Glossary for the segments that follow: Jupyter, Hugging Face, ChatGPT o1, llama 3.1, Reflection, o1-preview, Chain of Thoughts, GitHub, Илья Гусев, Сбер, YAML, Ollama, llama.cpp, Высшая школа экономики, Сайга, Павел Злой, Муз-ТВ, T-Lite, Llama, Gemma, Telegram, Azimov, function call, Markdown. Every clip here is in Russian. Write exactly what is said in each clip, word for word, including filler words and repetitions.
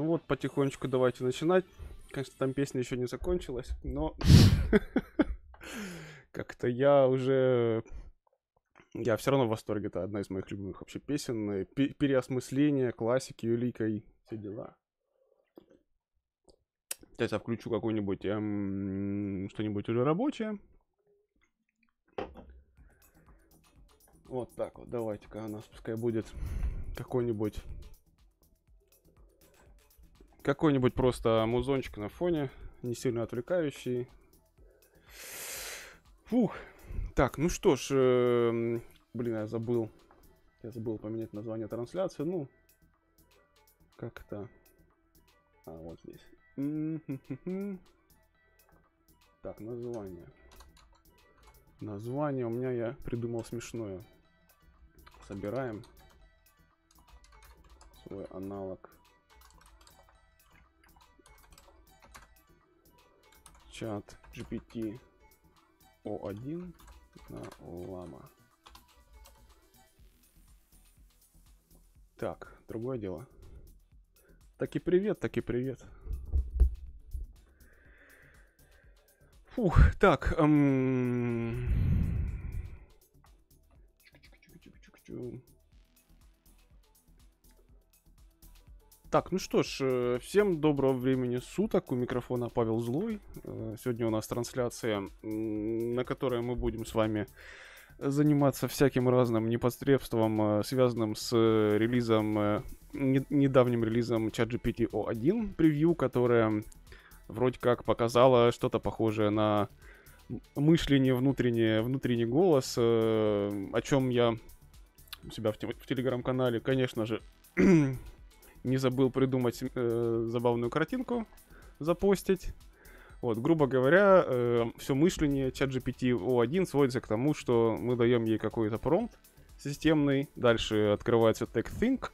Ну вот, потихонечку давайте начинать. Конечно, там песня еще не закончилась, но как-то я уже... Я все равно в восторге, это одна из моих любимых вообще песен. Переосмысление, классики, великой, все дела. Сейчас я включу какую-нибудь, эм, что-нибудь уже рабочее. Вот так вот, давайте-ка у нас пускай будет какой-нибудь... Какой-нибудь просто музончик на фоне, не сильно отвлекающий. Фух. Так, ну что ж, э, блин, я забыл, я забыл поменять название трансляции, ну, как-то, а, вот здесь, так, название, название у меня я придумал смешное, собираем свой аналог чат джи пи ти о один на Llama. Так, другое дело. Так и привет, так и привет. Фух, так. Эм... Так, ну что ж, всем доброго времени суток. У микрофона Павел Злой. Сегодня у нас трансляция, на которой мы будем с вами заниматься всяким разным непосредством, связанным с релизом, недавним релизом ChatGPT о один превью, которое вроде как показало что-то похожее на мышление, внутреннее, внутренний голос, о чем я у себя в, в телеграм-канале, конечно же, не забыл придумать э, забавную картинку, запостить. Вот, грубо говоря, э, все мышление ChatGPT о один сводится к тому, что мы даем ей какой-то промпт системный, дальше открывается тег think,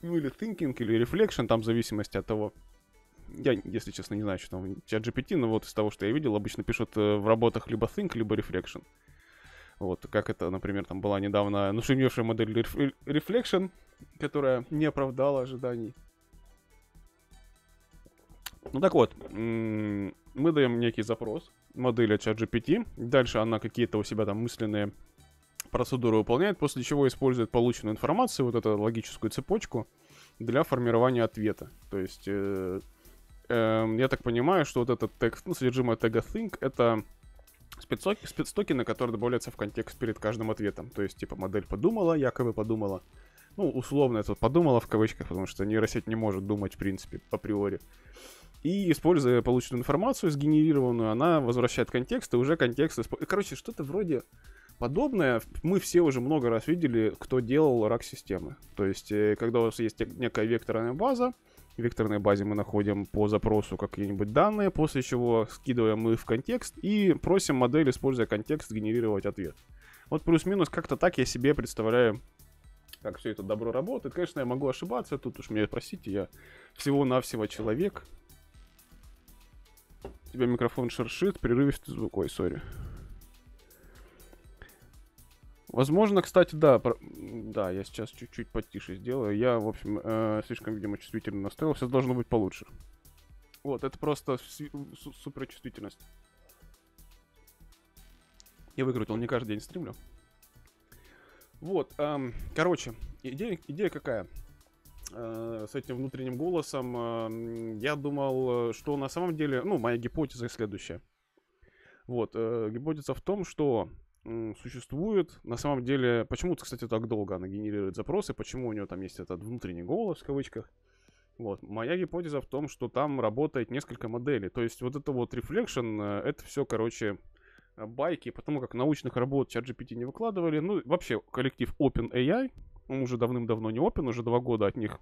ну или thinking, или reflection, там в зависимости от того, я, если честно, не знаю, что там ChatGPT, но вот из того, что я видел, обычно пишут в работах либо think, либо reflection. Вот, как это, например, там была недавно нашумевшая модель Reflection, которая не оправдала ожиданий. Ну так вот, мы даем некий запрос модели ChatGPT, дальше она какие-то у себя там мысленные процедуры выполняет, после чего использует полученную информацию, вот эту логическую цепочку, для формирования ответа. То есть, э, э, я так понимаю, что вот этот текст, ну, содержимое тега think, это... спецтокены, которые добавляются в контекст перед каждым ответом. То есть, типа, модель подумала, якобы подумала. Ну, условно, это подумала в кавычках, потому что нейросеть не может думать, в принципе, априори. И, используя полученную информацию, сгенерированную, она возвращает контекст, и уже контекст... Исп... Короче, что-то вроде подобное. Мы все уже много раз видели, кто делал раг-системы. То есть, когда у вас есть некая векторная база, в векторной базе мы находим по запросу какие-нибудь данные, после чего скидываем их в контекст и просим модель, используя контекст, генерировать ответ. Вот плюс-минус как-то так я себе представляю, как все это добро работает. Конечно, я могу ошибаться, тут уж меня простите, я всего-навсего человек. У тебя микрофон шершит, прерывистый звук, ой, сори. Возможно, кстати, да, про... да, я сейчас чуть-чуть потише сделаю. Я, в общем, э, слишком, видимо, чувствительно настроил. Все должно быть получше. Вот, это просто суперчувствительность. Я выкрутил, не каждый день стримлю. Вот, эм, короче, идея, идея какая? Э, с этим внутренним голосом э, я думал, что на самом деле... Ну, моя гипотеза следующая. Вот, э, гипотеза в том, что... существует на самом деле, почему-то, кстати, так долго она генерирует запросы, почему у нее там есть этот внутренний голос в кавычках. Вот, моя гипотеза в том, что там работает несколько моделей, то есть вот это вот Reflection, это все, короче, байки, потому как научных работ ChatGPT не выкладывали. Ну, вообще, коллектив OpenAI, он уже давным-давно не Open, уже два года от них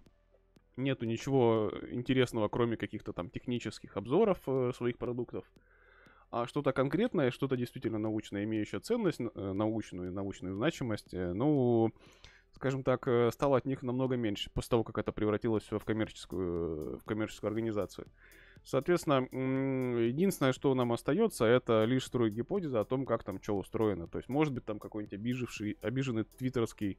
нету ничего интересного, кроме каких-то там технических обзоров э, своих продуктов. А что-то конкретное, что-то действительно научное, имеющее ценность, научную и научную значимость, ну, скажем так, стало от них намного меньше, после того, как это превратилось в коммерческую, в коммерческую организацию. Соответственно, единственное, что нам остается, это лишь строить гипотезы о том, как там что устроено. То есть, может быть, там какой-нибудь обиженный твиттерский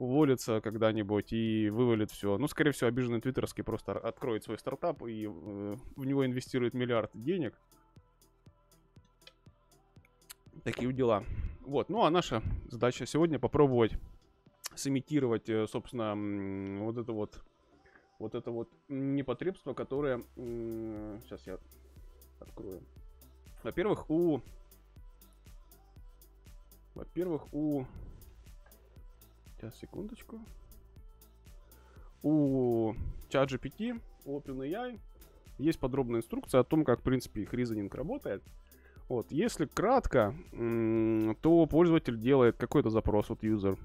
уволится когда-нибудь и вывалит все. Ну, скорее всего, обиженный твиттерский просто откроет свой стартап и э, в него инвестирует миллиард денег. Такие дела. Вот, ну а наша задача сегодня попробовать сымитировать, собственно, вот это вот, вот это вот непотребство, которое... Сейчас я открою. Во-первых, у... Во-первых, у... Сейчас, секундочку. У ChatGPT OpenAI есть подробная инструкция о том, как, в принципе, их reasoning работает. Вот, если кратко, то пользователь делает какой-то запрос, вот user.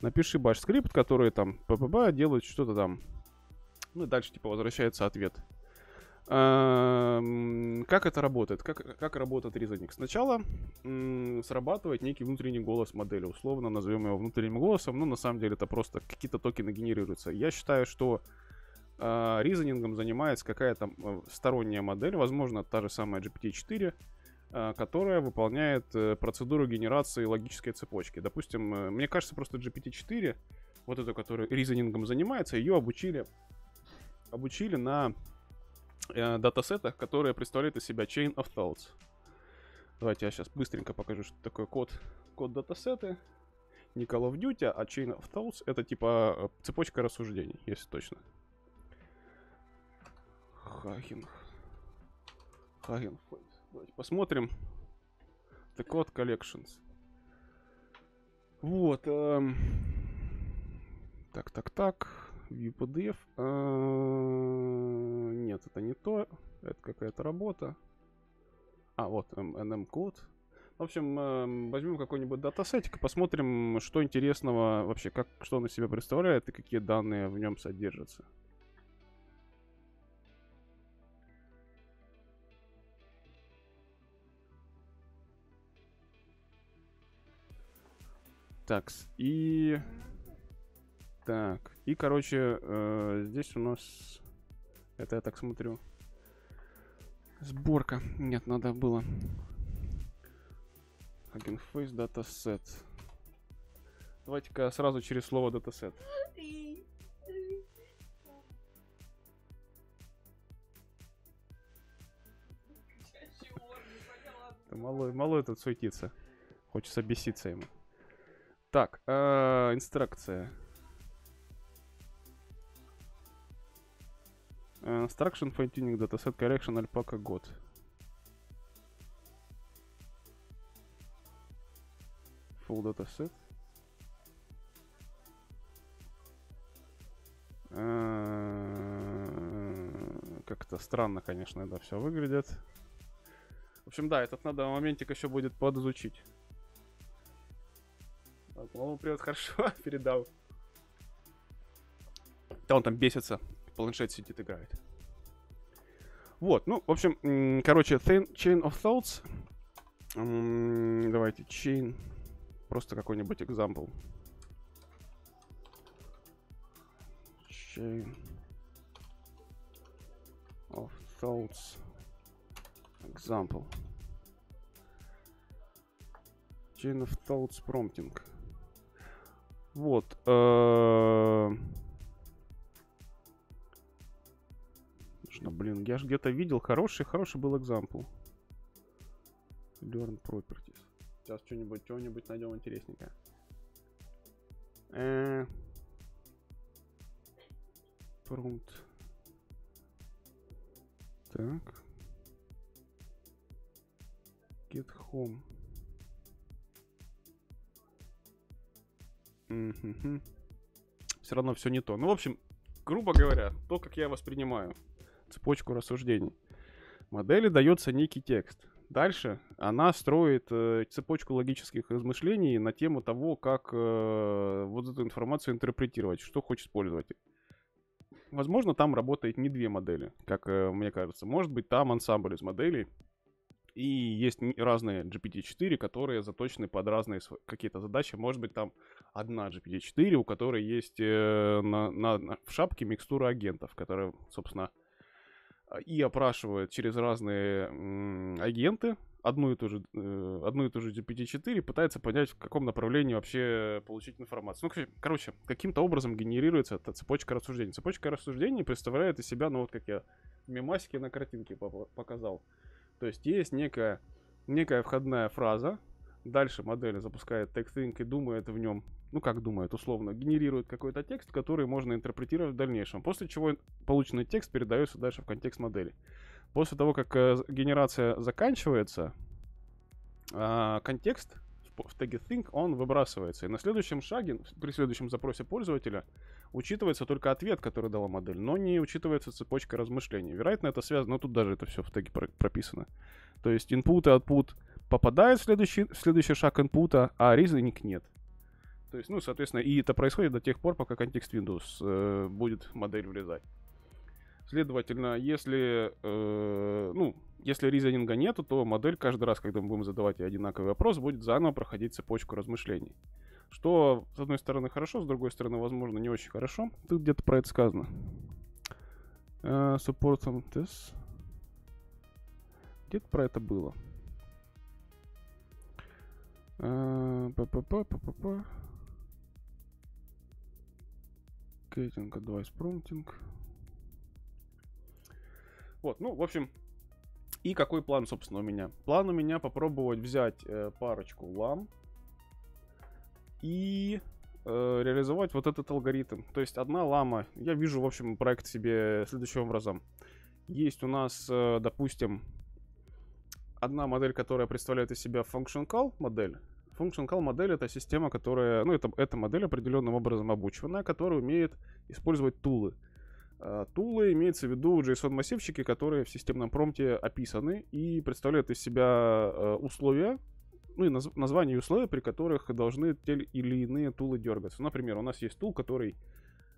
Напиши баш-скрипт, который там ппп делает что-то там. Ну и дальше типа возвращается ответ. Как это работает? Как, как работает reasoning? Сначала срабатывает некий внутренний голос модели. Условно назовем его внутренним голосом, но на самом деле это просто какие-то токены генерируются. Я считаю, что reasoning занимается какая-то сторонняя модель, возможно, та же самая джи пи ти четыре, которая выполняет процедуру генерации логической цепочки. Допустим, мне кажется, просто джи пи ти четыре, вот эту, которая reasoning занимается, ее обучили, обучили на э, датасетах, которые представляют из себя Chain of Thoughts. Давайте я сейчас быстренько покажу, что такое код, код датасеты. Не Call of Duty, а Chain of Thoughts — это типа цепочка рассуждений, если точно. Hugging Face. Давайте посмотрим. The Code Collections. Вот. Эм. Так, так, так. View пи ди эф. Э-э- нет, это не то. Это какая-то работа. А, вот, эм, эн эм-код. В общем, эм, возьмем какой-нибудь датасетик и посмотрим, что интересного вообще, как, что он из себя представляет и какие данные в нем содержатся. Так, и... Так, и, короче, э, здесь у нас... Это я так смотрю. Сборка. Нет, надо было. Hugging Face датасет. Давайте-ка сразу через слово датасет. Мало, мало этот суетится. Хочется беситься ему. Так, э, инструкция. Instruction, fine-tuning, dataset, correction, alpaca, год. Full dataset. Э, как-то странно, конечно, это все выглядит. В общем, да, этот надо моментик еще будет подизучить. По-моему, привет, хорошо передал. Да он там бесится, планшет сидит, играет. Вот, ну, в общем, короче, Chain of Thoughts. Давайте, Chain. Просто какой-нибудь example. Chain of Thoughts example. Chain of Thoughts prompting. Вот. Что, блин, я же где-то видел. Хороший, хороший был экзампл. Learn properties. Сейчас что-нибудь, что-нибудь найдем интересненькое. Prompt. Так. Get home. Mm-hmm. Все равно все не то. Ну, в общем, грубо говоря, то, как я воспринимаю цепочку рассуждений. Модели дается некий текст. Дальше она строит э, цепочку логических размышлений на тему того, как э, вот эту информацию интерпретировать, что хочет пользователь. Возможно, там работает не две модели, как э, мне кажется. Может быть, там ансамбль из моделей. И есть разные джи пи ти четыре, которые заточены под разные какие-то задачи. Может быть, там одна джи пи ти четыре, у которой есть э, на, на, на, в шапке микстура агентов, которые, собственно, и опрашивают через разные м, агенты одну и ту же, э, одну и ту же джи пи ти четыре, пытается понять, в каком направлении вообще получить информацию. Ну, короче, каким-то образом генерируется эта цепочка рассуждений. Цепочка рассуждений представляет из себя, ну, вот как я мемасики на картинке показал. То есть есть некая, некая входная фраза, дальше модель запускает текст-инк и думает в нем, ну как думает, условно, генерирует какой-то текст, который можно интерпретировать в дальнейшем, после чего полученный текст передается дальше в контекст модели. После того, как генерация заканчивается, контекст в теге think он выбрасывается, и на следующем шаге, при следующем запросе пользователя, учитывается только ответ, который дала модель, но не учитывается цепочка размышлений. Вероятно, это связано, но тут даже это все в теге прописано. То есть input и output попадает в следующий, в следующий шаг инпута, а reasoning нет. То есть, ну, соответственно, и это происходит до тех пор, пока контекст Windows э, будет в модель влезать. Следовательно, если, э, ну, если reasoning нету, то модель каждый раз, когда мы будем задавать ей одинаковый вопрос, будет заново проходить цепочку размышлений. Что, с одной стороны, хорошо, с другой стороны, возможно, не очень хорошо. Тут где-то про это сказано. Uh, support some this. Где-то про это было. Па-па-па-па-па-па. Кейтинг, адвайс, промптинг. Вот, ну, в общем, и какой план, собственно, у меня? План у меня попробовать взять э, парочку лам и э, реализовать вот этот алгоритм. То есть одна лама, я вижу, в общем, проект себе следующим образом. Есть у нас, э, допустим, одна модель, которая представляет из себя function call модель. Function call модель — это система, которая, ну, это, это модель определенным образом обученная, которая умеет использовать тулы. Тулы имеется в виду JSON-массивчики, которые в системном промпте описаны и представляют из себя условия, ну и наз, название условий, при которых должны те или иные тулы дергаться. Например, у нас есть тул, который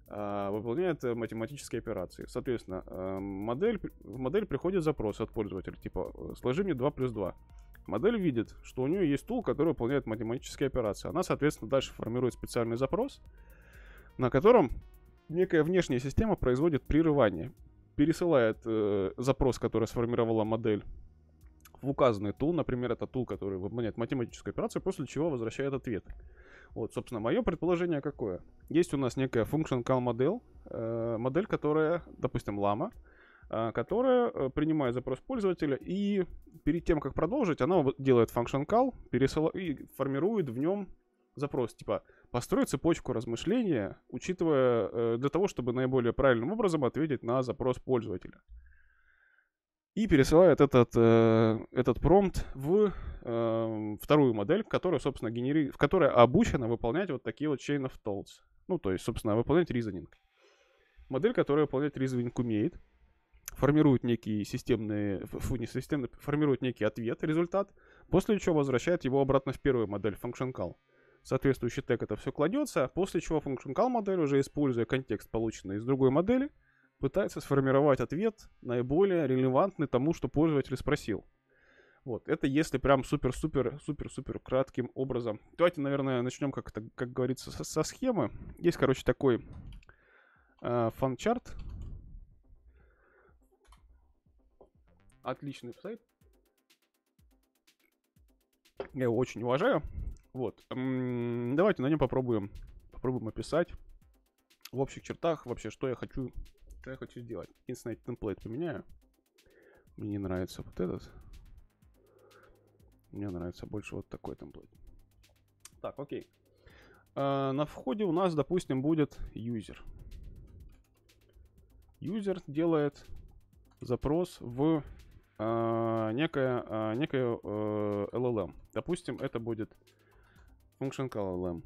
выполняет математические операции. Соответственно, модель, в модель приходит запрос от пользователя, типа «сложи мне два плюс два». Модель видит, что у нее есть тул, который выполняет математические операции. Она, соответственно, дальше формирует специальный запрос, на котором некая внешняя система производит прерывание, пересылает э, запрос, который сформировала модель, в указанный тул, например, это тул, который выполняет математическую операцию, после чего возвращает ответ. Вот, собственно, мое предположение какое. Есть у нас некая function call модель, э, модель, которая, допустим, Llama, э, которая э, принимает запрос пользователя, и перед тем, как продолжить, она делает function call, пересыла... и формирует в нем запрос, типа «построй цепочку размышления, учитывая э, для того, чтобы наиболее правильным образом ответить на запрос пользователя». И пересылает этот, э, этот промпт в э, вторую модель, которая, собственно, генери... в которой обучена выполнять вот такие вот chain of thoughts. Ну, то есть, собственно, выполнять reasoning. Модель, которая выполнять reasoning умеет, формирует некий системный, фу, не системный, формирует некий ответ, результат, после чего возвращает его обратно в первую модель, function call. Соответствующий тег это все кладется, после чего function call модель, уже используя контекст, полученный из другой модели, пытается сформировать ответ, наиболее релевантный тому, что пользователь спросил. Вот, это если прям супер-супер-супер-супер кратким образом. Давайте, наверное, начнем, как, как говорится, со, со схемы. Есть, короче, такой э, фан-чарт. Отличный сайт. Я его очень уважаю. Вот, м-м, давайте на нем попробуем, попробуем описать в общих чертах вообще, что я хочу, что я хочу сделать. Единственное, темплейт поменяю. Мне не нравится вот этот. Мне нравится больше вот такой темплейт. Так, окей. Э, на входе у нас, допустим, будет юзер. Юзер делает запрос в э, некое, э, некое э, эл эл эм. Допустим, это будет function call эл эл эм.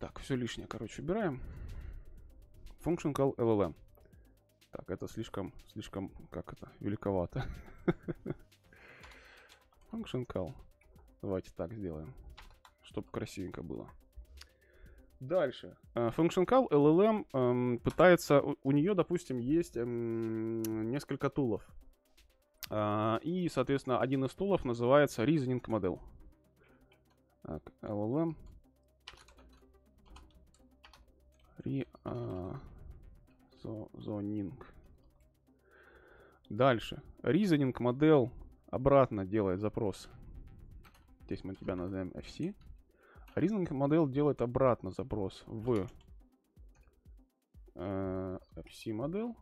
Так, все лишнее, короче, убираем. Function call эл эл эм. Так, это слишком, слишком, как это, великовато. Function call. Давайте так сделаем, чтобы красивенько было. Дальше. Function call эл эл эм эм, пытается, у, у нее, допустим, есть эм, несколько тулов. Э, и, соответственно, один из тулов называется reasoning model. Так, эл эл эм. Reasoning. Дальше. Reasoning модель обратно делает запрос. Здесь мы тебя назовем эф си. Reasoning модель делает обратно запрос в э, эф си модель.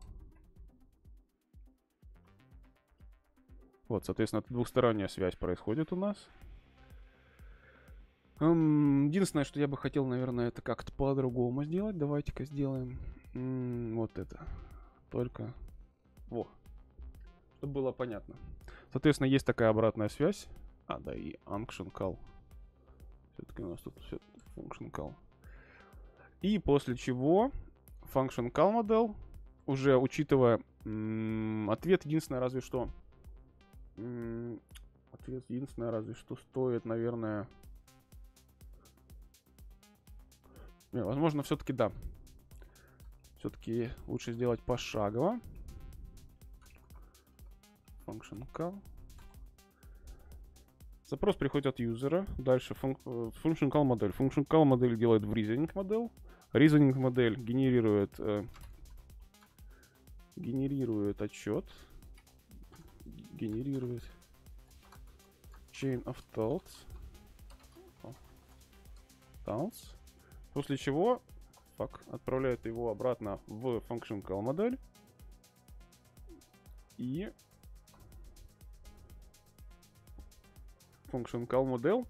Вот, соответственно, двухсторонняя связь происходит у нас. Единственное, что я бы хотел, наверное, это как-то по-другому сделать. Давайте-ка сделаем вот это. Только... Во. Чтобы было понятно. Соответственно, есть такая обратная связь. А, да, и function call. Все-таки у нас тут все function call. И после чего function call модель, уже учитывая ответ, единственное, разве что... Ответ единственное, разве что стоит, наверное... Не, возможно, все-таки да. Все-таки лучше сделать пошагово. Function call. Запрос приходит от юзера. Дальше func function call модель. Function call модель делает в reasoning модель. Reasoning модель генерирует, э, генерирует отчет. Генерирует chain of thoughts. Thoughts. После чего так, отправляет его обратно в function call модель. И function call модель.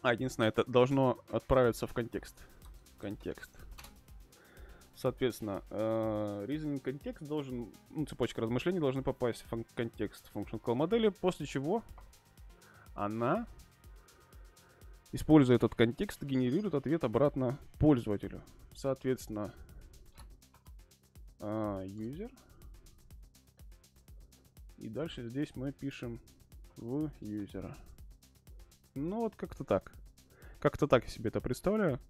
А, единственное, это должно отправиться в контекст. Контекст. Соответственно, uh, reasoning контекст должен, ну, цепочка размышлений должны попасть в контекст function call модели, после чего она, используя этот контекст, генерирует ответ обратно пользователю. Соответственно, uh, user. И дальше здесь мы пишем в юзера. Ну вот как-то так. Как-то так я себе это представляю.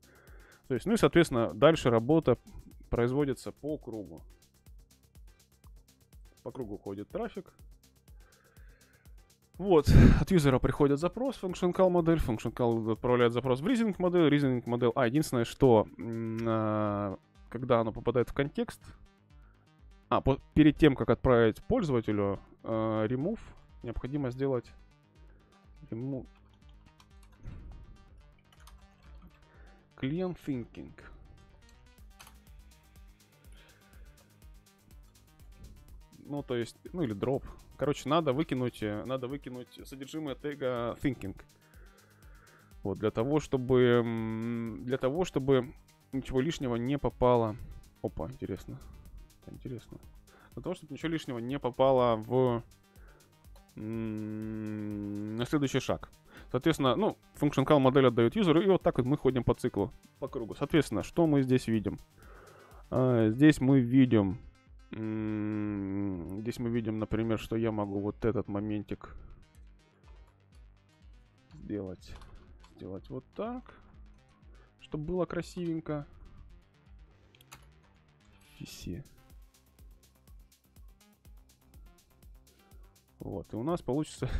То есть, ну и, соответственно, дальше работа производится по кругу. По кругу ходит трафик. Вот, от юзера приходит запрос, function call модель, function call отправляет запрос в reasoning модель, reasoning модель. А, единственное, что когда оно попадает в контекст, а, по, перед тем, как отправить пользователю э, remove, необходимо сделать remove client thinking. Ну, то есть, ну или дроп. Короче, надо выкинуть, надо выкинуть содержимое тега thinking. Вот, для того, чтобы, для того, чтобы ничего лишнего не попало. Опа, интересно. Интересно. Для того, чтобы ничего лишнего не попало в на следующий шаг. Соответственно, ну, function call модель отдает юзеру, и вот так вот мы ходим по циклу, по кругу. Соответственно, что мы здесь видим? А, здесь мы видим... Здесь мы видим, например, что я могу вот этот моментик сделать, сделать вот так, чтобы было красивенько. Фиси. Вот, и у нас получится...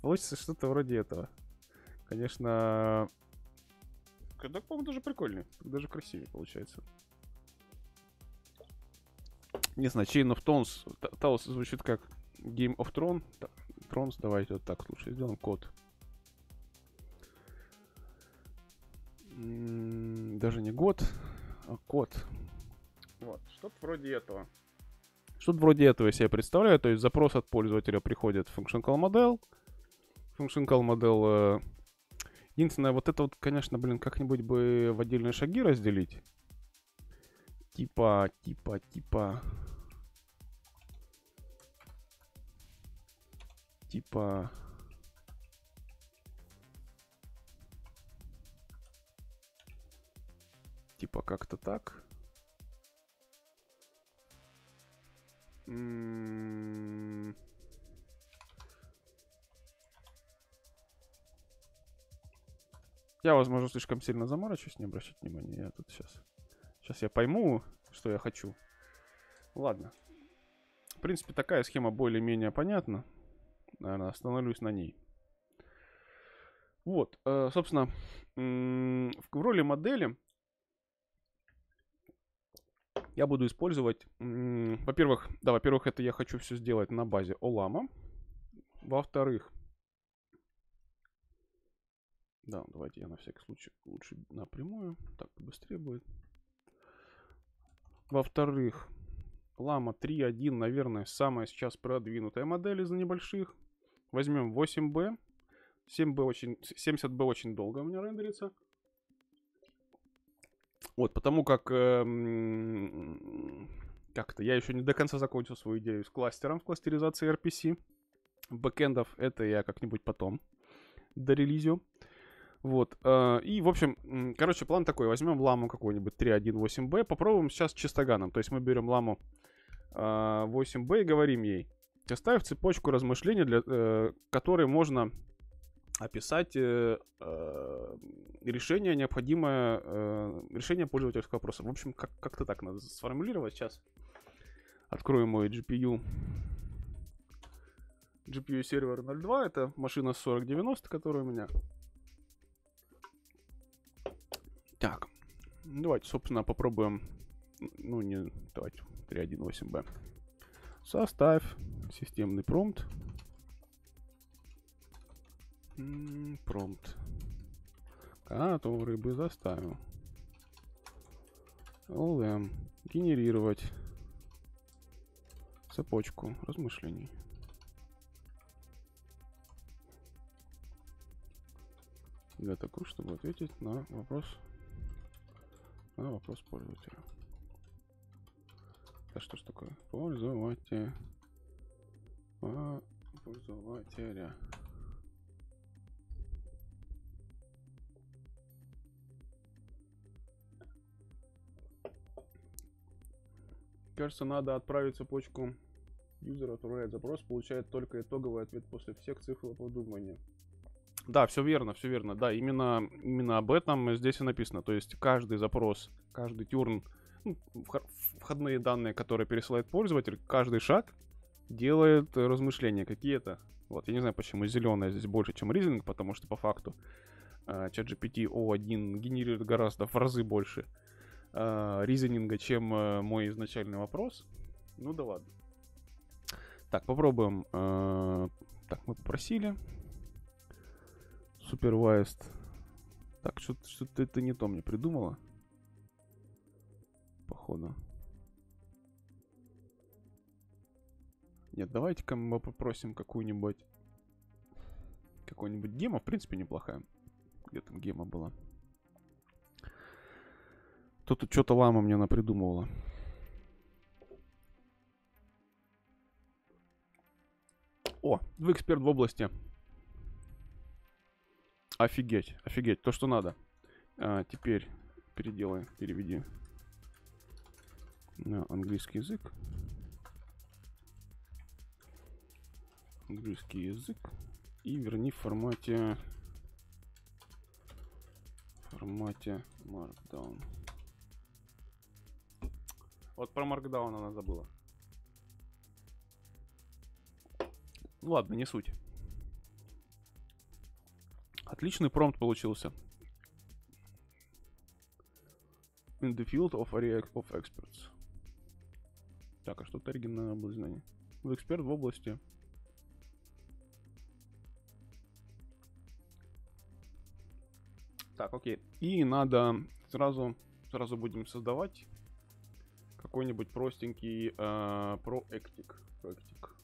Получится что-то вроде этого. Конечно... Когда, по-моему, даже прикольнее. Даже красивее получается. Не знаю, Chain of Thrones. Таус звучит как Game of Thrones. Thrones, давайте вот так лучше сделаем код. Даже не год, а код. Вот, что-то вроде этого. Что-то вроде этого я себе представляю. То есть запрос от пользователя приходит в function call model. Function call model. Единственное, вот это вот, конечно, блин, как-нибудь бы в отдельные шаги разделить. Типа, типа, типа. Типа. Типа как-то так. М-м-м. Я, возможно, слишком сильно заморочусь, не обращать внимания. Я тут сейчас... Сейчас я пойму, что я хочу. Ладно. В принципе, такая схема более-менее понятна. Наверное, остановлюсь на ней. Вот. Э, собственно, в роли модели я буду использовать, во-первых, да, во-первых, это я хочу все сделать на базе Ollama. Во-вторых, да, давайте я на всякий случай лучше напрямую, так быстрее будет. Во-вторых, Llama три точка один, наверное, самая сейчас продвинутая модель из небольших. Возьмем восемь бэ. семь бэ очень, семьдесят бэ очень долго у меня рендерится. Вот, потому как эм, как-то я еще не до конца закончил свою идею с кластером, с кластеризацией эр пи си. Бэкэндов это я как-нибудь потом дорелизю. Вот, э, и, в общем, короче, план такой. Возьмем ламу какую-нибудь три точка один точка восемь бэ, попробуем сейчас чистоганом. То есть мы берем ламу э, восемь бэ и говорим ей: составь цепочку размышлений, для э, которой можно описать э, э, решение, необходимое э, решение пользовательского вопроса. В общем, как- как-то так надо сформулировать. Сейчас открою мой джи пи ю. джи пи ю сервер ноль два, это машина сорок девяносто, которая у меня. Так, давайте, собственно, попробуем. Ну, не, давайте, три точка один точка восемь бэ. Составь системный промпт. Промпт, который бы заставил эл эм генерировать цепочку размышлений. Для того, чтобы ответить на вопрос, на вопрос пользователя. А что ж такое? Пользователя. Пользователя. Кажется, надо отправить цепочку юзера, отправляет запрос, получает только итоговый ответ после всех цифр подумания. Да, все верно, все верно. Да, именно, именно об этом здесь и написано. То есть каждый запрос, каждый тюрн, ну, входные данные, которые пересылает пользователь, каждый шаг делает размышления какие-то. Вот, я не знаю, почему зеленая здесь больше, чем ризинг, потому что по факту uh, ChatGPT о один генерирует гораздо в разы больше ризининга, чем uh, мой изначальный вопрос. Ну да ладно. Так, попробуем. Uh, так, мы попросили. Supervised. Так, что-то, что-то это не то мне придумала. Походу. Нет, давайте-ка мы попросим какую-нибудь... Какую-нибудь гемма, в принципе, неплохая. Где там гемма была? Тут что-то лама мне напридумывала. О, вы эксперт в области... Офигеть, офигеть, то, что надо. А, теперь переделаем, переведи на английский язык. Английский язык. И верни в формате... В формате Markdown. Вот про Markdown она забыла. Ладно, не суть. Отличный промпт получился. In the field of area of experts. Так, а что-то оригинальное было знание. Вы эксперт в области. Так, окей. И надо сразу, сразу будем создавать какой-нибудь простенький э, проектик. проектик.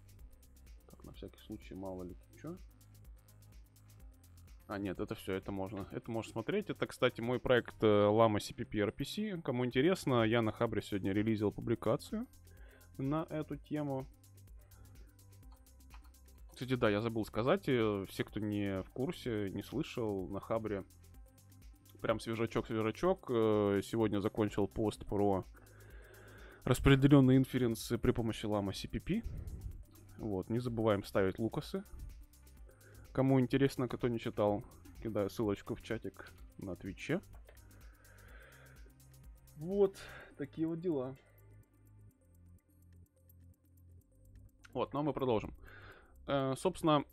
Так, на всякий случай, мало ли что. А, нет, это все, это можно. Это можно смотреть. Это, кстати, мой проект llama.cpp.rpc. Кому интересно, я на Хабре сегодня релизил публикацию на эту тему. Кстати, да, я забыл сказать. Все, кто не в курсе, не слышал, на Хабре прям свежачок-свежачок. Сегодня закончил пост про распределенные инференсы при помощи llama.cpp. Вот, не забываем ставить лукасы. Кому интересно, кто не читал, кидаю ссылочку в чатик на Твиче. Вот такие вот дела. Вот, ну а мы продолжим. Э, собственно,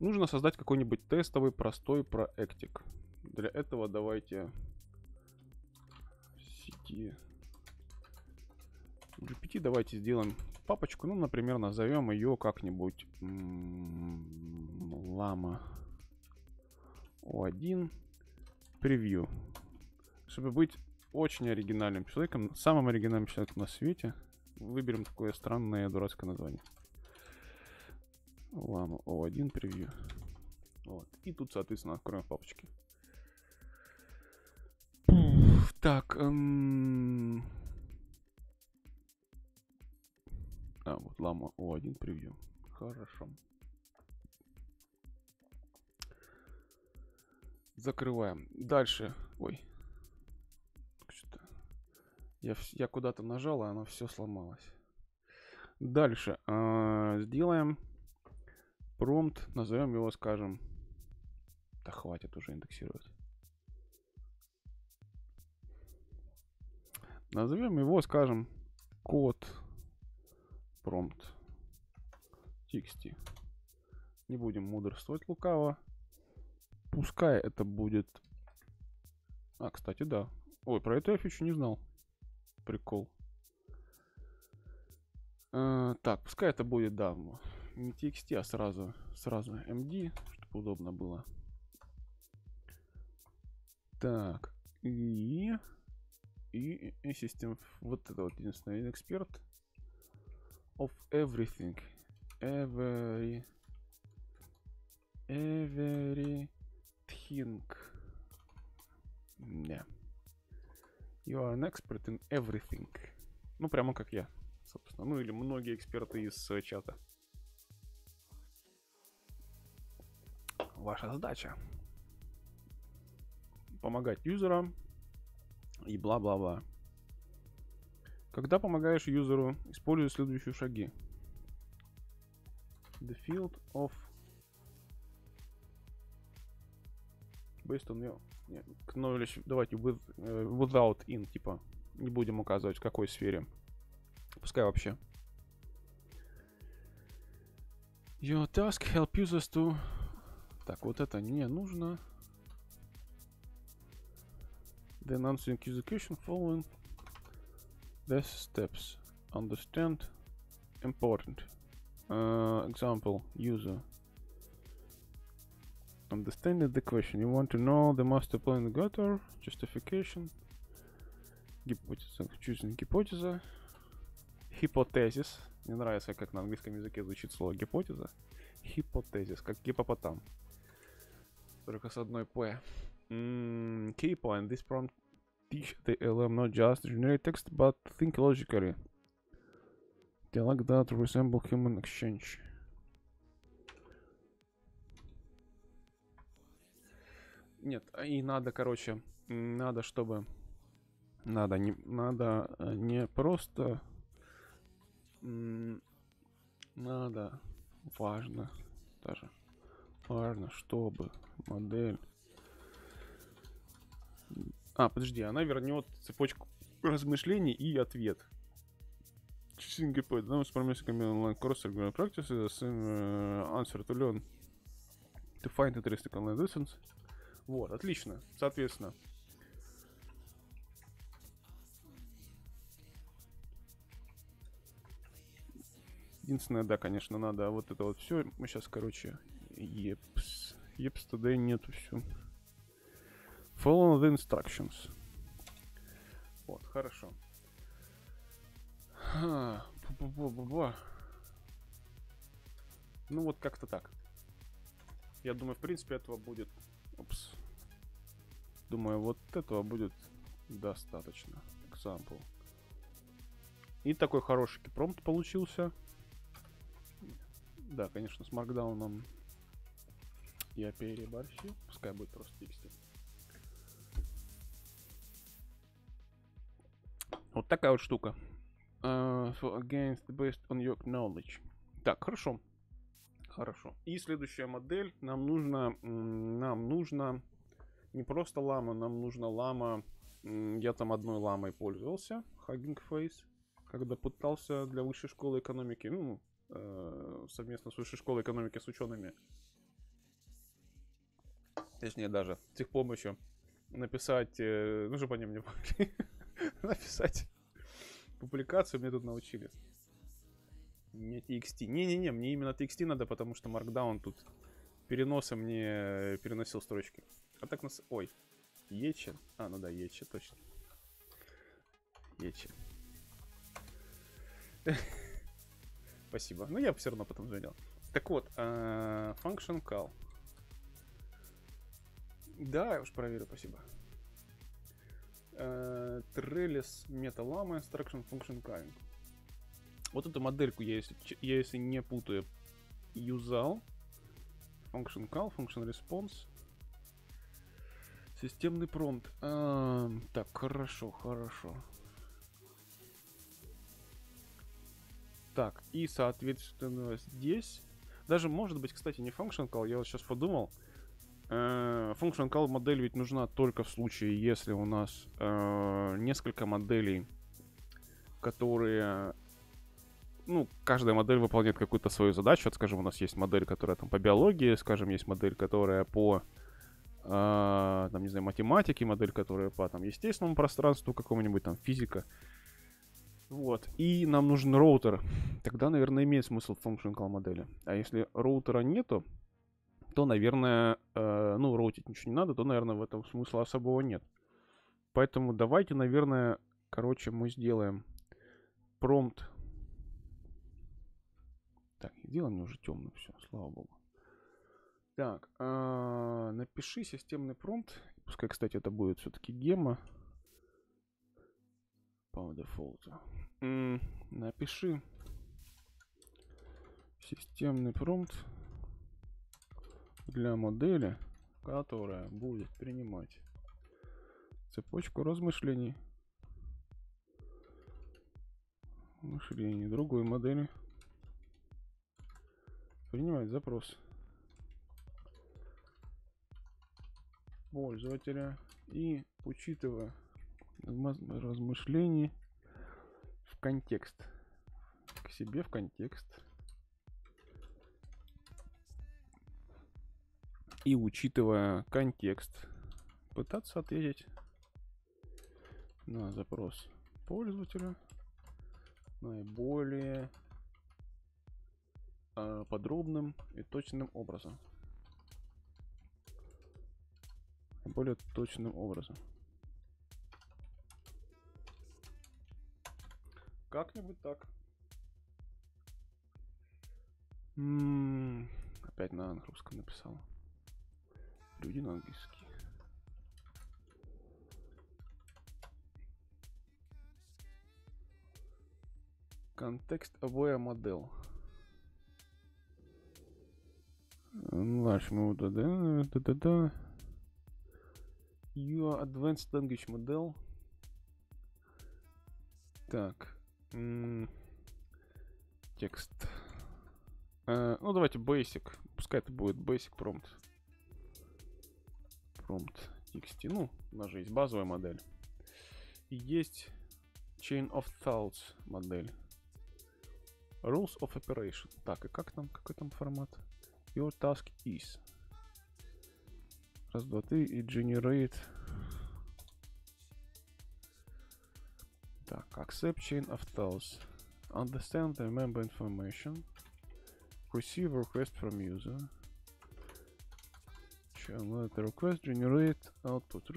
нужно создать какой-нибудь тестовый простой проектик. Для этого давайте city джи пи ти давайте сделаем папочку. Ну, например, назовем ее как-нибудь Llama о один превью. Чтобы быть очень оригинальным человеком, самым оригинальным человеком на свете, выберем такое странное дурацкое название. Llama о один превью. Вот. И тут, соответственно, откроем папочки. Так. Эм... А, вот Llama о один превью. Хорошо. Закрываем. Дальше. Ой. Я, я куда-то нажал, а оно все сломалось. Дальше. Э, сделаем промпт. Назовем его, скажем. Да хватит уже индексировать. Назовем его, скажем, код промпт тиксти. Не будем мудрствовать лукаво. Пускай это будет... А, кстати, да. Ой, про это я еще не знал. Прикол. Э, так, пускай это будет, да, не txt, а сразу, сразу md, чтобы удобно было. Так, и, и, и систем, вот это вот единственный эксперт of everything, every, everything. Yeah. You are an expert in everything. Ну, прямо как я, собственно. Ну, или многие эксперты из uh, чата. Ваша задача — помогать юзерам и бла-бла-бла. Когда помогаешь юзеру, используй следующие шаги. The field of... Based on your... Нет, ну, или, давайте with, without in, типа, не будем указывать, в какой сфере. Пускай вообще. Your task help users to... Так, вот это не нужно. Then answering execution following these steps. Understand important. Uh, example, user. Understanding the question. You want to know the master plan gutter, justification, гипотеза, choosing гипотеза, hypothesis. Мне нравится, как на английском языке звучит слово гипотеза. Hypothesis, как гипопотам. Только с одной P. Mm, key point. This prompt teach the эл эм not just generate text, but think logically. Dialogue that resemble human exchange. Нет, и надо, короче, надо, чтобы... Надо не, надо не просто... Надо... Важно даже. Важно, чтобы модель... А, подожди, она вернет цепочку размышлений и ответ. Численный гипотез. Нам вспомнился комбинарный курс регулярной практики. Answer to learn. To find interesting online lessons. Вот, отлично. Соответственно. Единственное, да, конечно, надо вот это вот все. Мы сейчас, короче, епс. Епс, тогда нету все. Follow the instructions. Вот, хорошо. Ха, ба-ба-ба-ба-ба. Ну вот как-то так. Я думаю, в принципе, этого будет... Упс. Думаю, вот этого будет достаточно. Example. И такой хороший промпт получился. Да, конечно, с маркдауном я переборщил. Пускай будет просто текст. Вот такая вот штука. Uh, so against based on your knowledge. Так, хорошо. Хорошо. И следующая модель. Нам нужно, нам нужно не просто Llama, нам нужно Llama. Я там одной Ламой пользовался, Hugging Face, когда пытался для Высшей школы экономики, ну, э, совместно с Высшей школой экономики, с учеными. Точнее, даже с их помощью написать, э, ну, чтобы они мне могли написать публикацию мне тут научили. Не ти экс ти. Не-не-не, мне именно ти экс ти надо, потому что Markdown тут переносом мне переносил строчки. А так нас... Ой. Ече. А, ну да, Ече, точно. Ече. Спасибо. Ну, я все равно потом звонил. Так вот, function call. Да, я уж проверю, спасибо. Trellis meta llama instruction function calling. Вот эту модельку я, если, я, если не путаю, юзал. Function call, function response. Системный промпт. А, так, хорошо, хорошо. Так, и соответственно здесь. Даже может быть, кстати, не function call, я вот сейчас подумал. Function call модель ведь нужна только в случае, если у нас э, несколько моделей, которые... Ну, каждая модель выполняет какую-то свою задачу. Вот, скажем, у нас есть модель, которая там по биологии, скажем, есть модель, которая по, э, там, не знаю, математике, модель, которая по, там, естественному пространству, какому-нибудь, там, физика. Вот. И нам нужен роутер. Тогда, наверное, имеет смысл function call модели. А если роутера нету, то, наверное, э, ну, роутить ничего не надо, то, наверное, в этом смысла особого нет. Поэтому давайте, наверное, короче, мы сделаем промпт. Так, дело мне уже темно, все, слава богу. Так, э, напиши системный промпт. Пускай, кстати, это будет все-таки гемма. По дефолту. М-м, напиши системный промпт для модели, которая будет принимать цепочку размышлений. Мышление другой модели. Принимать запрос пользователя и учитывая размышления в контекст, к себе в контекст, и учитывая контекст, пытаться ответить на запрос пользователя наиболее подробным и точным образом. Более точным образом. Как-нибудь так. М-м-м, опять на английском написал. Люди на английский. Контекст-авеа модель. Нашему да да да да да. Your advanced language model. Так. М-м- текст. Э- ну давайте basic. Пускай это будет basic prompt. Prompt txt. Ну, у нас же есть базовая модель. И есть chain of thoughts модель. Rules of operation. Так, и как там? Какой там формат? Your task is. Раз, два, три. И generate. Так, accept chain of thoughts. Understand and remember information. Receive request from user. Let request generate output.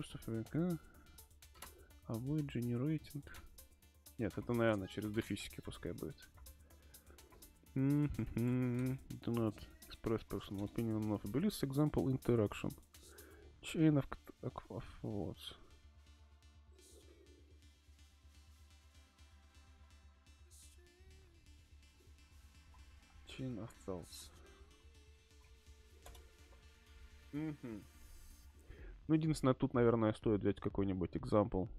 А будет generating. Нет, это, наверное, через дефисики пускай будет. Do not express personal opinion of beliefs, example interaction. Chain of thoughts. Chain of thoughts. Mm-hmm. Ну, единственное, тут, наверное, стоит взять какой-нибудь example.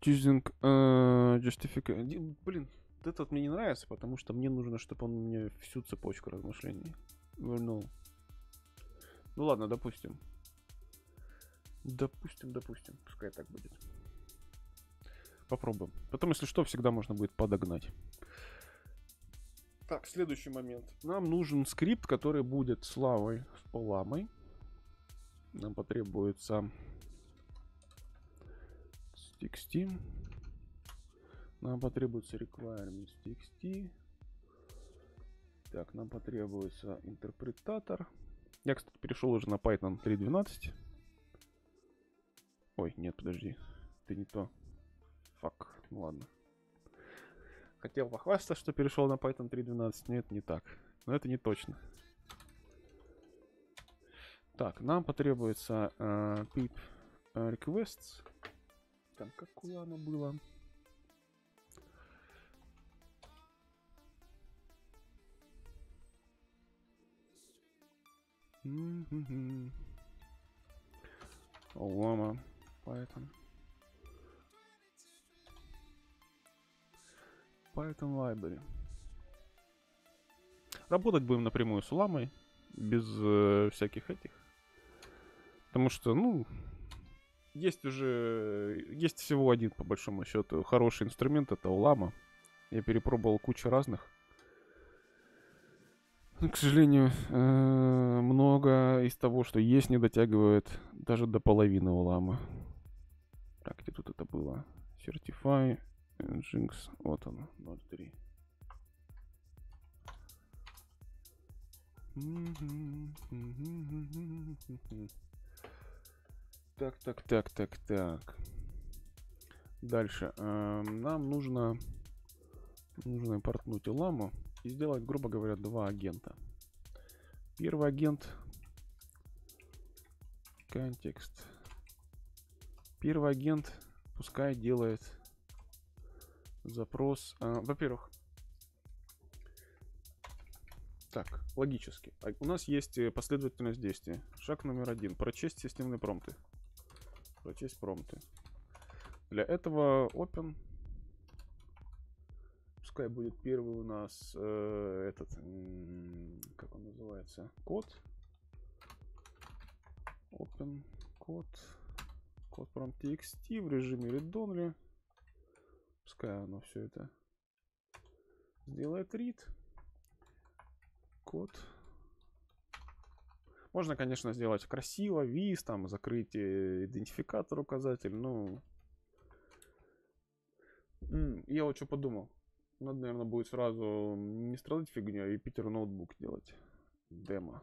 Choosing uh, justification. Блин, этот мне не нравится, потому что мне нужно, чтобы он мне всю цепочку размышлений вернул. Ну ладно, допустим. Допустим, допустим. Пускай так будет. Попробуем. Потом, если что, всегда можно будет подогнать. Так, следующий момент. Нам нужен скрипт, который будет с лавой, с Олламой. Нам потребуется txt. Нам потребуется requirements.txt. Так, нам потребуется интерпретатор. Я, кстати, перешел уже на Python три точка двенадцать. Ой, нет, подожди. Это не то. Фак, ну ладно. Хотел похвастаться, что перешел на Python три точка двенадцать. Нет, не так. Но это не точно. Так, нам потребуется э, pip requests. Там какое оно было? Mm-hmm. Ollama, Python. Python library. Работать будем напрямую с Ollama, без э, всяких этих. Потому что, ну, есть уже, есть всего один, по большому счету, хороший инструмент, это Ollama. Я перепробовал кучу разных. Но, к сожалению, э, много из того, что есть, не дотягивает даже до половины Ollama. Так, где тут это было? Certify, Jinx, вот он, ноль три. Так, так, так, так, так. Дальше. Нам нужно, нужно импортнуть Ollama и сделать, грубо говоря, два агента. Первый агент. Контекст. Первый агент пускай делает запрос. А, во-первых. Так, логически. У нас есть последовательность действий. Шаг номер один. Прочесть системные промпты. Прочесть промпты. Для этого open. Пускай будет первый у нас э, этот, как он называется, код. Open код. Код prompt.txt в режиме read only. Пускай оно все это сделает read. Код. Можно, конечно, сделать красиво, виз, там, закрыть идентификатор, указатель, но... Я вот что подумал. Надо, наверное, будет сразу не страдать фигню, а Юпитер ноутбук делать. Демо.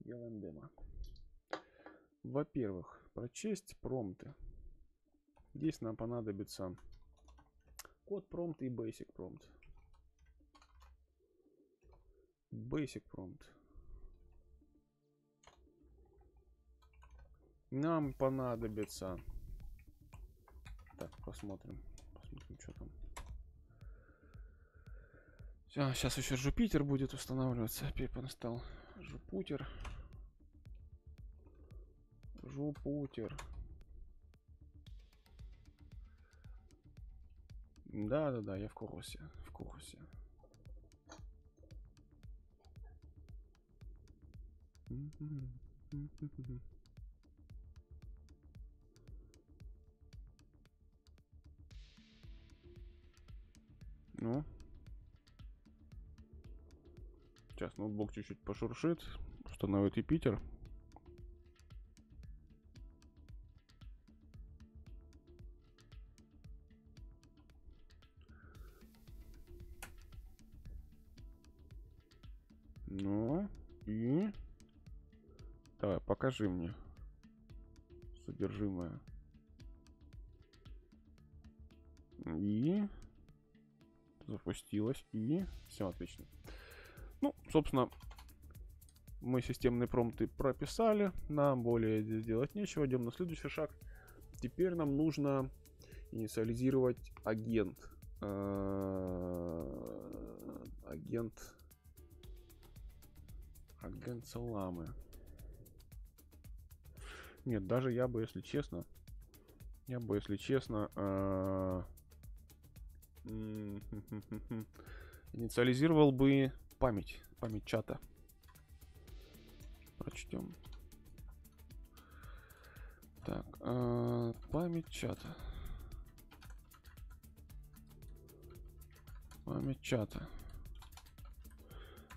Делаем демо. Во-первых, прочесть промпты. Здесь нам понадобится код промпт и basic промпт. Basic prompt. Нам понадобится. Так, посмотрим. Посмотрим, что там. Все, сейчас еще Jupyter будет устанавливаться. Перепонстал. Jupyter. Jupyter. Да, да, да, я в курсе. В курсе. Ну, сейчас ноутбук чуть-чуть пошуршит, установит Юпитер. Ну и давай, покажи мне содержимое. И запустилось. И все отлично. Ну, собственно, мы системные промпты прописали. Нам более здесь делать нечего. Идем на следующий шаг. Теперь нам нужно инициализировать агент. Агент. Агент Ollama. Нет, даже я бы, если честно, я бы, если честно, инициализировал бы память, память чата. Прочтем. Так, память чата. Память чата.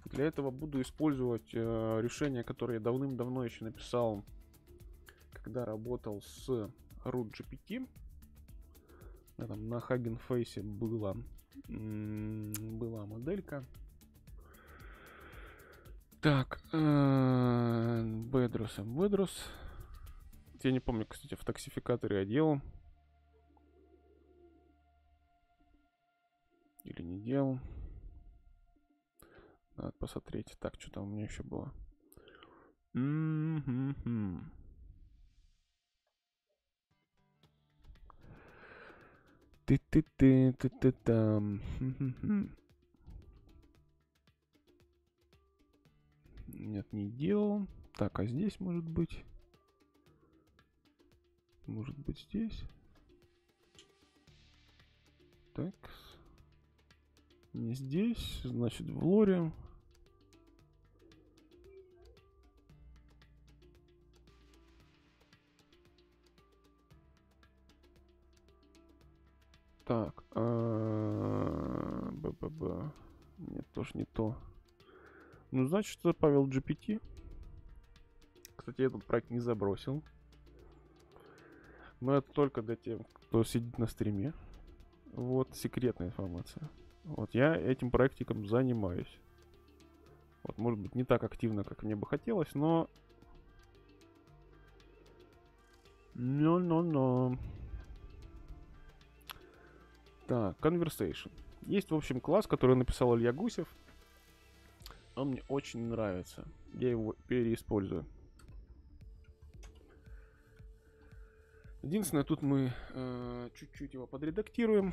Для этого буду использовать решение, которое я давным-давно еще написал, когда работал с root джи пи ти. Да, там на Hugging Face была, была моделька. Так, Бедрос, Бедрос. Я не помню, кстати, в таксификаторе я делал. Или не делал. Надо посмотреть. Так, что там у меня еще было. Mm-hmm. Ты-ты-ты-ты-ты-там. Mm-hmm. Нет, не делал. Так, а здесь может быть. Может быть здесь. Так. Не здесь. Значит, в лоре. Так. Б-б-б. Нет, тоже не то. Ну, значит, это Павел джи пи ти. Кстати, я этот проект не забросил. Но это только для тех, кто сидит на стриме. Вот, секретная информация. Вот, я этим проектиком занимаюсь. Вот, может быть, не так активно, как мне бы хотелось, но... Но-но-но. Так, Conversation. Есть, в общем, класс, который написал Илья Гусев. Он мне очень нравится. Я его переиспользую. Единственное, тут мы э, чуть-чуть его подредактируем.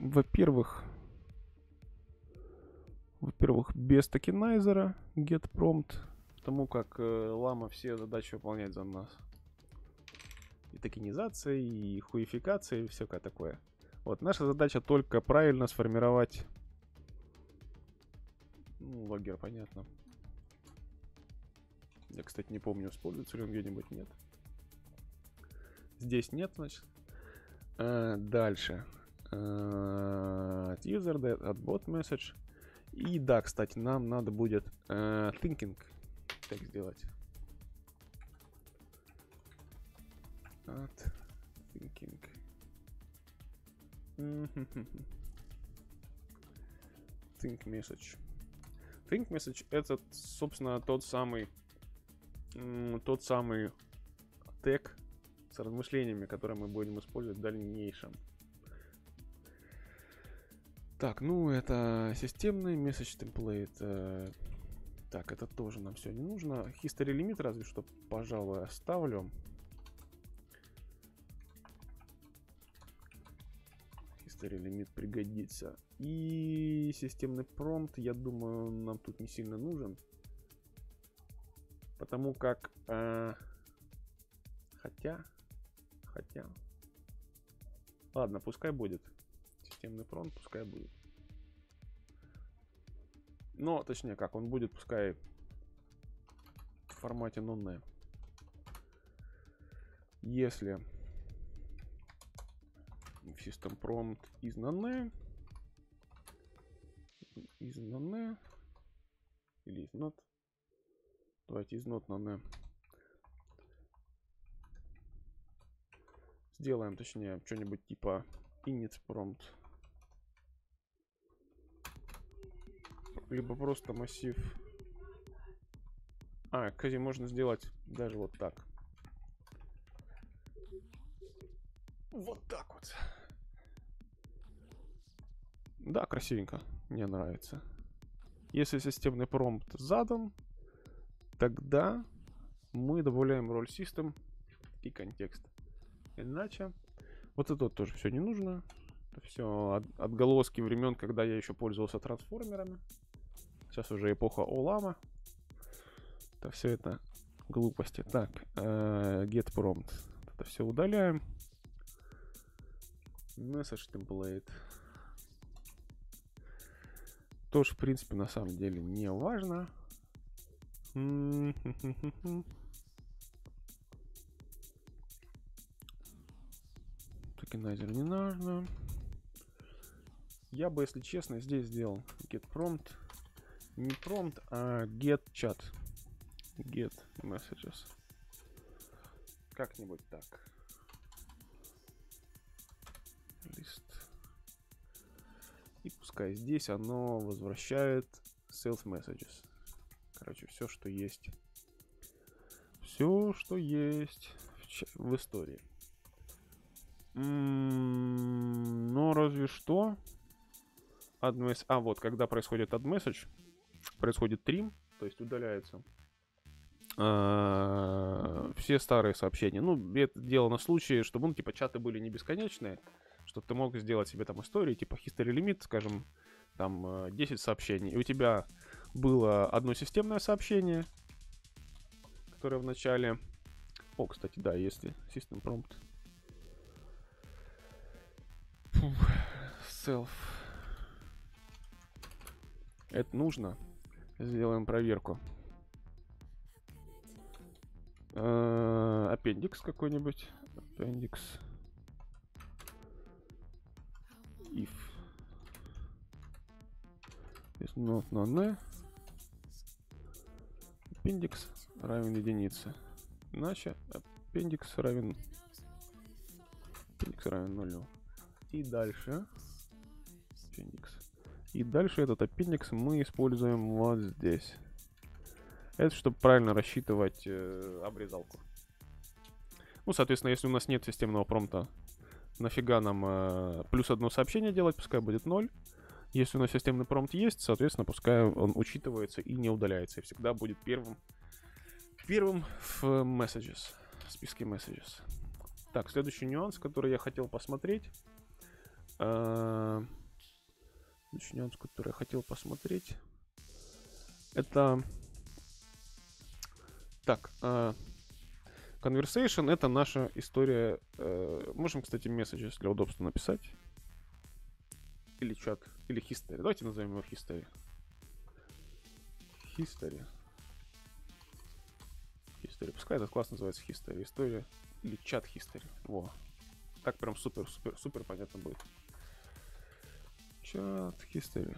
Во-первых, во-первых, без токенайзера get prompt, потому как Llama э, все задачи выполняет за нас. И токенизация, и хуификация, и всякое такое. Вот, наша задача только правильно сформировать, ну, логер, понятно. Я, кстати, не помню, используется ли он где-нибудь, нет. Здесь нет, значит. А, дальше. А, от user, от bot message. И да, кстати, нам надо будет а, thinking. Так сделать. От thinking. Think message. Think message — это, собственно, тот самый, тот самый тег с размышлениями, которые мы будем использовать в дальнейшем. Так, ну это системный message template. Так, это тоже нам все не нужно. History limit разве что, пожалуй, оставлю. History limit пригодится. И системный промпт, я думаю, нам тут не сильно нужен. Потому как... Э, хотя... Хотя... Ладно, пускай будет. Системный прон, пускай будет. Но, точнее как, он будет, пускай, в формате non-name. Если system prompt is non-name, is non-name, или is not, давайте is not non-name. Сделаем, точнее, что-нибудь типа init prompt. Либо просто массив. А, кстати, можно сделать даже вот так. Вот так вот. Да, красивенько. Мне нравится. Если системный промпт задан, тогда мы добавляем роль system и контекст. Иначе вот это тоже все не нужно. Это все отголоски времен, когда я еще пользовался трансформерами. Сейчас уже эпоха Ollama. Это все это глупости. Так, uh, get prompt. Это все удаляем. Message template. Тоже, в принципе, на самом деле не важно. Токенайзер не нужно. Я бы, если честно, здесь сделал get prompt, не prompt, а get chat, get messages, как-нибудь так. И пускай здесь оно возвращает sales messages. Короче, все, что есть. Все, что есть в, в истории. М-м, но разве что... Admess... А, вот, когда происходит AdMessage, происходит trim, то есть удаляется все старые сообщения. Ну, это дело на случай, чтобы, ну, типа, чаты были не бесконечные, чтобы ты мог сделать себе там истории, типа, history limit, скажем, там, десять сообщений. И у тебя было одно системное сообщение, которое в начале... О, кстати, да, если system prompt. Фух, self. Это нужно. Сделаем проверку. Аппендикс какой-нибудь. Аппендикс. If. Is not none. Аппендикс равен единице. Иначе аппендикс равен... Аппендикс равен нулю. И дальше. Аппендикс. И дальше этот аппендикс мы используем вот здесь. Это чтобы правильно рассчитывать э, обрезалку. Ну, соответственно, если у нас нет системного промпта, нафига нам э, плюс одно сообщение делать, пускай будет ноль. Если у нас системный промпт есть, соответственно, пускай он учитывается и не удаляется. И всегда будет первым, первым в messages, в списке messages. Так, следующий нюанс, который я хотел посмотреть. Э, следующий нюанс, который я хотел посмотреть. Это... Так, conversation — это наша история. Можем, кстати, messages для удобства написать. Или чат, или history. Давайте назовем его history. History. History. Пускай этот класс называется history. История или чат history. Во. Так прям супер-супер-супер понятно будет. Чат history.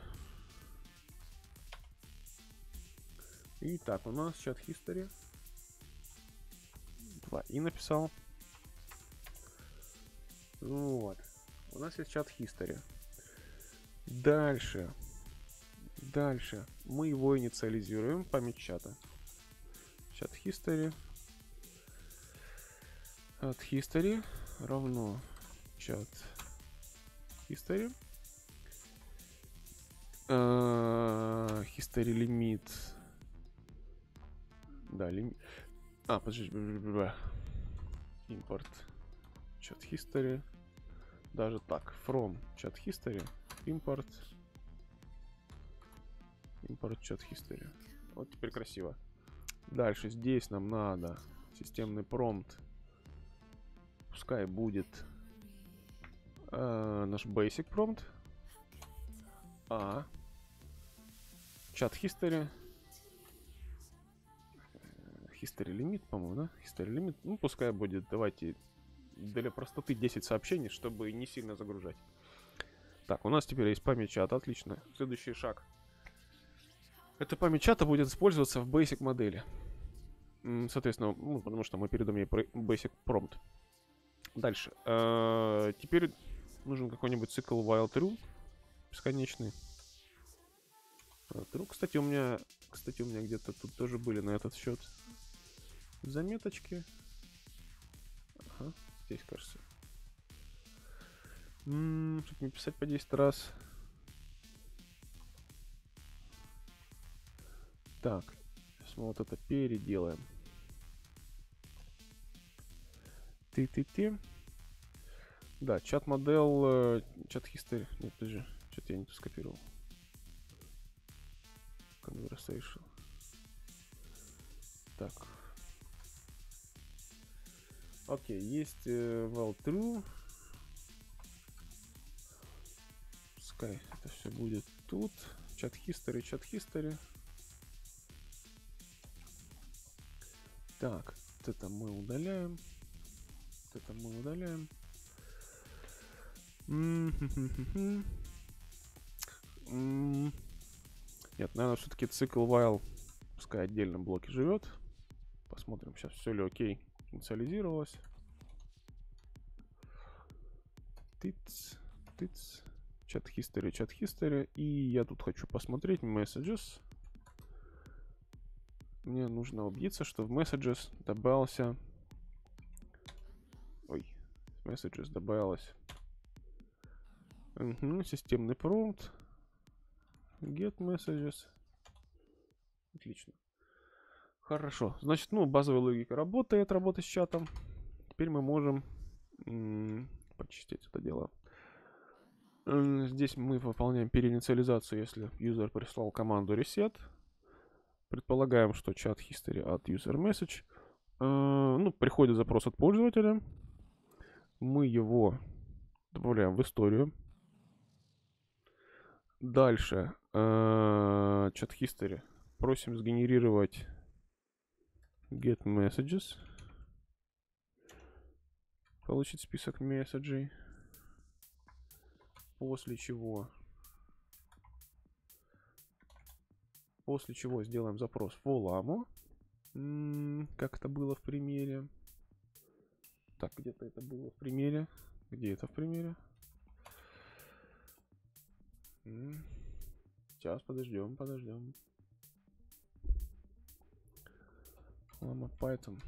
Итак, у нас чат history. И написал. Вот. У нас есть чат history. Дальше. Дальше. Мы его инициализируем. Память чата. Чат history. От history равно чат history. Uh, history limit. Да, лимит. А, подожди, импорт чат history, даже так, from чат history, импорт, импорт чат history. Вот теперь красиво. Дальше здесь нам надо системный промпт, пускай будет э, наш basic prompt, а чат history. History limit, по-моему, да? History limit. Ну, пускай будет, давайте, для простоты десять сообщений, чтобы не сильно загружать. Так, у нас теперь есть память чата, отлично. Следующий шаг. Эта память чата будет использоваться в basic модели. Соответственно, ну, потому что мы передаем ей basic prompt. Дальше. Э-э- теперь нужен какой-нибудь цикл while true. Бесконечный. True. Кстати, у меня, кстати, у меня где-то тут тоже были на этот счет заметочки. Ага, здесь, кажется. М-м, чтобы не писать по десять раз. Так, сейчас мы вот это переделаем. Ты-ты-ты. Да, чат-модель, чат-history. Нет, подожди, что-то я не скопировал. Conversation. Так. Окей, okay, есть э, well true. Пускай это все будет тут. Чат history, чат history. Так, вот это мы удаляем. Вот это мы удаляем. Нет, наверное, все-таки цикл while. Пускай отдельно блоке живет. Посмотрим, сейчас все ли окей. Инициализировалось. Тыц, тыц, Chat history, chat history. И я тут хочу посмотреть messages. Мне нужно убедиться, что в messages добавился... Ой, в messages добавилось. Угу, системный промпт. Get messages. Отлично. Хорошо. Значит, ну, базовая логика работает, работа с чатом. Теперь мы можем почистить это дело. Здесь мы выполняем переинициализацию, если user прислал команду reset. Предполагаем, что чат history от user message. Ну, приходит запрос от пользователя. Мы его добавляем в историю. Дальше чат history просим сгенерировать get messages. Получить список месседжей. После чего... После чего сделаем запрос в Ollama. Как это было в примере. Так, где-то это было в примере. Где это в примере? Сейчас, подождем, подождем. Llama Python.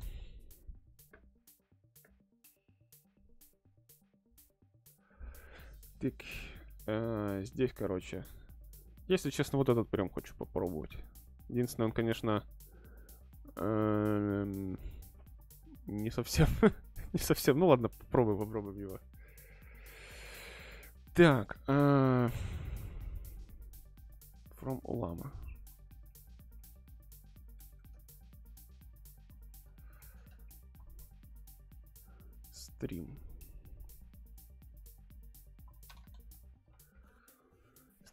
Так, э, здесь, короче, если честно, вот этот прям хочу попробовать. Единственное, он, конечно, э, не совсем, не совсем. Ну ладно, попробуем, попробуем его. Так, э, from Ollama. Стрим.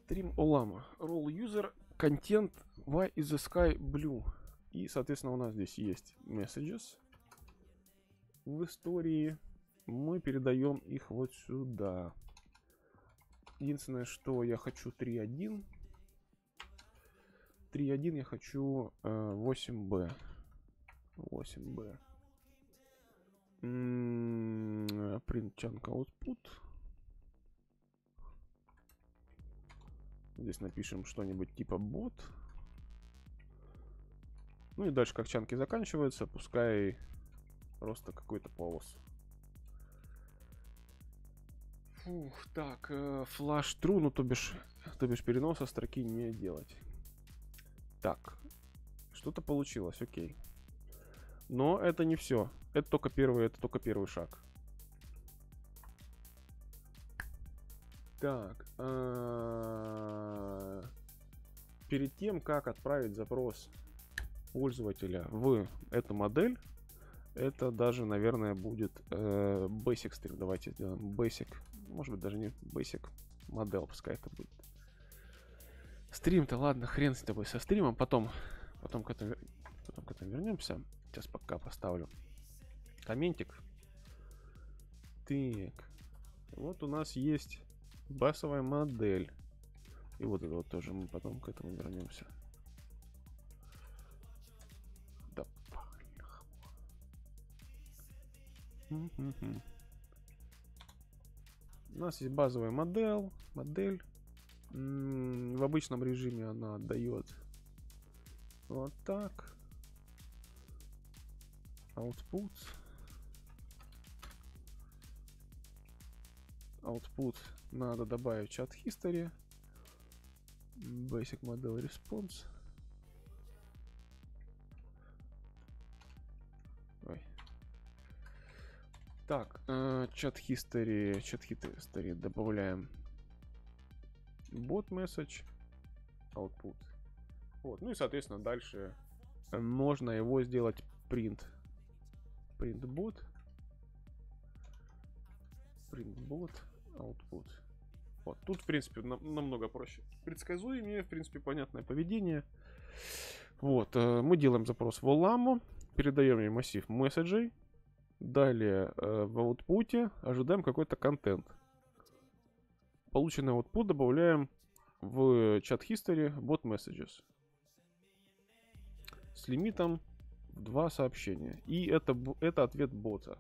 Stream Ollama. Role user content why is the sky blue. И, соответственно, у нас здесь есть messages. В истории мы передаем их вот сюда. Единственное, что я хочу три точка один. три точка один я хочу восемь бэ. восемь бэ. Print chunk output. Здесь напишем что-нибудь типа бот. Ну и дальше, как чанки заканчиваются, пускай просто какой-то полос. Фух, так, flash true, ну то бишь, то бишь переноса строки не делать. Так, что-то получилось, окей. Но это не все. Это только первый, это только первый шаг. Так, э-э, перед тем, как отправить запрос пользователя в эту модель, это даже, наверное, будет э-э, basic stream. Давайте сделаем basic, может быть, даже не basic модель, пускай это будет. Стрим-то, ладно, хрен с тобой со стримом, потом, потом к этому, потом к этому вернемся. Сейчас пока поставлю комментик. Так, вот у нас есть басовая модель. И вот это вот тоже мы потом к этому вернемся. Да. У нас есть базовая модель. Модель. В обычном режиме она отдает вот так. Output. Output надо добавить чат history. Basic model response. Ой. Так, чат history, чат history добавляем bot message output. Вот, ну и соответственно дальше можно его сделать print, print bot, print bot. Output. Вот тут, в принципе, нам, намного проще. Предсказуемее, в принципе, понятное поведение. Вот, э, мы делаем запрос в Ollama, передаем ей массив месседжей. Далее э, в output ожидаем какой-то контент. Полученный output добавляем в чат history bot messages. С лимитом два сообщения. И это, это ответ бота.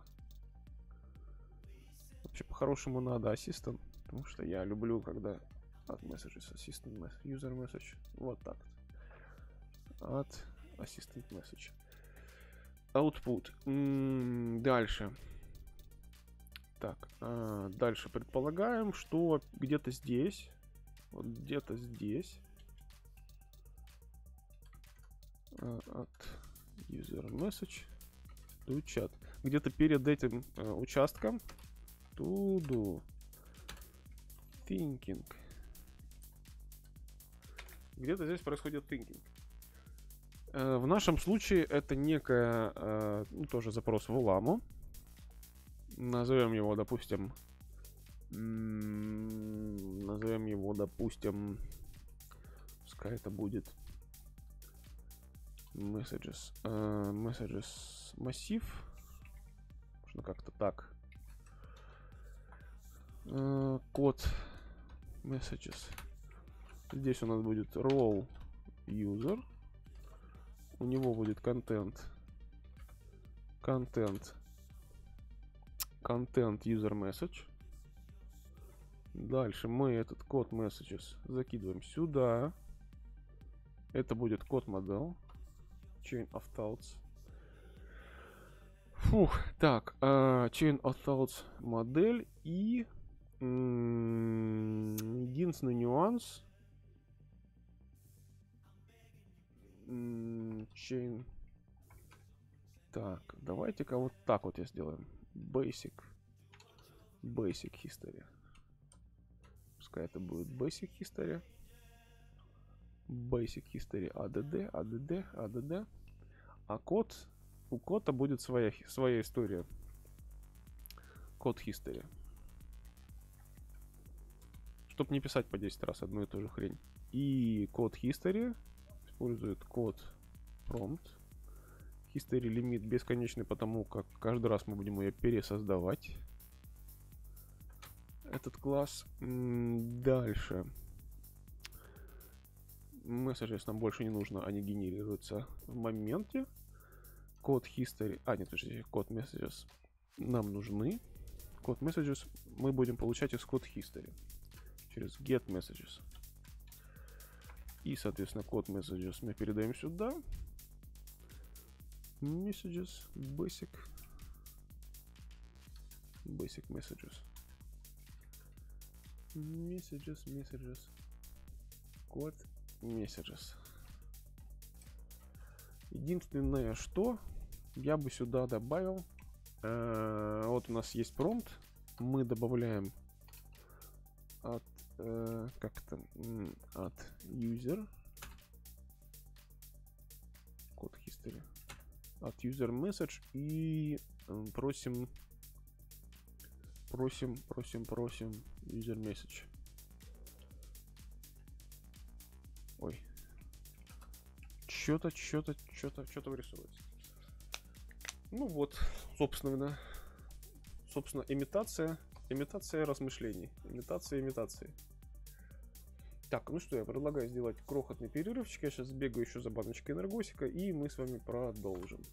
По-хорошему надо ассистент потому что я люблю, когда от messages assistant message, user message, вот так вот. От assistant message. Output. М-м, дальше. Так, а, дальше предполагаем, что где-то здесь, вот где-то здесь а, от user message to chat. Где-то перед этим а, участком to do thinking. Где-то здесь происходит thinking. А, в нашем случае это некая, а, ну, тоже запрос в Ламу. Назовем его, допустим, назовем его, допустим, пускай это будет messages, uh, messages массив, можно как-то так, uh, код messages, здесь у нас будет role user, у него будет контент, контент, контент user message. Дальше мы этот код messages закидываем сюда. Это будет код модель chain of thoughts. Фух, так, uh, chain of thoughts модель и mm, единственный нюанс mm, chain. Так, давайте-ка вот так вот я сделаю. Basic, basic history, пускай это будет basic history, basic history add, add, add, а код, у кода будет своя, своя история, код history, чтобы не писать по десять раз одну и ту же хрень, и код history использует код prompt. History лимит бесконечный, потому как каждый раз мы будем ее пересоздавать. Этот класс. Дальше. Messages нам больше не нужно, они генерируются в моменте. Код history. А, нет, подождите, код messages нам нужны. Код messages мы будем получать из код history. Через get messages. И, соответственно, код messages мы передаем сюда. Messages, basic, basic messages, messages, messages, код messages. Единственное, что я бы сюда добавил, э, вот у нас есть prompt, мы добавляем от, э, как там, от user, код history. От user message и просим, просим, просим, просим user message. Ой, что-то, что-то, что-то, что-то вырисовывается. Ну вот, собственно, собственно, имитация, имитация размышлений, имитация, имитации. Так, ну что, я предлагаю сделать крохотный перерывчик. Я сейчас сбегаю еще за баночкой энергосика, и мы с вами продолжим.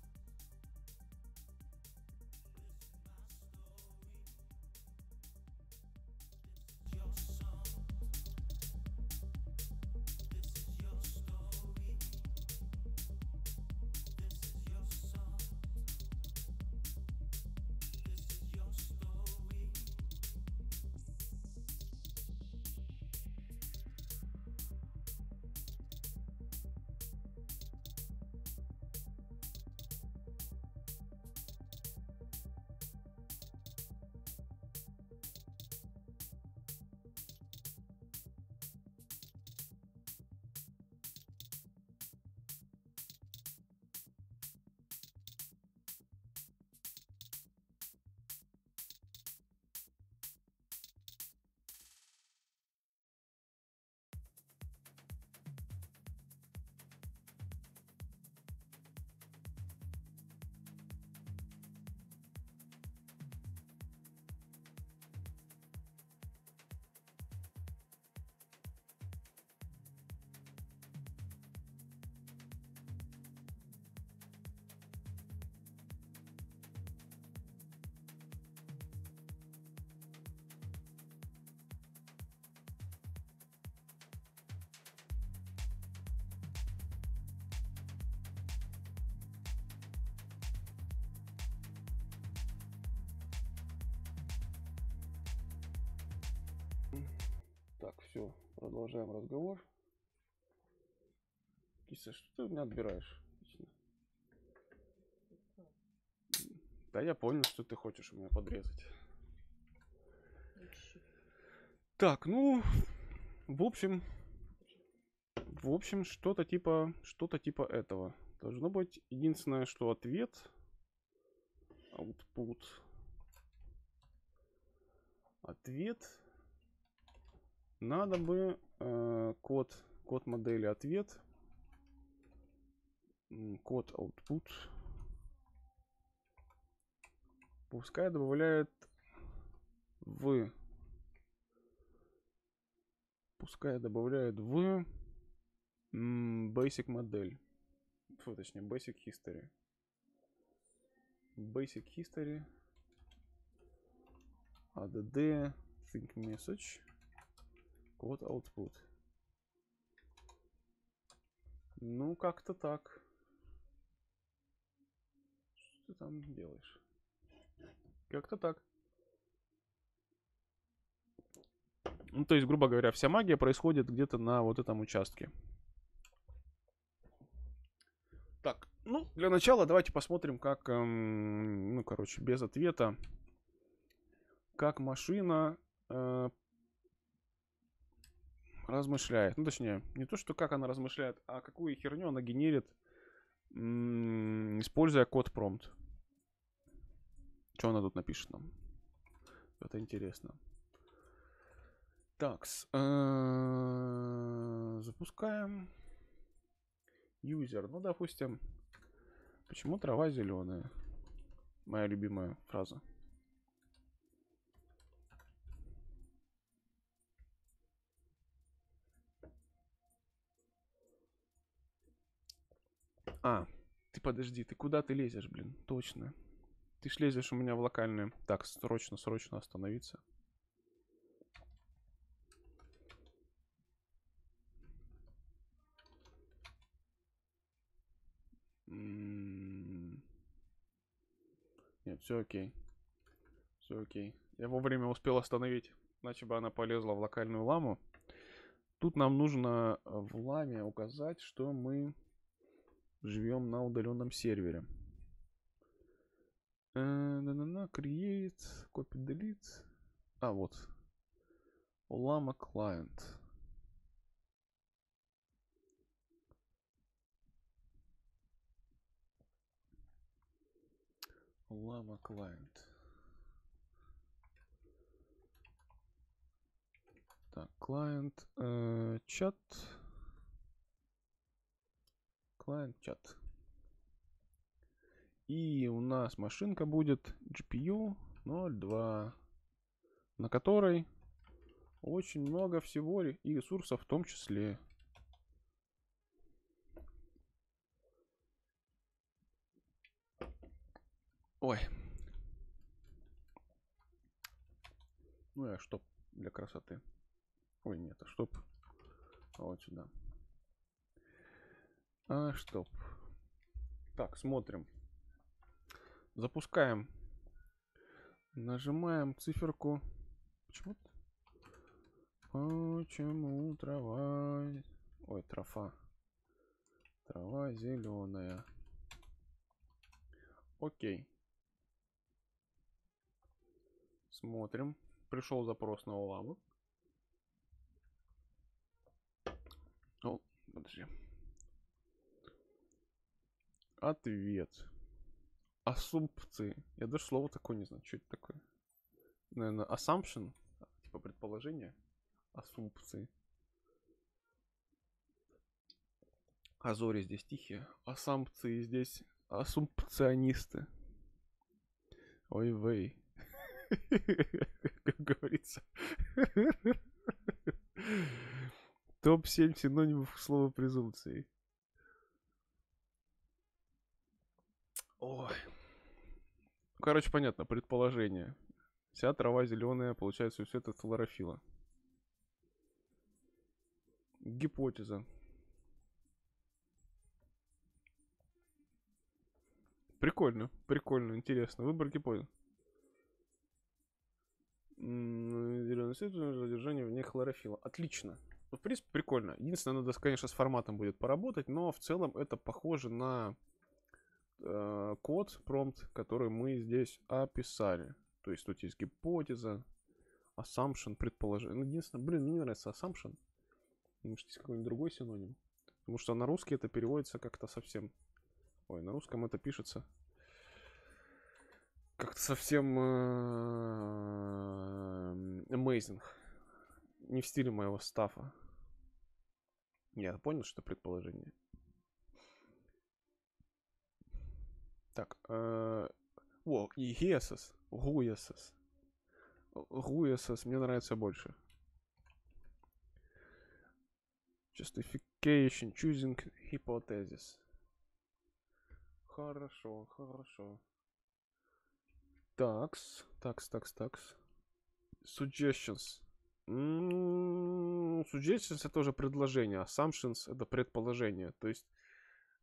Все, продолжаем разговор. Киса, что ты у меня отбираешь? Отлично. Да, я понял, что ты хочешь у меня подрезать. Так, ну, в общем, в общем, что-то типа, что-то типа этого. Должно быть, единственное, что ответ, output, ответ, надо бы э, код, код модели ответ, код output, пускай добавляет в, пускай добавляет в basic модель. Фу, точнее, basic history. Basic history. add think message. Code output. Ну, как-то так. Что ты там делаешь? Как-то так. Ну, то есть, грубо говоря, вся магия происходит где-то на вот этом участке. Так, ну, для начала давайте посмотрим, как, эм, ну, короче, без ответа, как машина э, размышляет. Ну, точнее, не то, что как она размышляет, а какую херню она генерит, м-м, используя код промпт. Что она тут напишет нам? Это интересно. Так, э, запускаем. User, ну, допустим, почему трава зеленая? Моя любимая фраза. А, ты подожди, ты куда ты лезешь, блин? Точно. Ты ж лезешь у меня в локальные. Так, срочно, срочно остановиться. Нет, все окей. Все окей. Я вовремя успел остановить. Иначе бы она полезла в локальную ламу. Тут нам нужно в ламе указать, что мы живем на удаленном сервере. На-на-на, create, copy, delete. А, вот. Ollama client. Llama client. Так, client э, чат. Client чат. И у нас машинка будет джи пи ю ноль два, на которой очень много всего и ресурсов в том числе. Ой. Ну я чтоб для красоты. Ой, нет, а чтоб. Вот сюда. А чтоб. Так, смотрим. Запускаем. Нажимаем циферку. Почему? Почему трава... Ой, трофа. Трава зеленая. Окей. Смотрим. Пришел запрос на Олламу. О, подожди. Ответ. Ассумпции. Я даже слово такое не знаю. Что это такое? Наверное, assumption. Типа предположение. Ассумпции. А зори здесь тихие. Ассумпции здесь ассумпционисты. Ой-вей. Как говорится. Топ семь синонимов слова презумпции. Ой. Короче, понятно. Предположение. Вся трава зеленая, получается, у цвета хлорофилла. Гипотеза. Прикольно. Прикольно. Интересно. Выбор гипотез. определенную ситуацию для задержания вне хлорофила. Отлично. В принципе, прикольно. Единственное, надо, конечно, с форматом будет поработать, но в целом это похоже на э, код, промпт, который мы здесь описали. То есть тут есть гипотеза, assumption, предположение. Ну, единственное, блин, мне не нравится assumption. Может, есть какой-нибудь другой синоним. Потому что на русский это переводится как-то совсем... Ой, на русском это пишется... Как-то совсем amazing. Не в стиле моего стафа. Я понял, что предположение. Так. О, и гесос. Гуесос. Гуесос мне нравится больше. Justification. Choosing hypothesis. Хорошо, хорошо. Такс, такс, такс, такс. Suggestions. Mm-hmm. Suggestions это тоже предложение. Assumptions это предположение. То есть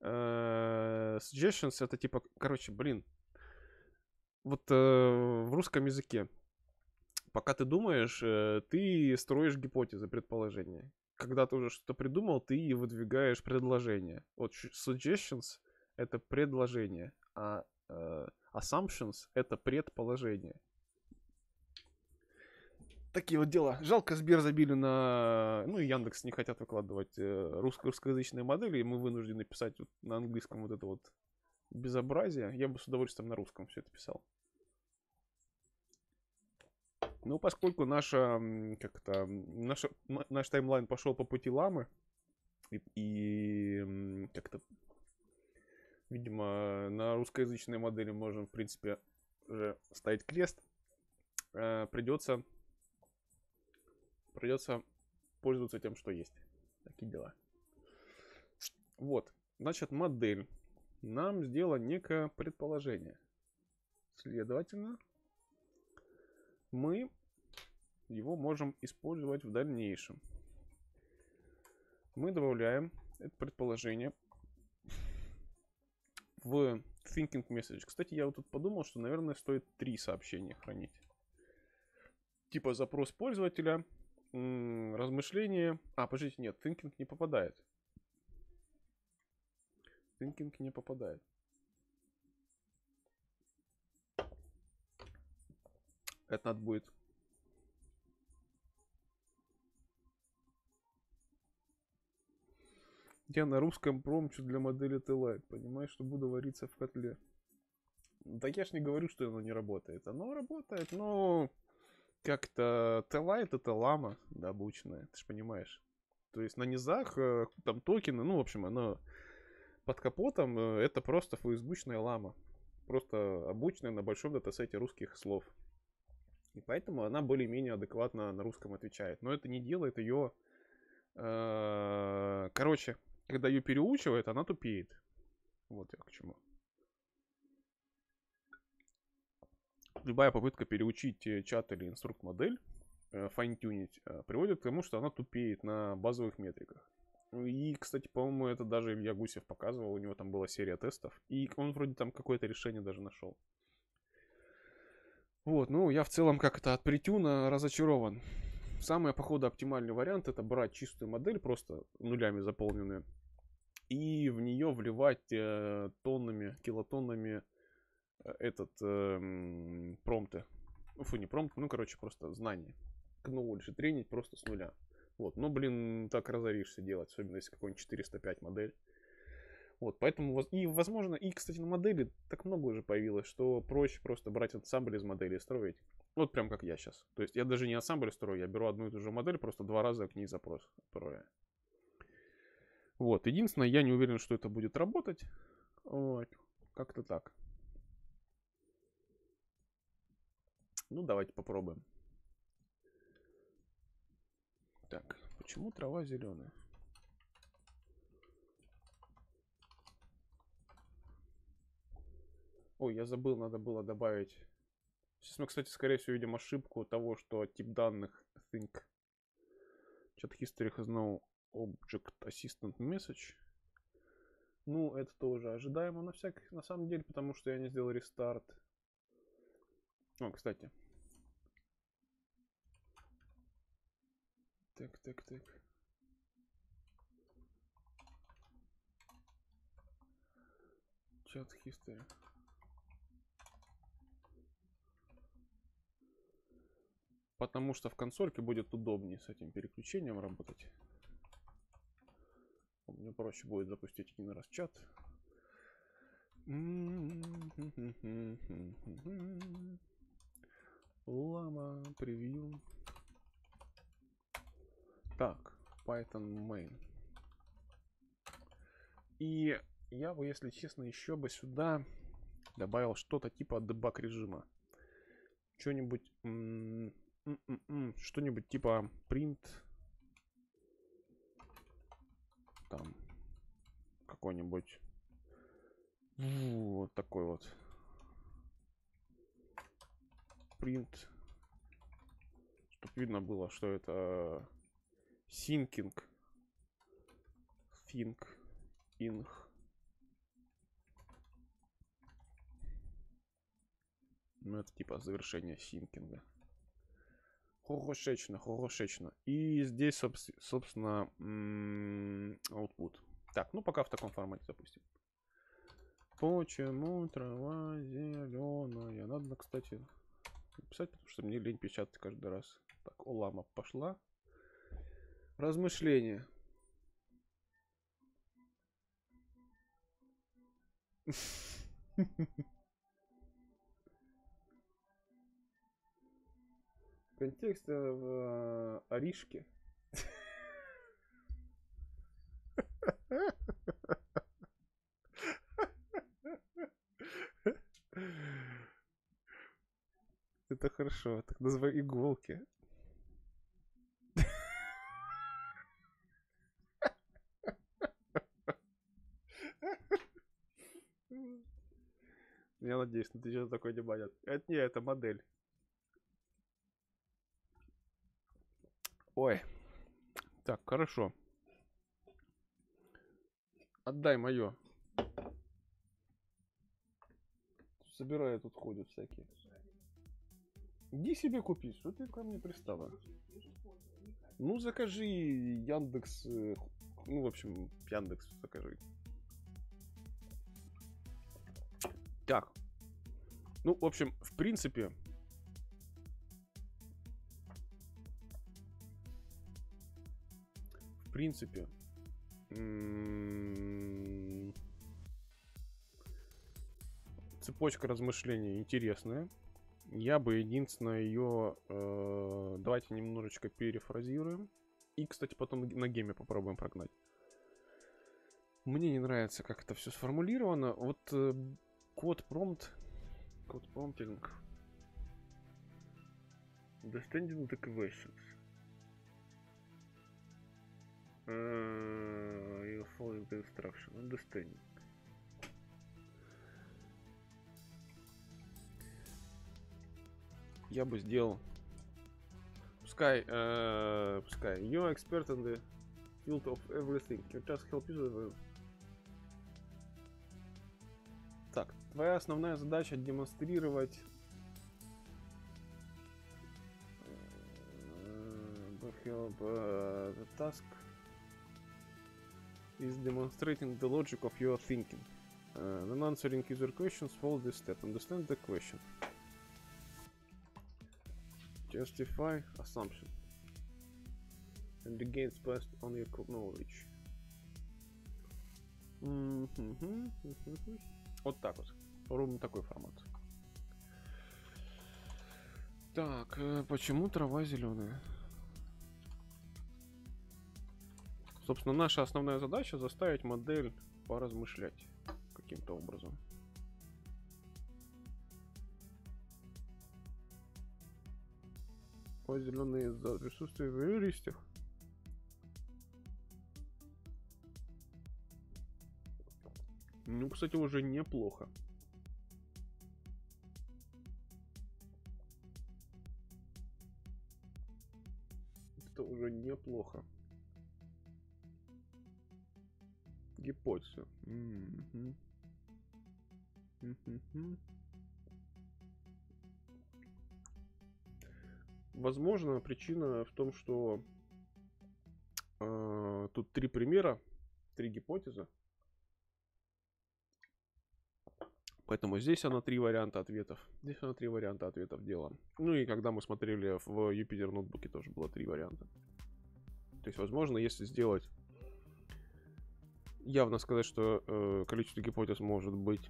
э-э, suggestions это типа, короче, блин. Вот э-э, в русском языке, пока ты думаешь, э-э, ты строишь гипотезы, предположения. Когда ты уже что-то придумал, ты выдвигаешь предложение. Вот suggestions это предложение, а э-э, assumptions это предположение. Такие вот дела. Жалко, Сбер забили на... Ну и Яндекс не хотят выкладывать русско русскоязычные модели, и мы вынуждены писать вот на английском вот это вот безобразие. Я бы с удовольствием на русском все это писал. Но поскольку наша, как-то, наша, наш таймлайн пошел по пути Ламы, и, и как-то... Видимо, на русскоязычной модели можем, в принципе, уже ставить крест. Э, придется, придется пользоваться тем, что есть. Такие дела. Вот. Значит, модель нам сделала некое предположение. Следовательно, мы его можем использовать в дальнейшем. Мы добавляем это предположение в thinking message. Кстати, я вот тут подумал, что, наверное, стоит три сообщения хранить. Типа запрос пользователя, размышления. А, подождите, нет, thinking не попадает. Thinking не попадает. Это надо будет... Я на русском промчу для модели T-Lite. Понимаешь, что буду вариться в котле. Так я ж не говорю, что оно не работает. Оно работает, но как-то T-Lite это лама добучная, ты же понимаешь. То есть на низах там токены, ну в общем, оно под капотом это просто фейсбучная лама. Просто обученная на большом датасете русских слов. И поэтому она более-менее адекватно на русском отвечает. Но это не делает ее... Короче... Когда ее переучивает, она тупеет. Вот я к чему. Любая попытка переучить чат или инструкт-модель, файн-тюнить, приводит к тому, что она тупеет на базовых метриках. И, кстати, по-моему, это даже Илья Гусев показывал. У него там была серия тестов. И он вроде там какое-то решение даже нашел. Вот, ну, я в целом как-то от притюна разочарован. Самый, походу, оптимальный вариант это брать чистую модель, просто нулями заполненную, и в нее вливать э, тоннами, килотоннами э, этот э, промпты. Фу, не промпт, ну, короче, просто знания. Knowledge тренить просто с нуля. Вот, ну, блин, так разоришься делать, особенно если какой-нибудь четыреста пять модель. Вот, поэтому, и, возможно, и, кстати, на модели так много уже появилось, что проще просто брать ансамбль из модели и строить. Вот прям как я сейчас. То есть я даже не ансамбль строю, я беру одну и ту же модель, просто два раза к ней запрос отправляю. Вот, единственное, я не уверен, что это будет работать. Вот, как-то так. Ну, давайте попробуем. Так, почему трава зеленая? Ой, я забыл, надо было добавить. Сейчас мы, кстати, скорее всего, видим ошибку того, что тип данных think. Chat history has no object assistant message. Ну, это тоже ожидаемо на всякий, на самом деле, потому что я не сделал рестарт. О, кстати. Так, так, так. Chat history. Потому что в консольке будет удобнее с этим переключением работать. Мне проще будет запустить один раз чат. Llama превью. Так, Python main. И я бы, если честно, еще бы сюда добавил что-то типа дебаг режима. Что-нибудь, что-нибудь типа print. Там какой-нибудь вот такой вот принт, чтоб видно было, что это синкинг, финк, инг. Ну это типа завершение синкинга. Хорошечно, хорошечно. И здесь, собственно, output. Так, ну пока в таком формате запустим. Почему трава зеленая? Надо, кстати, написать, потому что мне лень печатать каждый раз. Так, Ollama пошла. Размышления. Контекст в Аришке. Это хорошо. Так называй иголки. Я надеюсь, но ты сейчас такой не понятно. Это не, это модель. Ой, так, хорошо. Отдай мое. Собираю, тут ходят всякие. Иди себе купи, что ты ко мне пристала? Ну, закажи Яндекс, ну, в общем, Яндекс закажи. Так, ну, в общем, в принципе... В принципе, цепочка размышлений интересная. Я бы единственное ее э, давайте немножечко перефразируем. И, кстати, потом на гемме попробуем прогнать. Мне не нравится, как это все сформулировано. Вот э, код промпт, код промптинг. Understanding the questions. You follow the instruction. Understanding. Я бы сделал. Пускай, uh, пускай. You are expert in the field of everything. You just help you. Так, твоя основная задача демонстрировать. Uh, the task. Is demonstrating the logic of your thinking. Uh, when answering user questions, follow this step. Understand the question. Justify assumption. And again, it's based on your knowledge. Mm-hmm. Mm-hmm. Вот так вот. Ровно такой формат. Так, почему трава зеленая? Собственно, наша основная задача заставить модель поразмышлять каким-то образом. Ой, зеленые за присутствие в ее листьях. Ну, кстати, уже неплохо. Это уже неплохо. Гипотеза. Mm-hmm. Mm-hmm. Возможно, причина в том, что Тут три примера, три гипотезы. Поэтому здесь она три варианта ответов. Здесь она три варианта ответов делала. Ну и когда мы смотрели в Юпитер ноутбуке, тоже было три варианта. То есть, возможно, если сделать... Явно сказать, что э, количество гипотез может быть...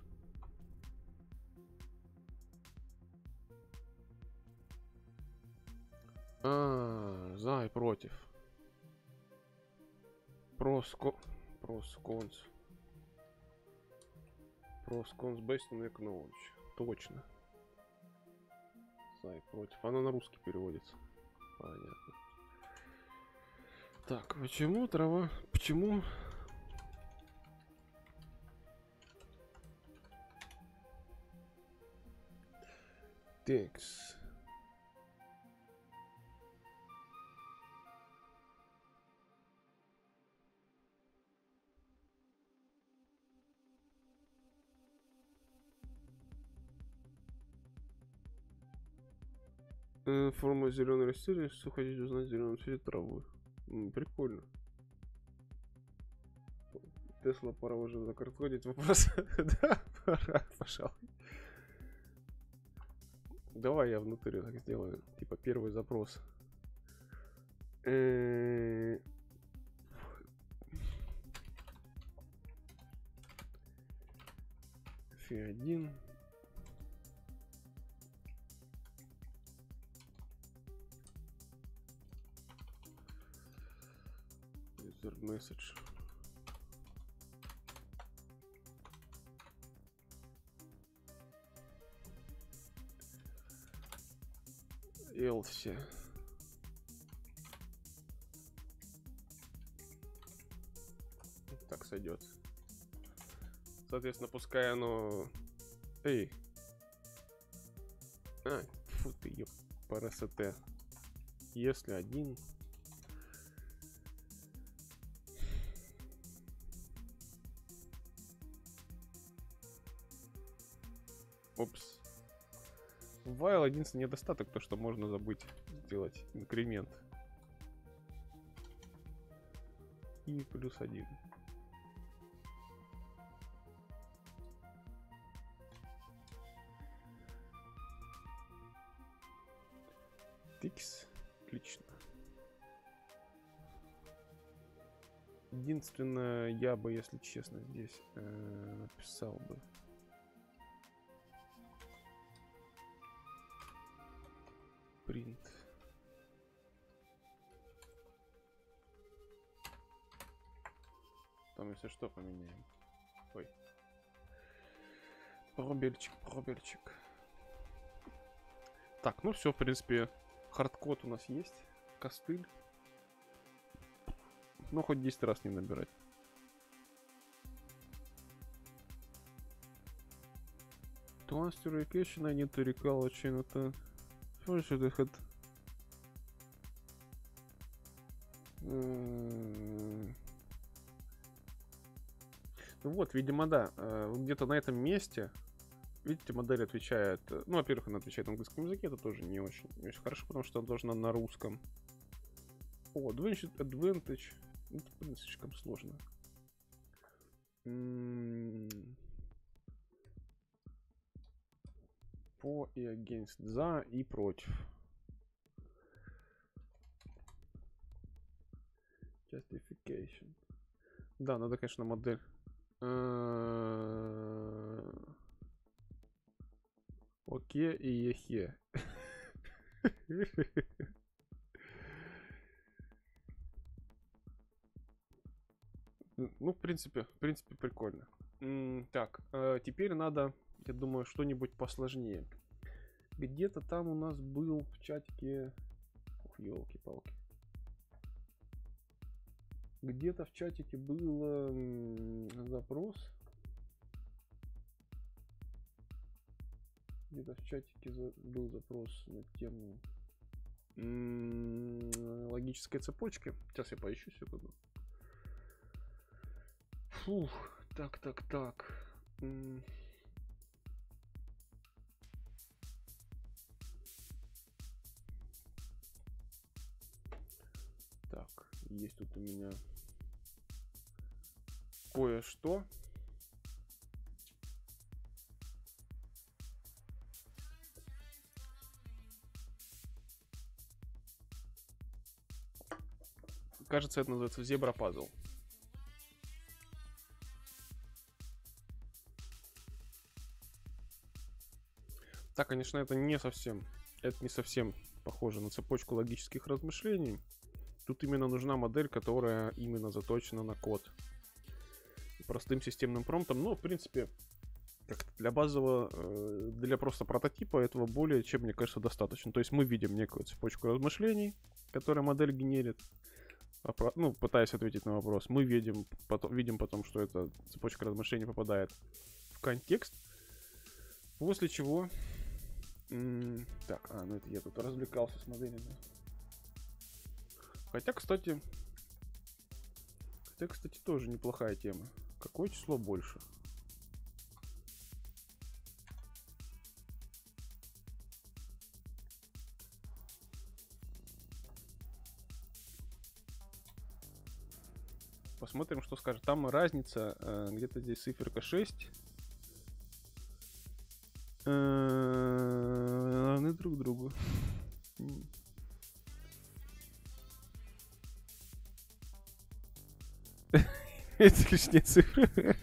А, за и против. Проско... Просконс. Просконс based on knowledge. Точно. За и против. Она на русский переводится. Понятно. Так, почему трава... Почему... Текст. Форма зеленой растения, что хотите узнать в зеленом цвете травы. М, прикольно. Тесла, пора уже закарткодить вопрос. Да, пора, пожалуй. Давай я внутрь так сделаю. Типа первый запрос. эф один. Месседж. Элси. Так сойдет. Соответственно, пускай оно... Эй. А, фу ты, ё... Парасете. Если один... Опс. В while единственный недостаток, то что можно забыть сделать инкремент. И плюс один. Тикс. Отлично. Единственное, я бы, если честно, здесь э, написал бы. Print. Там, если что, поменяем. Ой. Пробельчик, пробельчик. Так, ну все, в принципе, хардкод у нас есть. Костыль. Ну, хоть десять раз не набирать. To answer your question, I need to recall a chain of... Что-то ход. Ну вот, видимо, да. Где-то на этом месте. Видите, модель отвечает. Ну, во-первых, она отвечает на английском языке. Это тоже не очень, не очень хорошо, потому что она должна на русском. О, advantage. advantage. Это, в принципе, слишком сложно. М-м-м. По и against, за и против. Justification. Да, надо, конечно, модель. Окей и ехе. Ну, в принципе, в принципе, прикольно. Так, теперь надо... Я думаю, что-нибудь посложнее. Где-то там у нас был в чатике... Ух, елки-палки. Где-то в чатике был запрос. Где-то в чатике был запрос на тему логической цепочки. Сейчас я поищу секунду. Фух, так, так, так. есть тут у меня кое-что. Кажется, это называется зебра пазл. Да, конечно, это не совсем, это не совсем похоже на цепочку логических размышлений. Тут именно нужна модель, которая именно заточена на код. Простым системным промптом, но, в принципе, как-то для базового, для просто прототипа этого более чем, мне кажется, достаточно. То есть мы видим некую цепочку размышлений, которую модель генерит, ну, пытаясь ответить на вопрос. Мы видим потом, видим потом, что эта цепочка размышлений попадает в контекст, после чего... Так, а, ну это я тут развлекался с моделями. Хотя, кстати... Хотя, кстати, тоже неплохая тема. Какое число больше? Посмотрим, что скажет. Там разница, где-то здесь циферка шесть. Равны друг другу. Эти лишние цифры.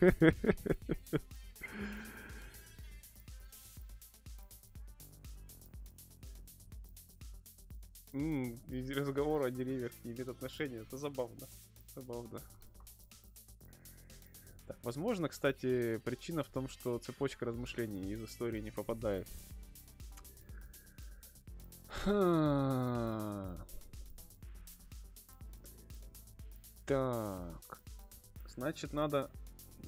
Разговор о деревьях не имеет отношения. Это забавно. Забавно. Так, возможно, кстати, причина в том, что цепочка размышлений из истории не попадает. Так. Значит, надо,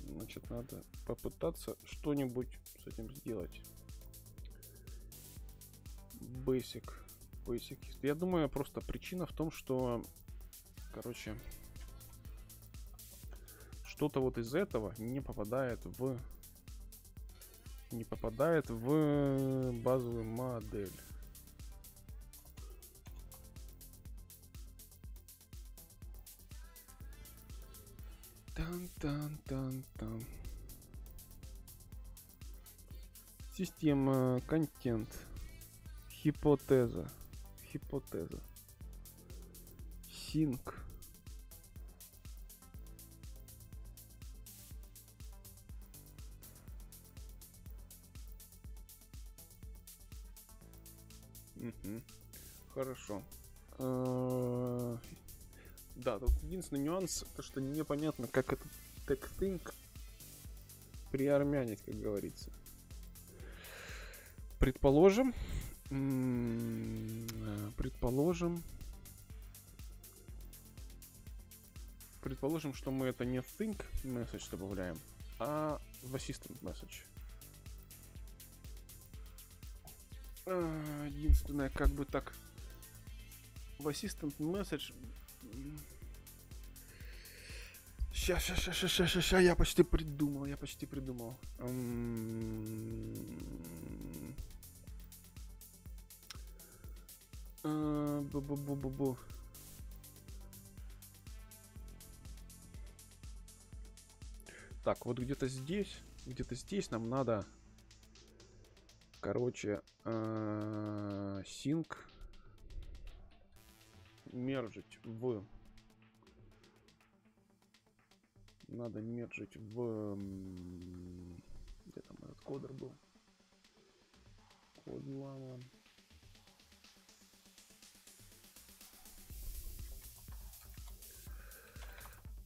значит, надо попытаться что-нибудь с этим сделать. Basic. Basic. Я думаю, просто причина в том, что, короче... Что-то вот из этого не попадает в не попадает в базовую модель. Тан-тан-тан-тан. Система, контент, хипотеза, хипотеза, синк. Угу. Хорошо. Uh, да, тут единственный нюанс, то что непонятно, как этот тек-тинг приармянить, как говорится. Предположим, предположим, предположим, что мы это не в think message добавляем, а в assistant message. Единственное, как бы так, в assistant message. Сейчас, сейчас, сейчас, сейчас, сейчас, сейчас, я почти придумал, я почти придумал. Бу-бу-бу-бу-бу. Так, вот где-то здесь, где-то здесь нам надо. Короче, sync мержить в надо мержить в где там этот кодер был, код Llama.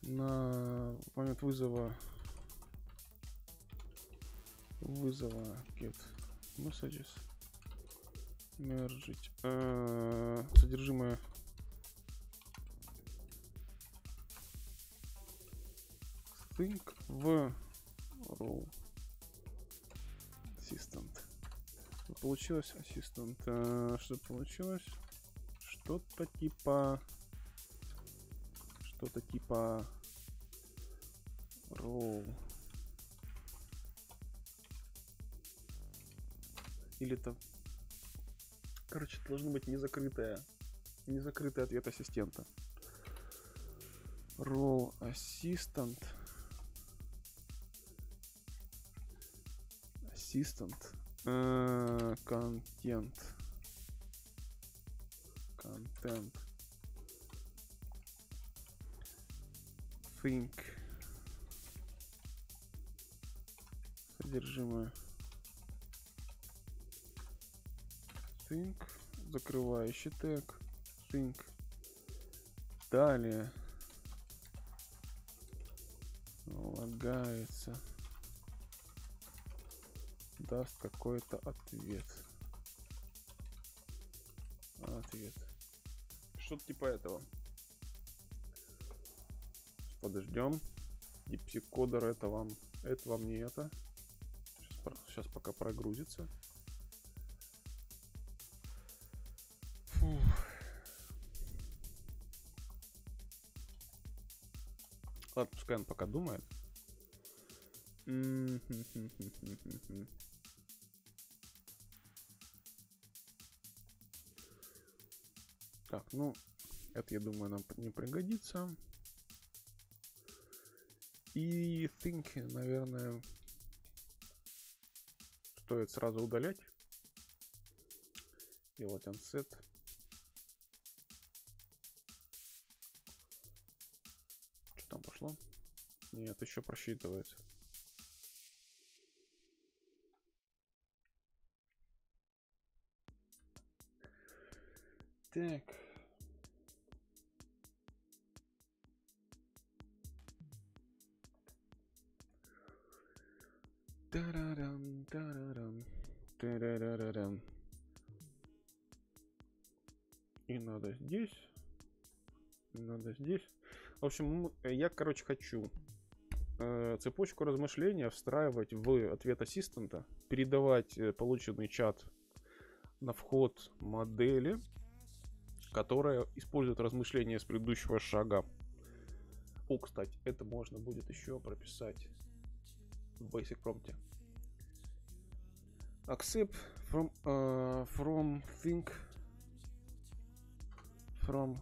На момент вызова вызова get messages мержить э, содержимое think в row assistant. Что получилось? Assistant. Э, что получилось? Что-то типа что-то типа row. Или это, короче, должно быть незакрытая, незакрытый ответ ассистента. Role Assistant. Assistant. Uh, content. Content. Think. Содержимое. Think. Закрывающий тег. Think. Далее. Лагается. Даст какой-то ответ. Ответ. Что-то типа этого. Подождем. И псикодер это вам. Это вам не это. Сейчас, сейчас пока прогрузится. Фух. Ладно, пускай он пока думает. Так, ну, это, я думаю, нам не пригодится. И think, наверное, стоит сразу удалять. Делать unset. Что там пошло? Нет, еще просчитывается. Так. Тарарам, тарарам, тарарарам. И надо здесь. И надо здесь. В общем, я, короче, хочу э, цепочку размышления встраивать в ответ ассистента, передавать э, полученный чат на вход модели, которая использует размышления с предыдущего шага. О, кстати, это можно будет еще прописать в basic prompt. Accept from, uh, from think from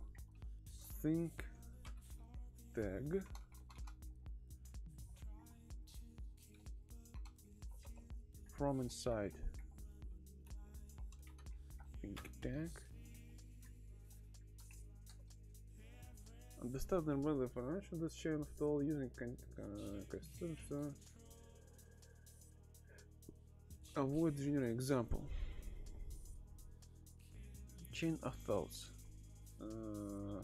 think tag from inside think tag. Understand the information that's chain of thought using construction. Avoid generic example. Chain of thoughts. Uh,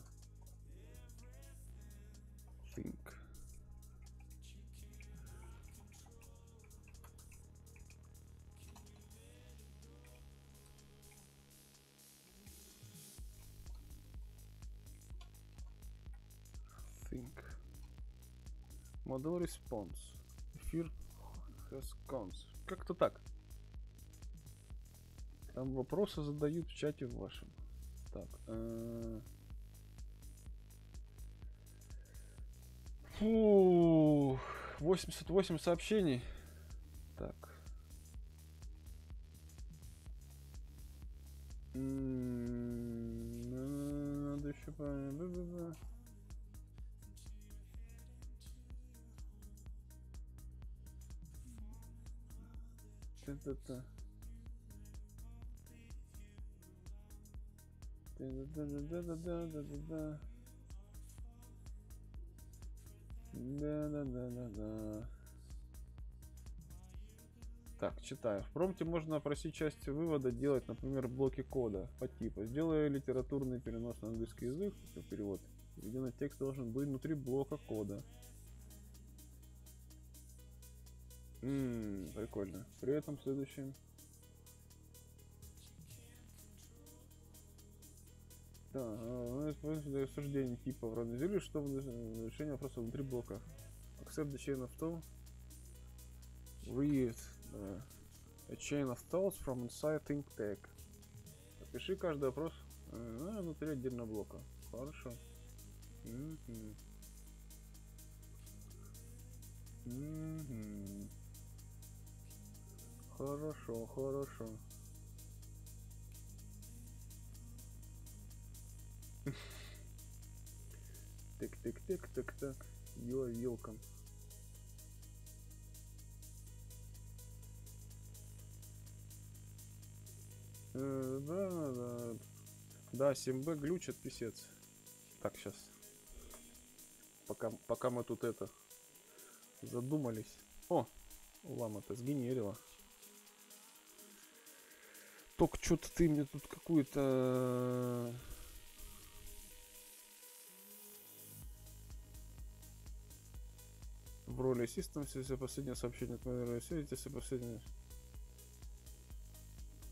think. Model response. Эфир has cons. Как-то так. Там вопросы задают в чате в вашем. Так. Э -э Фу, восемьдесят восемь сообщений. Так. М-м-м, надо еще понять. Так, читаю. В промпте можно просить часть вывода делать, например, блоки кода по типу. Сделай литературный перенос на английский язык, перевод. Введенный текст должен быть внутри блока кода. Ммм, прикольно. При этом следующем. Да, мы используем для обсуждения типа вроде зелю, что в решении вопроса внутри блока. Accept the chain of thought. Read the a chain of thoughts from inside think tag. Опиши каждый вопрос а, внутри отдельного блока. Хорошо. Mm-hmm. Mm-hmm. Хорошо, хорошо. Так, так, Так, так, так. Йо, елком. Э, да, да. Да, семь бэ глючит, писец. Так, сейчас. Пока, пока мы тут это задумались. О, Llama-то сгенерила. Только что-то ты мне тут какую-то... В роли систем, все последнее сообщение от моей роли, все последнее...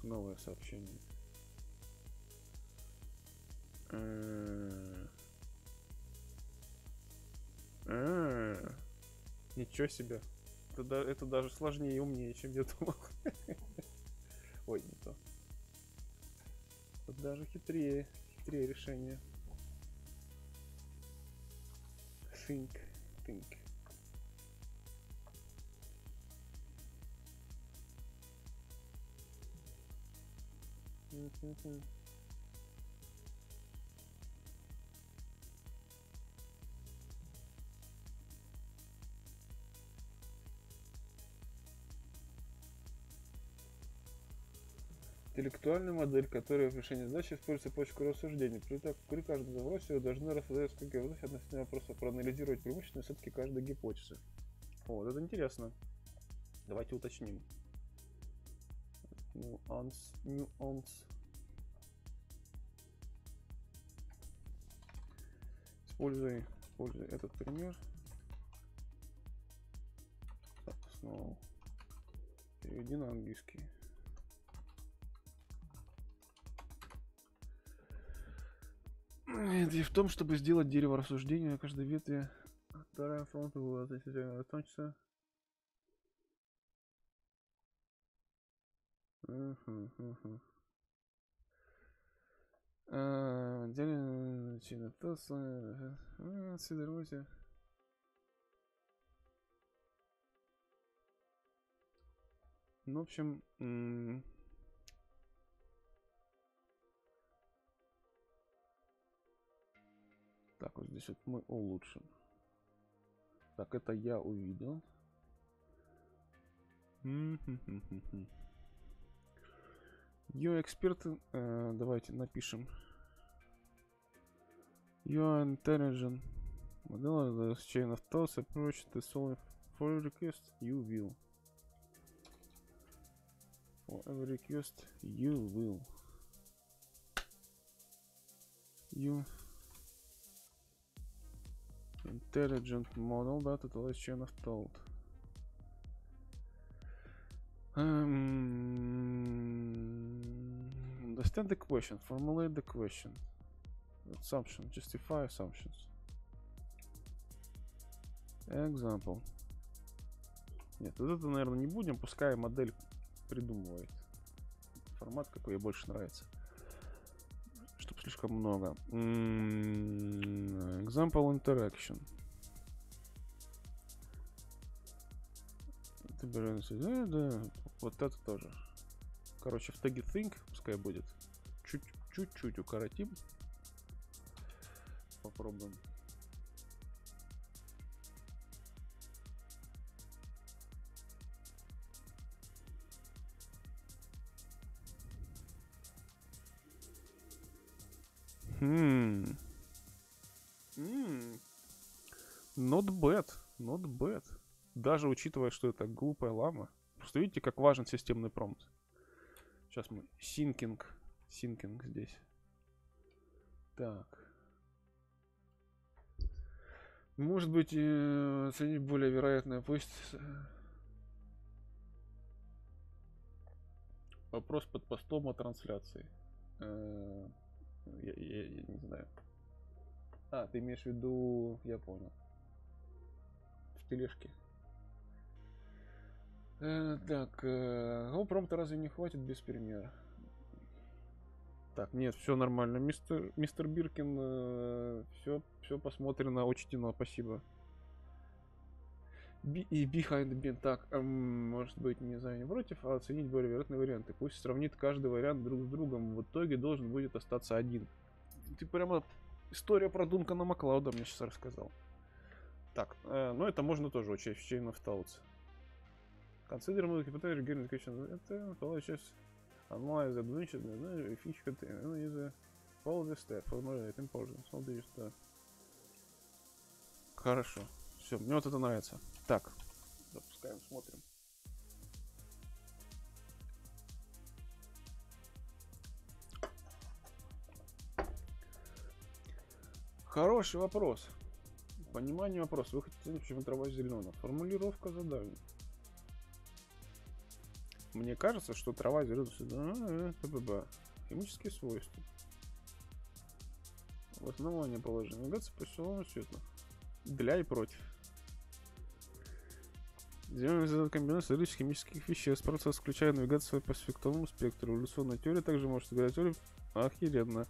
Новое сообщение. А -а -а. Ничего себе. Это, это даже сложнее и умнее, чем я думал. Ой, не то. Это даже хитрее. Хитрее решение. Think, think. Интеллектуальная модель, которая в решении задачи использует цепочку рассуждений. При, так, при каждом вопросе вы должны рассуждать, сколько вновь относительно вопроса, проанализировать преимущественно все-таки каждой гипотезы. Вот это интересно. Давайте уточним. Нюанс, нюанс. Используй, используй этот пример. Так, снова. Переведи на английский. Идея в том, чтобы сделать дерево рассуждения на каждой ветви. Вторая фронта была закончится. Отдельно Chain of Thoughts. Сидоруйте. Ну, в общем. Так, вот здесь вот мы улучшим. Так, это я увидел. Ее эксперты, э, давайте напишем. Your intelligent model is chain of thoughts approach to solve for request you will. For every request you will. You intelligent model that utilize chain of thought. Um, understand the question, formulate the question. Assumption, justify assumptions. Example. Нет, вот это, наверное, не будем, пускай модель придумывает. Формат, какой ей больше нравится. Чтобы слишком много. Mm, example interaction. Да, да, вот это тоже. Короче, в таге think пускай будет. Чуть-чуть укоротим. Попробуем. Hmm. Hmm. Not bad, not bad. Даже учитывая, что это глупая Llama. Просто видите, как важен системный промпт. Сейчас мы синкинг, синкинг здесь. Так. Может быть, э, оценить более вероятное, пусть вопрос под постом о трансляции. Э, я, я, я не знаю. А, ты имеешь в виду, я понял. В тележке. Э, так, э, промпта разве не хватит без примера? Так, нет, все нормально, мистер, мистер Биркин, э, все, все посмотрено, учтено, спасибо. Би и behind bin, так, э, может быть, не знаю, не против, а оценить более вероятные варианты. Пусть сравнит каждый вариант друг с другом, в итоге должен будет остаться один. Ты прямо история продумка на Маклауда мне сейчас рассказал. Так, э, но это можно тоже учесть в Chain of Thoughts. Consider multiple regional questions. Это получается analyze admission, фичка, analyze all the steps, formulate importance, all the steps. Хорошо. Все, мне вот это нравится. Так, запускаем, смотрим. Хороший вопрос. Понимание вопроса. Выход в интервале зеленого. Формулировка заданий. Мне кажется, что трава зеленая. Да, т.б. Химические свойства. В основании положения навигации по силовому свету. Для и против. Зеленый задан комбинацию различных химических веществ. Процесс включает навигацию по спектровому спектру. Эволюционная теория также может играть роль. Охеренно.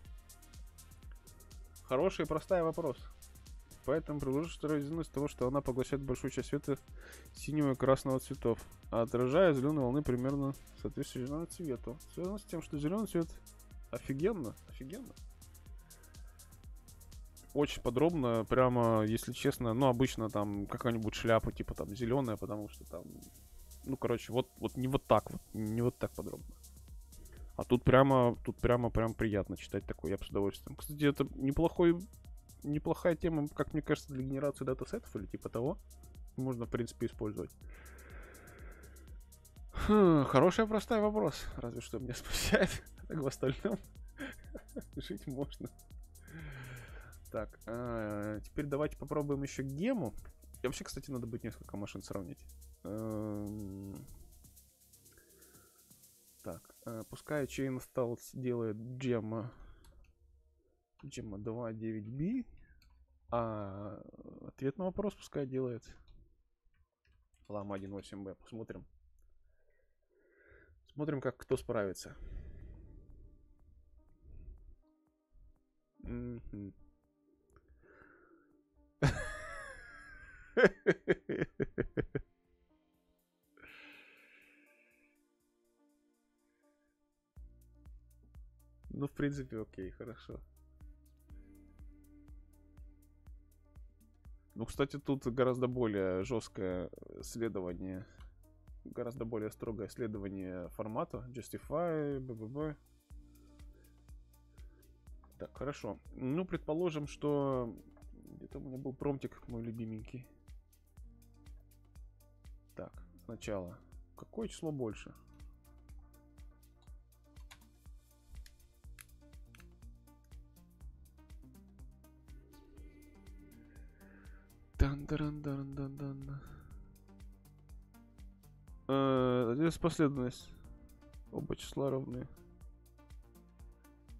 Хороший и простой вопрос. Поэтому приложишь второй из того, что она поглощает большую часть света синего и красного цветов, а отражая зеленые волны примерно соответствующие зеленому цвету. Связано с тем, что зеленый цвет офигенно, офигенно. Очень подробно, прямо, если честно, ну обычно там какая-нибудь шляпа типа там зеленая, потому что там, ну короче, вот, вот не вот так, вот не вот так подробно. А тут прямо, тут прямо, прям приятно читать такое, я бы с удовольствием. Кстати, это неплохой. Неплохая тема, как мне кажется, для генерации датасетов или типа того. Можно, в принципе, использовать. Хм, хороший простой вопрос. Разве что меня спасает. Так в остальном жить можно. Так, а, теперь давайте попробуем еще гему. И вообще, кстати, надо будет несколько машин сравнить. Так, а, пускай Chain of Thoughts делает Gemma. Gemma два девять би. А ответ на вопрос пускай делает Llama один восемь би. Посмотрим. Смотрим, как кто справится. Ну, в принципе, окей, хорошо. Ну, кстати, тут гораздо более жесткое следование, гораздо более строгое следование формата. Justify, ббб. Так, хорошо. Ну, предположим, что... Где-то у меня был промптик мой любименький. Так, сначала. Какое число больше? Дан-дан-дан-дан-дан. Э, здесь последовательность. Оба числа равны.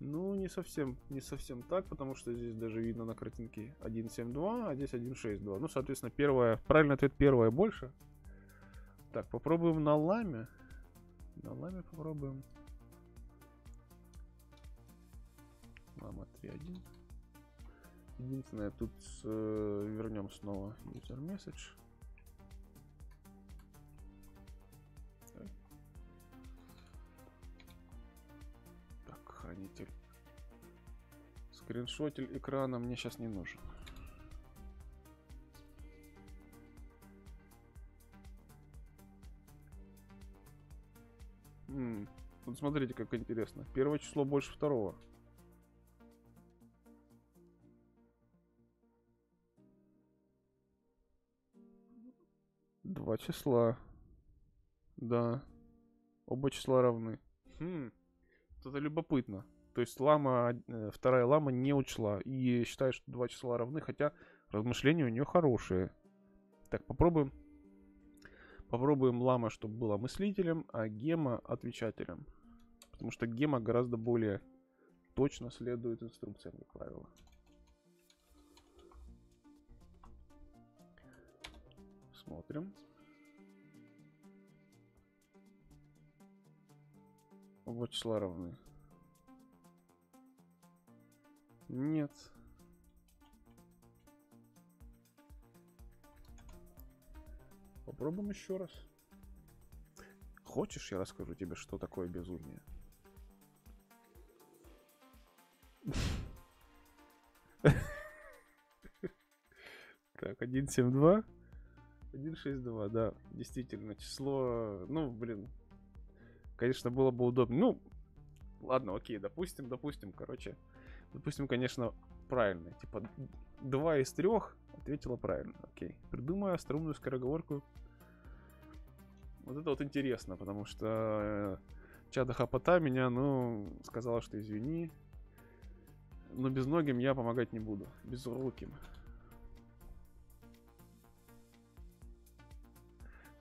Ну, не совсем, не совсем так, потому что здесь даже видно на картинке один семь два, а здесь один шесть два. Ну, соответственно, первое, правильный ответ первое больше. Так, попробуем на ламе. На ламе попробуем. Лама три один. Единственное, тут э, вернем снова user message. Так, хранитель. Скриншотель экрана мне сейчас не нужен. М-м, вот смотрите, как интересно. Первое число больше второго. Два числа. Да. Оба числа равны. Хм. Это любопытно. То есть лама, вторая лама не учла. И считает, что два числа равны. Хотя размышления у нее хорошие. Так, попробуем. Попробуем лама, чтобы была мыслителем, а гема отвечателем. Потому что гема гораздо более точно следует инструкциям, как правило. Смотрим. Оба числа равны. Нет. Попробуем еще раз. Хочешь, я расскажу тебе, что такое безумие? Так, один семь два. один шесть два, да. Действительно, число... Ну, блин. Конечно, было бы удобно. Ну, ладно, окей, допустим, допустим, короче. Допустим, конечно, правильно. Типа, два из трех ответила правильно. Окей. Придумаю остроумную скороговорку. Вот это вот интересно, потому что чада хапота меня, ну, сказала, что извини. Но безногим я помогать не буду. Безруким.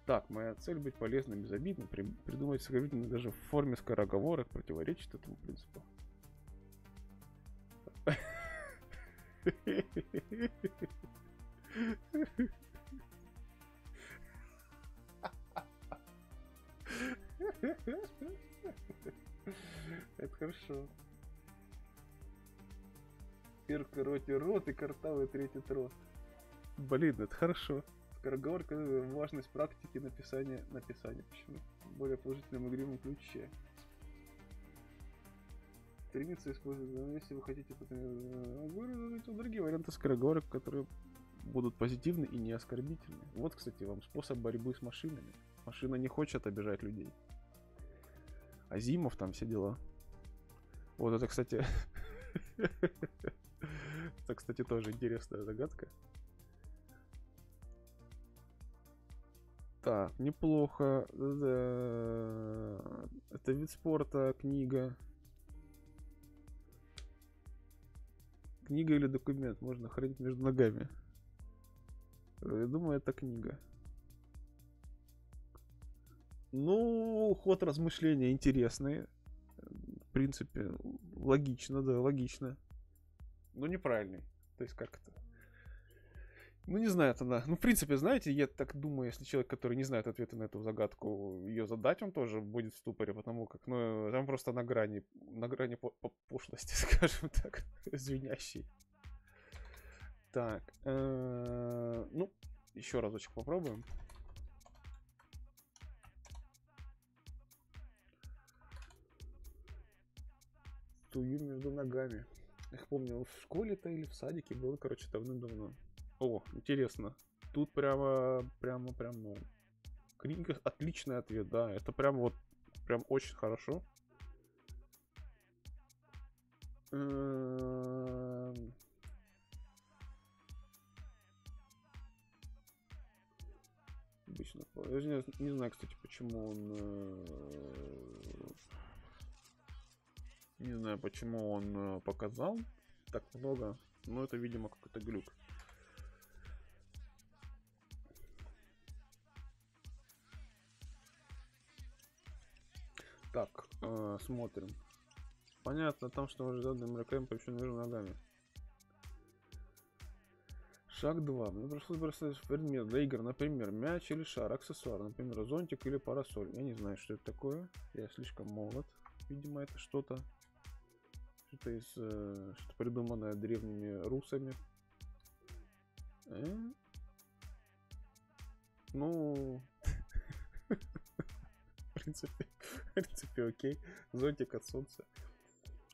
Так, моя цель быть полезным, безобидным, при, придумать сокровительно даже в форме скороговорок противоречит этому принципу. Это хорошо. Первый рот и рот, и картавый третий трот. Блин, это хорошо. Скороговорка — важность практики написания, написания, почему? В более положительном игривом ключе. Стремиться использовать, но если вы хотите, потом... другие варианты скороговорок, которые будут позитивны и не оскорбительны. Вот, кстати, вам способ борьбы с машинами. Машина не хочет обижать людей. Азимов, там все дела. Вот это, кстати... Это, кстати, тоже интересная загадка. Так, неплохо. Да. Это вид спорта, книга. Книга или документ можно хранить между ногами. Я думаю, это книга. Ну, ход размышления интересный. В принципе, логично, да, логично. Но неправильный. То есть как-то... Ну, не знает она. Ну, в принципе, знаете, я так думаю, если человек, который не знает ответа на эту загадку, ее задать, он тоже будет в ступоре, потому как, ну, там просто на грани, на грани по по пошлости, скажем так, звенящий. Так, э-э, ну, еще разочек попробуем. Тую между ногами. Я помню, в школе-то или в садике было, короче, давным-давно. О, интересно. Тут прямо, прямо, прямо. Книга, отличный ответ, да. Это прям вот, прям очень хорошо. Обычно. Я не, не знаю, кстати, почему он... Не знаю, почему он показал так много. Но это, видимо, какой-то глюк. Так, э, смотрим. Понятно, там что уже данным руками причем между ногами. Шаг два. Мне пришлось бросать предмет для игр, например, мяч или шар, аксессуар, например, зонтик или парасоль. Я не знаю, что это такое. Я слишком молод. Видимо, это что-то, что-то из, э, что придуманное древними русами. Э? Ну... В принципе, в принципе, окей. Зонтик от солнца.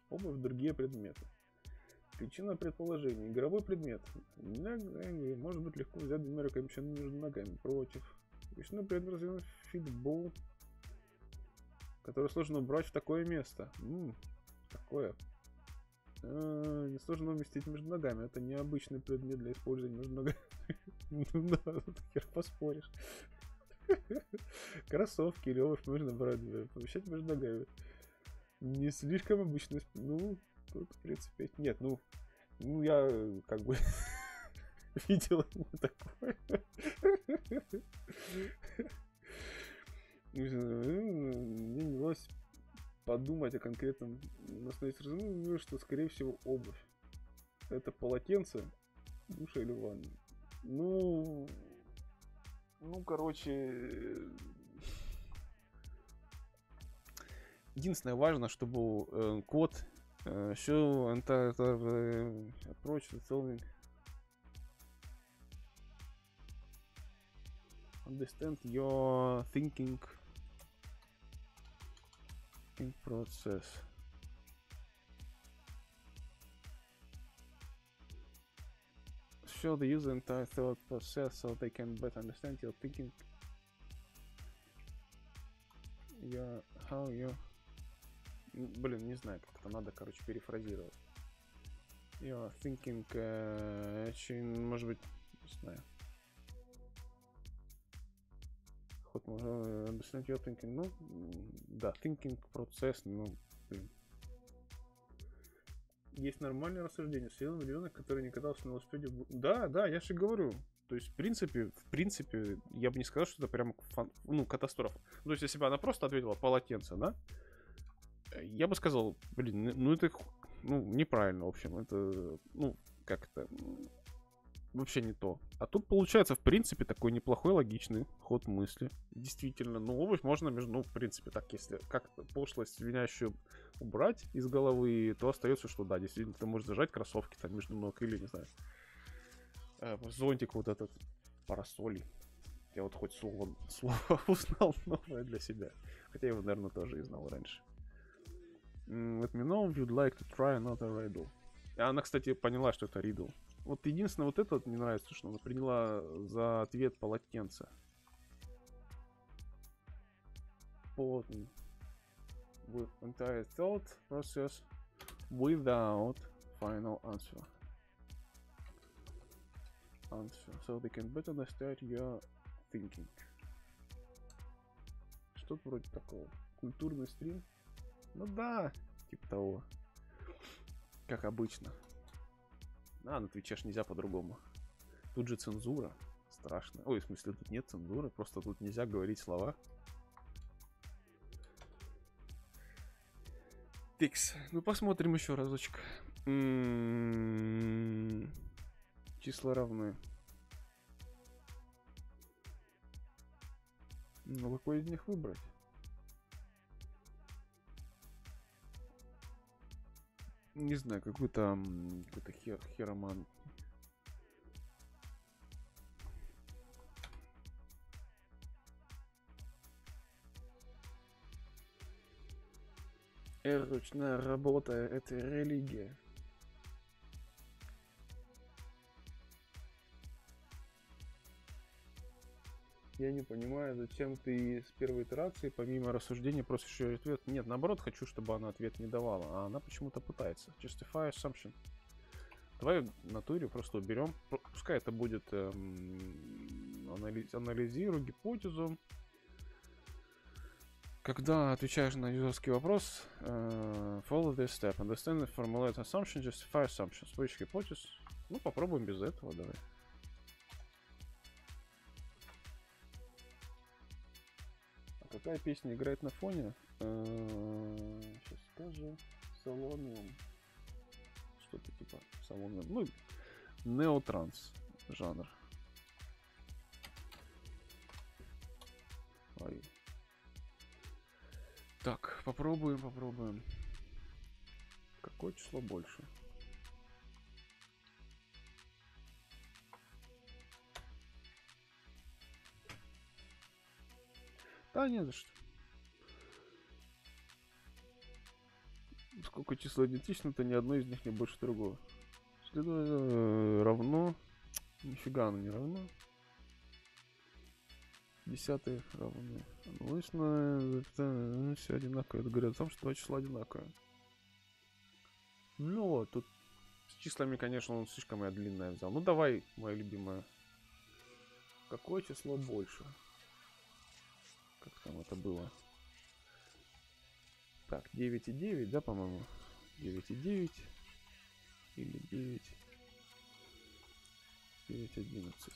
Обувь, другие предметы. Причина предположения. Игровой предмет. Может быть легко взять двумя руками между ногами. Против. Причина предположения. Фитбол. Который сложно убрать в такое место. М-м, такое. Э-э, не сложно уместить между ногами. Это необычный предмет для использования между ногами. Хер поспоришь. Кроссовки или обувь можно брать, помещать между ногами. Не слишком обычно. Ну, тут, в принципе, нет, ну, ну я как бы видел такое. Мне не удалось подумать о конкретном. Ну, что, скорее всего, обувь. Это полотенце, душа или ванна. Ну... Ну, короче, единственное важно, чтобы э, код э, еще это, это, э, прочно целый. Understand your thinking, thinking process. show the user entire thought process so they can better understand your thinking, your, how you... Блин, не знаю, как это надо, короче, перефразировать. Your thinking, uh, chain, может быть, не знаю. Хоть можно объяснить your thinking, ну, да, thinking процесс, ну, блин. Есть нормальное рассуждение, сидел ребенок, который не катался на велосипеде. Да, да, я же говорю. То есть, в принципе, в принципе, я бы не сказал, что это прям фан... ну, катастрофа. То есть, если бы она просто ответила полотенце, да, я бы сказал, блин, ну это ну, неправильно, в общем, это, ну, как-то вообще не то. А тут получается, в принципе, такой неплохой логичный ход мысли. Действительно, ну, обувь можно, между, ну, в принципе, так, если как-то пошлость винящую убрать из головы, то остается, что да, действительно, ты можешь зажать кроссовки там между ног или, не знаю, зонтик вот этот, парасоль. Я вот хоть слово, слово узнал новое для себя. Хотя я его, наверное, тоже и знал раньше. Let me know if you'd like to try another riddle. Она, кстати, поняла, что это riddle. Вот единственное, вот это вот мне нравится, что она приняла за ответ полотенце. Полотен. With entire thought process without final answer. Answer. So they can better understand your thinking. Что-то вроде такого. Культурный стрим. Ну да, типа того. Как обычно. А, на Твиче ж нельзя по-другому. Тут же цензура. Страшно. Ой, в смысле, тут нет цензуры. Просто тут нельзя говорить слова. Тикс. Ну, посмотрим еще разочек. М-м-м-м. Числа равны. Ну, какой из них выбрать? Не знаю, какой-то какой-то хер, хероман. Э, ручная работа, это религия. Я не понимаю, зачем ты с первой итерации, помимо рассуждения, просишь ее ответ. Нет, наоборот, хочу, чтобы она ответ не давала, а она почему-то пытается. Justify assumption. Давай в натуре просто уберем. Пускай это будет эм, анализ, анализирую гипотезу. Когда отвечаешь на юзерский вопрос, э, follow this step. Understand, formulate assumption, justify assumption. Споешь гипотез. Ну, попробуем без этого, давай. Какая песня играет на фоне? Сейчас скажу. Солониум. Что-то типа Солониум. Ну, неотранс жанр. Ой. Так, попробуем, попробуем. Какое число больше? Да, не за что. Сколько число идентично, то ни одно из них не больше другого. Следует равно. Нифига оно не равно. Десятые равны. Логично, это все одинаково. Это говорит о том, что два числа одинаковые. Ну, тут с числами, конечно, он слишком я длинное взял. Ну, давай, моя любимая. Какое число больше? Как там это было? Так, девять и девять, да, по-моему? девять и девять. Или девять. девять и одиннадцать.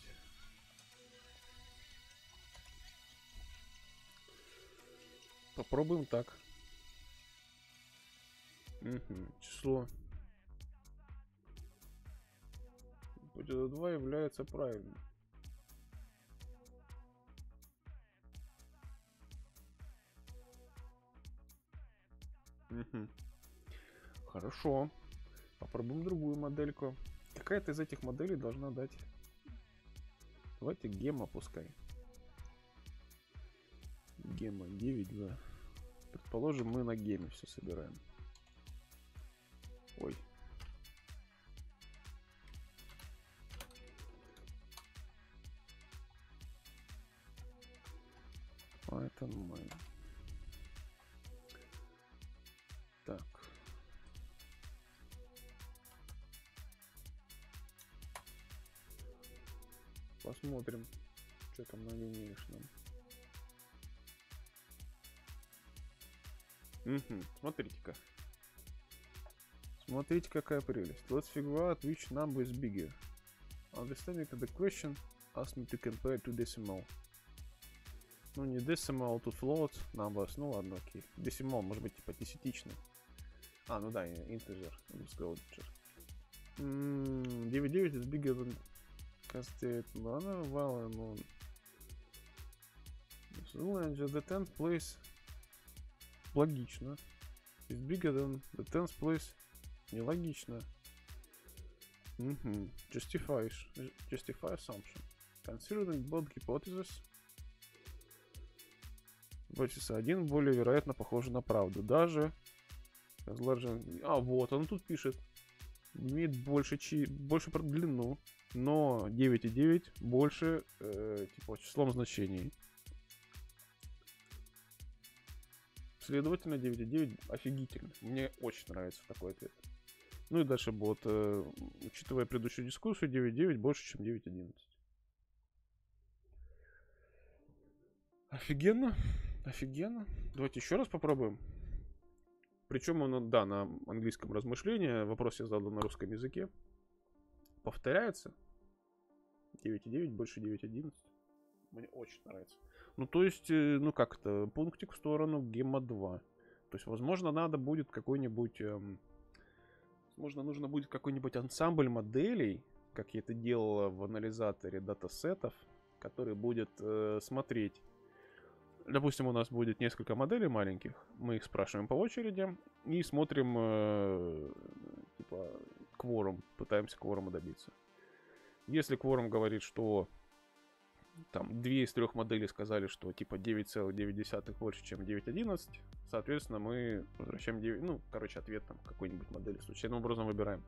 Попробуем так. Угу. Число. Будет два является правильным. Хорошо. Попробуем другую модельку. Какая-то из этих моделей должна дать. Давайте Гемма пускай. Гемма девять два. Предположим, мы на Гемме все собираем. Ой. Посмотрим, что там на линейном. Угу, смотрите-ка. Смотрите, какая прелесть. Let's figure out which number is bigger. Understanding the question asked me to compare to decimal. Ну, не decimal, тут float, numbers, ну ладно, окей. Decimal может быть типа десятичный. А, ну да, integer. девяносто девять is bigger than castate. Ладно, well, the tenth place. Логично. Is bigger than the tenth place. Нелогично. Mm-hmm. Justify, justify assumption. Considering both hypotheses. Гипотеза один более вероятно похожа на правду. Даже... А, вот, он тут пишет. Имеет больше, чи... больше длину, но девять и девять больше э, типа, числом значений. Следовательно, девять и девять офигительно. Мне очень нравится такой ответ. Ну и дальше будет, э, учитывая предыдущую дискуссию, девять и девять больше, чем девять и одиннадцать. Офигенно. Офигенно. Давайте еще раз попробуем. Причем он, да, на английском размышлении. Вопрос я задал на русском языке. Повторяется. девять и девять больше девять и одиннадцать. Мне очень нравится. Ну, то есть, ну как-то, пунктик в сторону Гемма два. То есть, возможно, надо будет какой-нибудь... Эм, возможно, нужно будет какой-нибудь ансамбль моделей, как я это делала в анализаторе датасетов, который будет э, смотреть. Допустим, у нас будет несколько моделей маленьких. Мы их спрашиваем по очереди и смотрим, э, типа, кворум. Пытаемся кворума добиться. Если кворум говорит, что... Там две из трех моделей сказали, что типа девять целых девять десятых больше, чем девять и одиннадцать. Соответственно, мы возвращаем девять. Ну, короче, ответ там какой-нибудь модели случайным образом выбираем.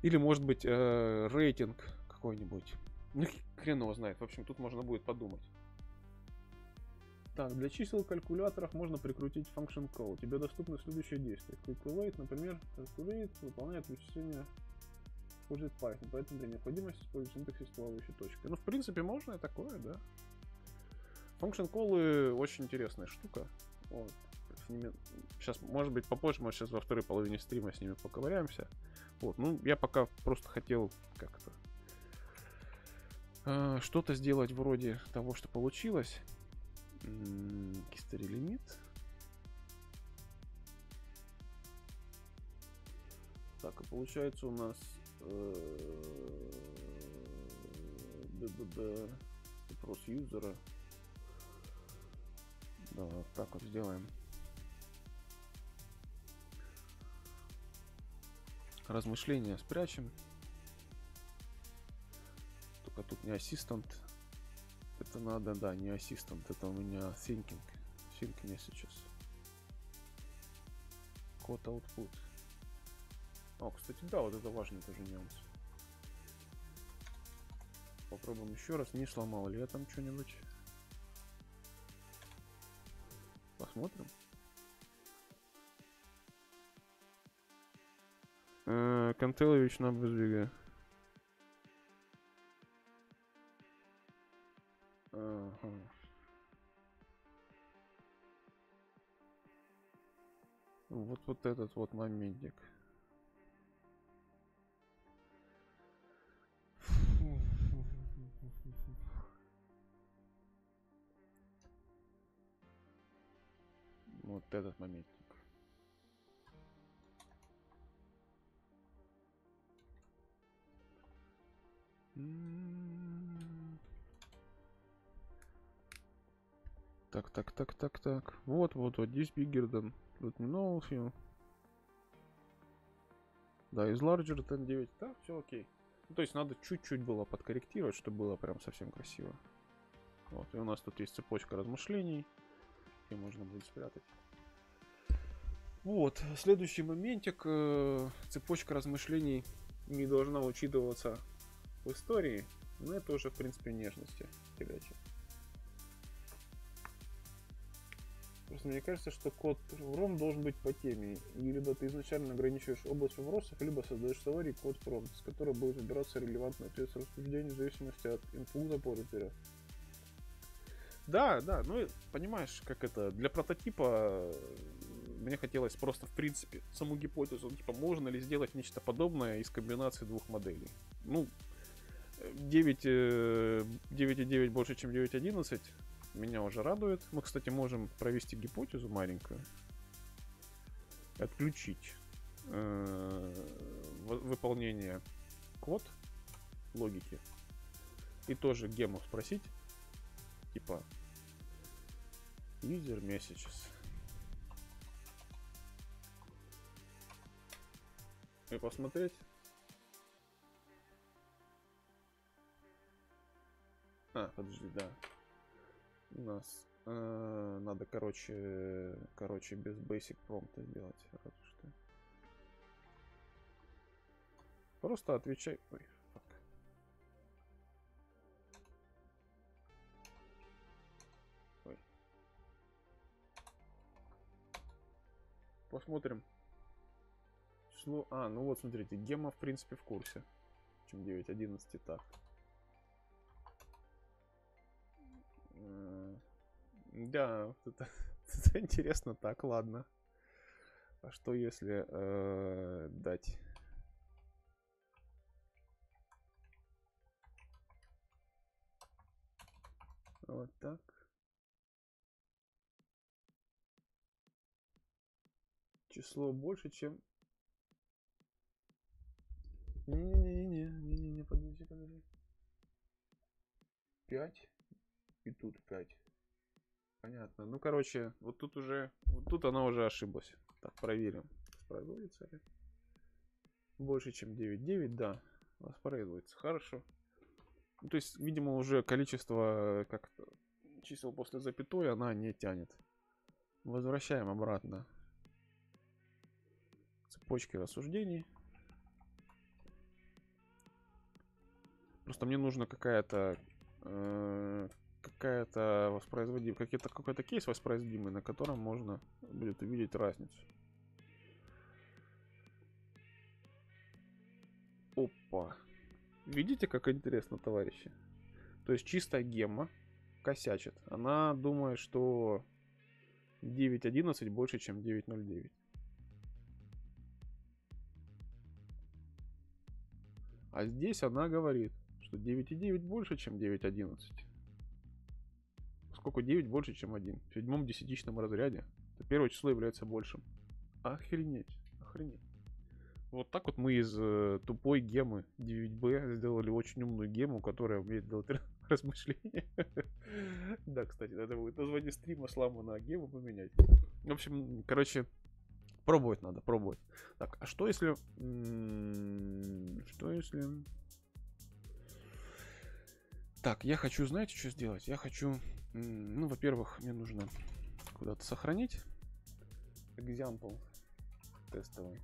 Или, может быть, э, рейтинг какой-нибудь. Ну, хрен его знает. В общем, тут можно будет подумать. Так, для чисел в калькуляторах можно прикрутить function call. Тебе доступны следующие действия. Calculate, например, calculate выполняет вычисление... Использует Python, поэтому для необходимости использовать синтаксис с плавающей точкой. Ну, в принципе, можно и такое, да. Function call'ы очень интересная штука. Вот. С ними... Сейчас, может быть, попозже, мы сейчас во второй половине стрима с ними поковыряемся. Вот, ну, я пока просто хотел как-то э, что-то сделать вроде того, что получилось. History limit. Так, и получается у нас... Вопрос юзера. Да, вот так вот сделаем. Размышления спрячем. Только тут не ассистент. Это надо, да, не ассистент. Это у меня thinking. Think мне сейчас. Code output. О, кстати, да, вот это важный тоже нюанс. Попробуем еще раз. Не сломал ли я там что-нибудь. Посмотрим. Кантелович нам безбега. Вот вот этот вот моментик. Вот этот моментик. Так, так, так, так, так. Вот, вот, вот здесь bigger than. Тут не новый. Да, is larger than девять. Так, все окей. Ну, то есть надо чуть-чуть было подкорректировать, чтобы было прям совсем красиво. Вот, и у нас тут есть цепочка размышлений. И можно будет спрятать. Вот, следующий моментик. Цепочка размышлений не должна учитываться в истории, но это уже, в принципе, нежности. Ребята. Просто мне кажется, что код пром должен быть по теме. И либо ты изначально ограничиваешь область вопросов, либо создаешь словарь код пром, с которого будет выбираться релевантный ответ с рассуждения в зависимости от инпута параметра. Да, да, ну понимаешь, как это, для прототипа мне хотелось просто, в принципе, саму гипотезу, типа, можно ли сделать нечто подобное из комбинации двух моделей. Ну, девять и девять больше, чем девять и одиннадцать, меня уже радует. Мы, кстати, можем провести гипотезу маленькую, отключить выполнение код логики и тоже Гему спросить, типа, user messages. И посмотреть. А, подожди, да. У нас э, надо, короче, короче, без basic prompt сделать. Что... Просто отвечай. Ой, фак. Ой. Посмотрим. Число. А, ну вот, смотрите, Гема, в принципе, в курсе. Чем девять одиннадцать, так. Да, это, это интересно. Так, ладно. А что если э, дать вот так? Число больше, чем... Не-не-не-не-не-не-не, подожди, подожди. Пять. И тут пять. Понятно. Ну, короче, вот тут уже... Вот тут она уже ошиблась. Так, проверим. Воспроизводится ли? Больше, чем девять девять, да. Воспроизводится. Хорошо. Ну, то есть, видимо, уже количество как-то чисел после запятой она не тянет. Возвращаем обратно. Цепочки рассуждений. Просто мне нужно какая-то... какая-то воспроизводимая, какие-то какой-то кейс воспроизводимый, на котором можно будет увидеть разницу. Опа, видите, как интересно, товарищи? То есть чистая Гема косячит. Она думает, что девять одиннадцать больше, чем девять ноль девять. А здесь она говорит, что девять и девять больше, чем девять одиннадцать. Сколько девять больше, чем один? В седьмом десятичном разряде. Это первое число является большим. Охренеть. Охренеть. Вот так вот мы из э, тупой Гемы девять бэ сделали очень умную Гему, которая умеет делать размышления. Да, кстати, надо будет название стрима «Слама» на Гему поменять. В общем, короче, пробовать надо, пробовать. Так, а что если... Что если... Так, я хочу, знаете, что сделать? Я хочу, ну, во-первых, мне нужно куда-то сохранить example тестовый.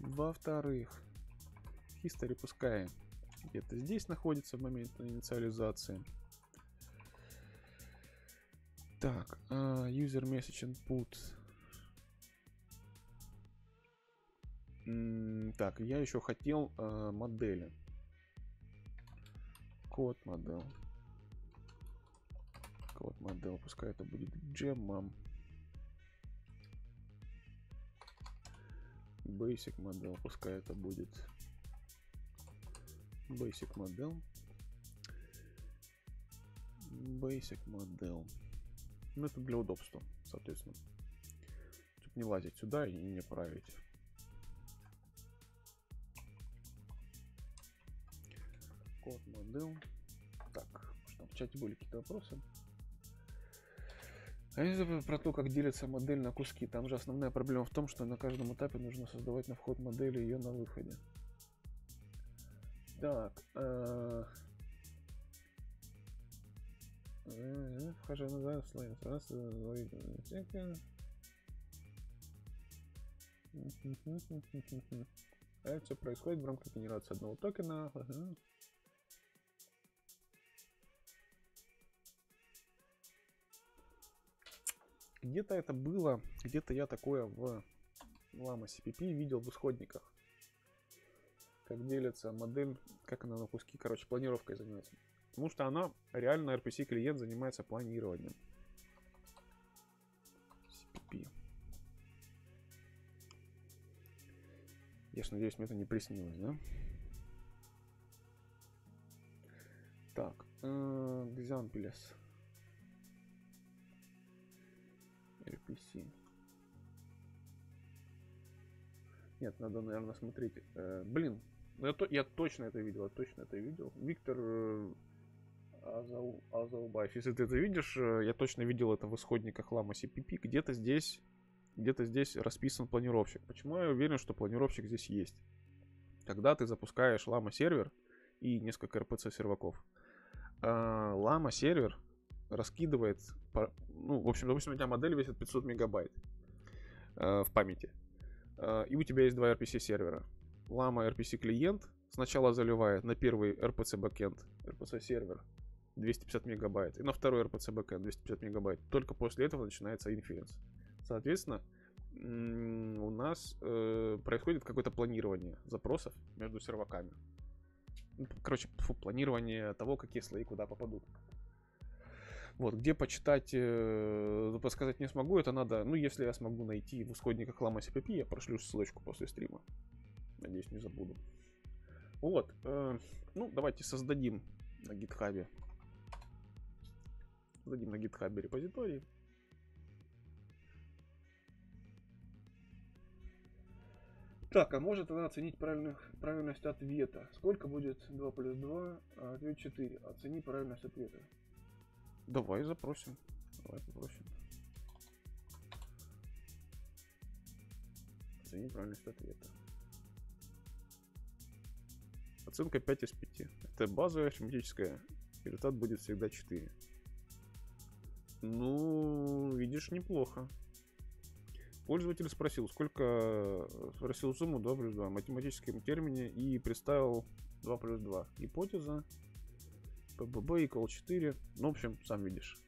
Во-вторых, history пускай где-то здесь находится в момент инициализации. Так, user message input. Так, я еще хотел модели. Код модель. Код модель. Пускай это будет Gemma. Basic модель. Пускай это будет Basic модель. Basic модель. Ну, это для удобства, соответственно. Чтобы не лазить сюда и не править. Код модель. Так, там в чате были какие-то вопросы. А я забыл про то, как делится модель на куски. Там же основная проблема в том, что на каждом этапе нужно создавать на вход модели и ее на выходе. Так. Вхожу на слайд. Раз, это все происходит в рамках генерации одного токена. Где-то это было, где-то я такое в llama.cpp видел в исходниках. Как делится модель, как она на куски, короче, планировкой занимается. Потому что она, реально эр пи си клиент занимается планированием. си пи пи. Я ж надеюсь, мне это не приснилось, да? Так, экзампелес. эр пи си. Нет, надо, наверное, смотреть. Блин, я, я точно это видел, я точно это видел. Виктор Азау, Азаубаев, если ты это видишь, я точно видел это в исходниках llama.cpp. Где-то здесь, где-то здесь расписан планировщик. Почему я уверен, что планировщик здесь есть? Когда ты запускаешь llama сервер и несколько эр пи си серваков, llama сервер раскидывает, ну, в общем, допустим, у тебя модель весит пятьсот мегабайт в памяти. И у тебя есть два эр пи си сервера. Llama эр пи си клиент сначала заливает на первый эр пи си бэкэнд, эр пи си сервер двести пятьдесят мегабайт, и на второй эр пи си бэкэнд двести пятьдесят мегабайт. Только после этого начинается инференс. Соответственно, у нас происходит какое-то планирование запросов между серваками. Короче, фу, планирование того, какие слои куда попадут. Вот, где почитать, э, подсказать не смогу, это надо, ну, если я смогу найти в исходниках llama.cpp, я прошлю ссылочку после стрима. Надеюсь, не забуду. Вот, э, ну, давайте создадим на GitHub. Создадим на GitHub репозиторий. Так, а может она оценить правильность ответа? Сколько будет два плюс два, а ответ четыре? Оцени правильность ответа. Давай запросим. Давай попросим. Оцени правильность ответа. Оценка пять из пяти. Это базовая арифметическая. Результат будет всегда четыре. Ну, видишь, неплохо. Пользователь спросил, сколько... Спросил сумму два плюс два в математическом термине и представил два плюс два. Гипотеза. пи би би equal четыре. Ну, в общем, сам видишь.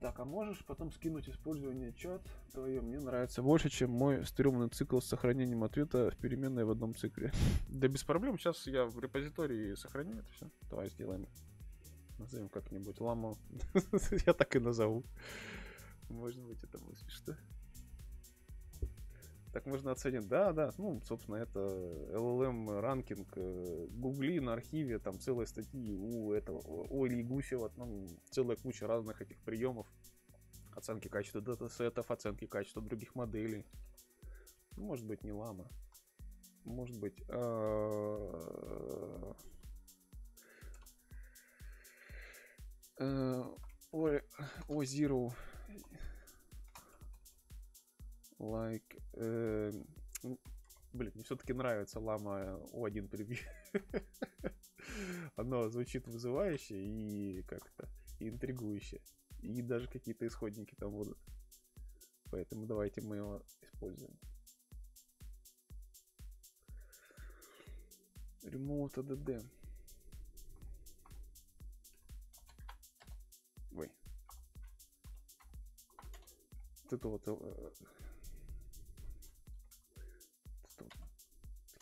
Так, а можешь потом скинуть использование чат? Твое мне нравится больше, чем мой стрёмный цикл с сохранением ответа в переменной в одном цикле. Да без проблем. Сейчас я в репозитории сохраню это все. Давай сделаем. Назовем как-нибудь ламу. Я так и назову. Может быть, это будет смешно. Так можно оценить, да, да, ну, собственно, это эл эл эм ранкинг, гугли на архиве, там целые статьи у этого, у Ильи Гусева, ну, целая куча разных этих приемов, оценки качества датасетов, оценки качества других моделей, ну, может быть, не llama, может быть, о зиро. Like, э, блин, мне все-таки нравится llama о один превью. Оно звучит вызывающе и как-то интригующе. И даже какие-то исходники там будут. Поэтому давайте мы его используем. Remote эй ди ди. Ой. Вот это вот...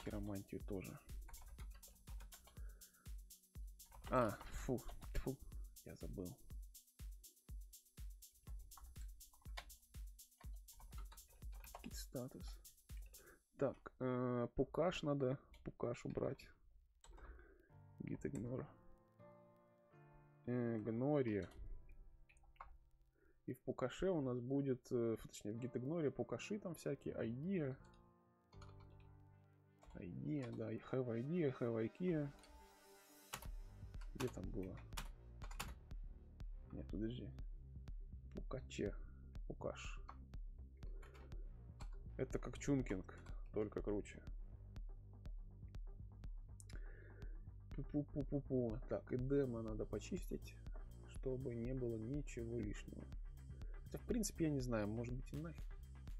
Хиромантию тоже. А, фу, фу, я забыл. Статус. Так, э, пукаш надо, пукаш убрать. Git ignore. Игнори. И в пукаше у нас будет, точнее в git ignore пукаши там всякие, айди. Idea, да, и have idea, have ikea. Где там было? Нет, подожди. Пукаче. Пукаш. Это как чункинг, только круче. Пу-пу-пу-пу-пу. Так, и демо надо почистить, чтобы не было ничего лишнего. Хотя, в принципе, я не знаю, может быть и нафиг.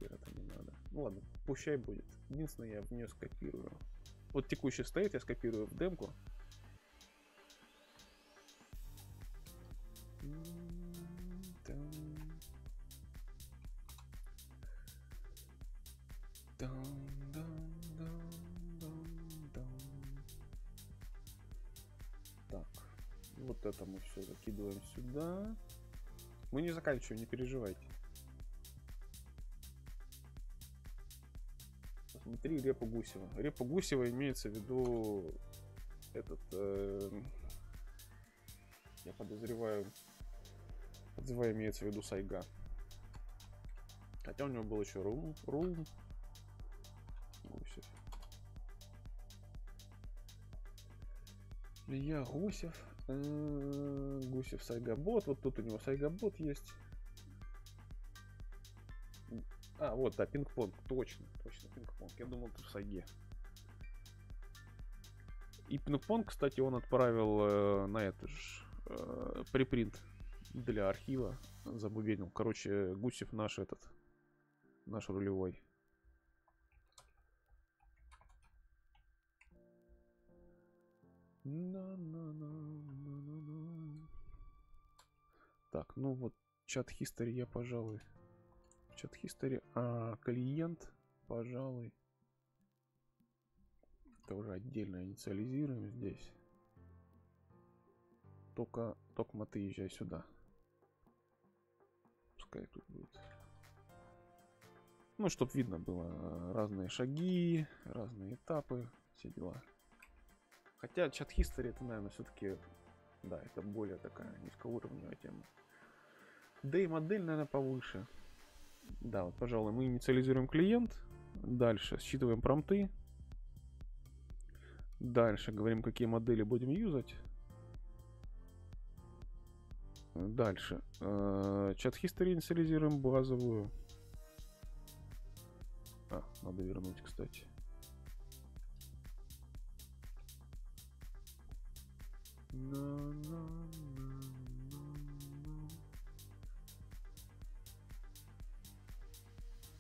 Это не надо. Ну ладно, пущай будет. Единственное, я в нее скопирую. Вот текущий стоит, я скопирую в демку. Так, вот это мы все закидываем сюда. Мы не заканчиваем, не переживайте. Посмотри репу Гусева. Репу Гусева имеется в виду этот... Э, я подозреваю... Подозреваю, имеется в виду Сайга. Хотя у него был еще рум. рум. Гусев. Илья Гусев. Э, Гусев Сайгабот. Вот тут у него Сайгабот есть. А, вот, да, пинг-понг. Точно, точно, пинг-понг. Я думал, тут в Сайге. И пинг-понг, кстати, он отправил э, на это же э, припринт для архива. Забубенил. Короче, Гусев наш этот. Наш рулевой. Так, ну вот, чат history я, пожалуй... Чат history, а клиент, пожалуй, тоже отдельно инициализируем здесь. Только, только ты езжай сюда. Пускай тут будет. Ну, чтобы видно было разные шаги, разные этапы, все дела. Хотя чат history это, наверное, все-таки, да, это более такая низкоуровневая тема. Да и модель, наверное, повыше. Да, вот, пожалуй, мы инициализируем клиент. Дальше считываем промпты. Дальше говорим, какие модели будем юзать. Дальше чат history инициализируем базовую. А, надо вернуть, кстати.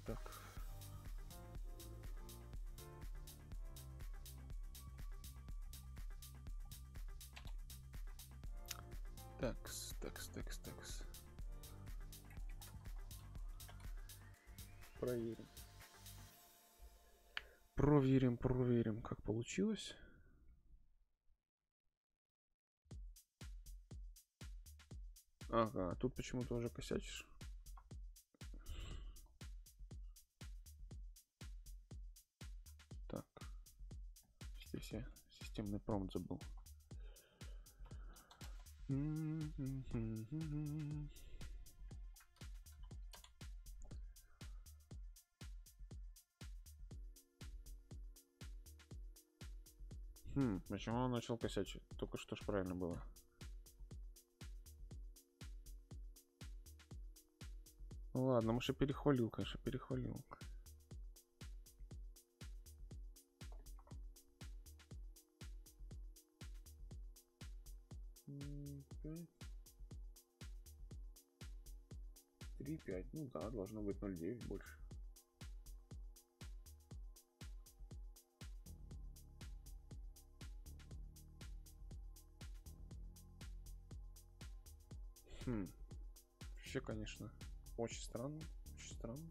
Так. Такс, такс, такс, такс. Проверим. Проверим, проверим, как получилось. Ага, тут почему-то уже косячишь. Системный промпт забыл. Хм, почему он начал косячить? Только что ж правильно было. Ладно, мы же перехвалил, конечно, перехвалил. три пять, ну да, должно быть ноль девять больше. Хм. Вообще, конечно, очень странно, очень странно.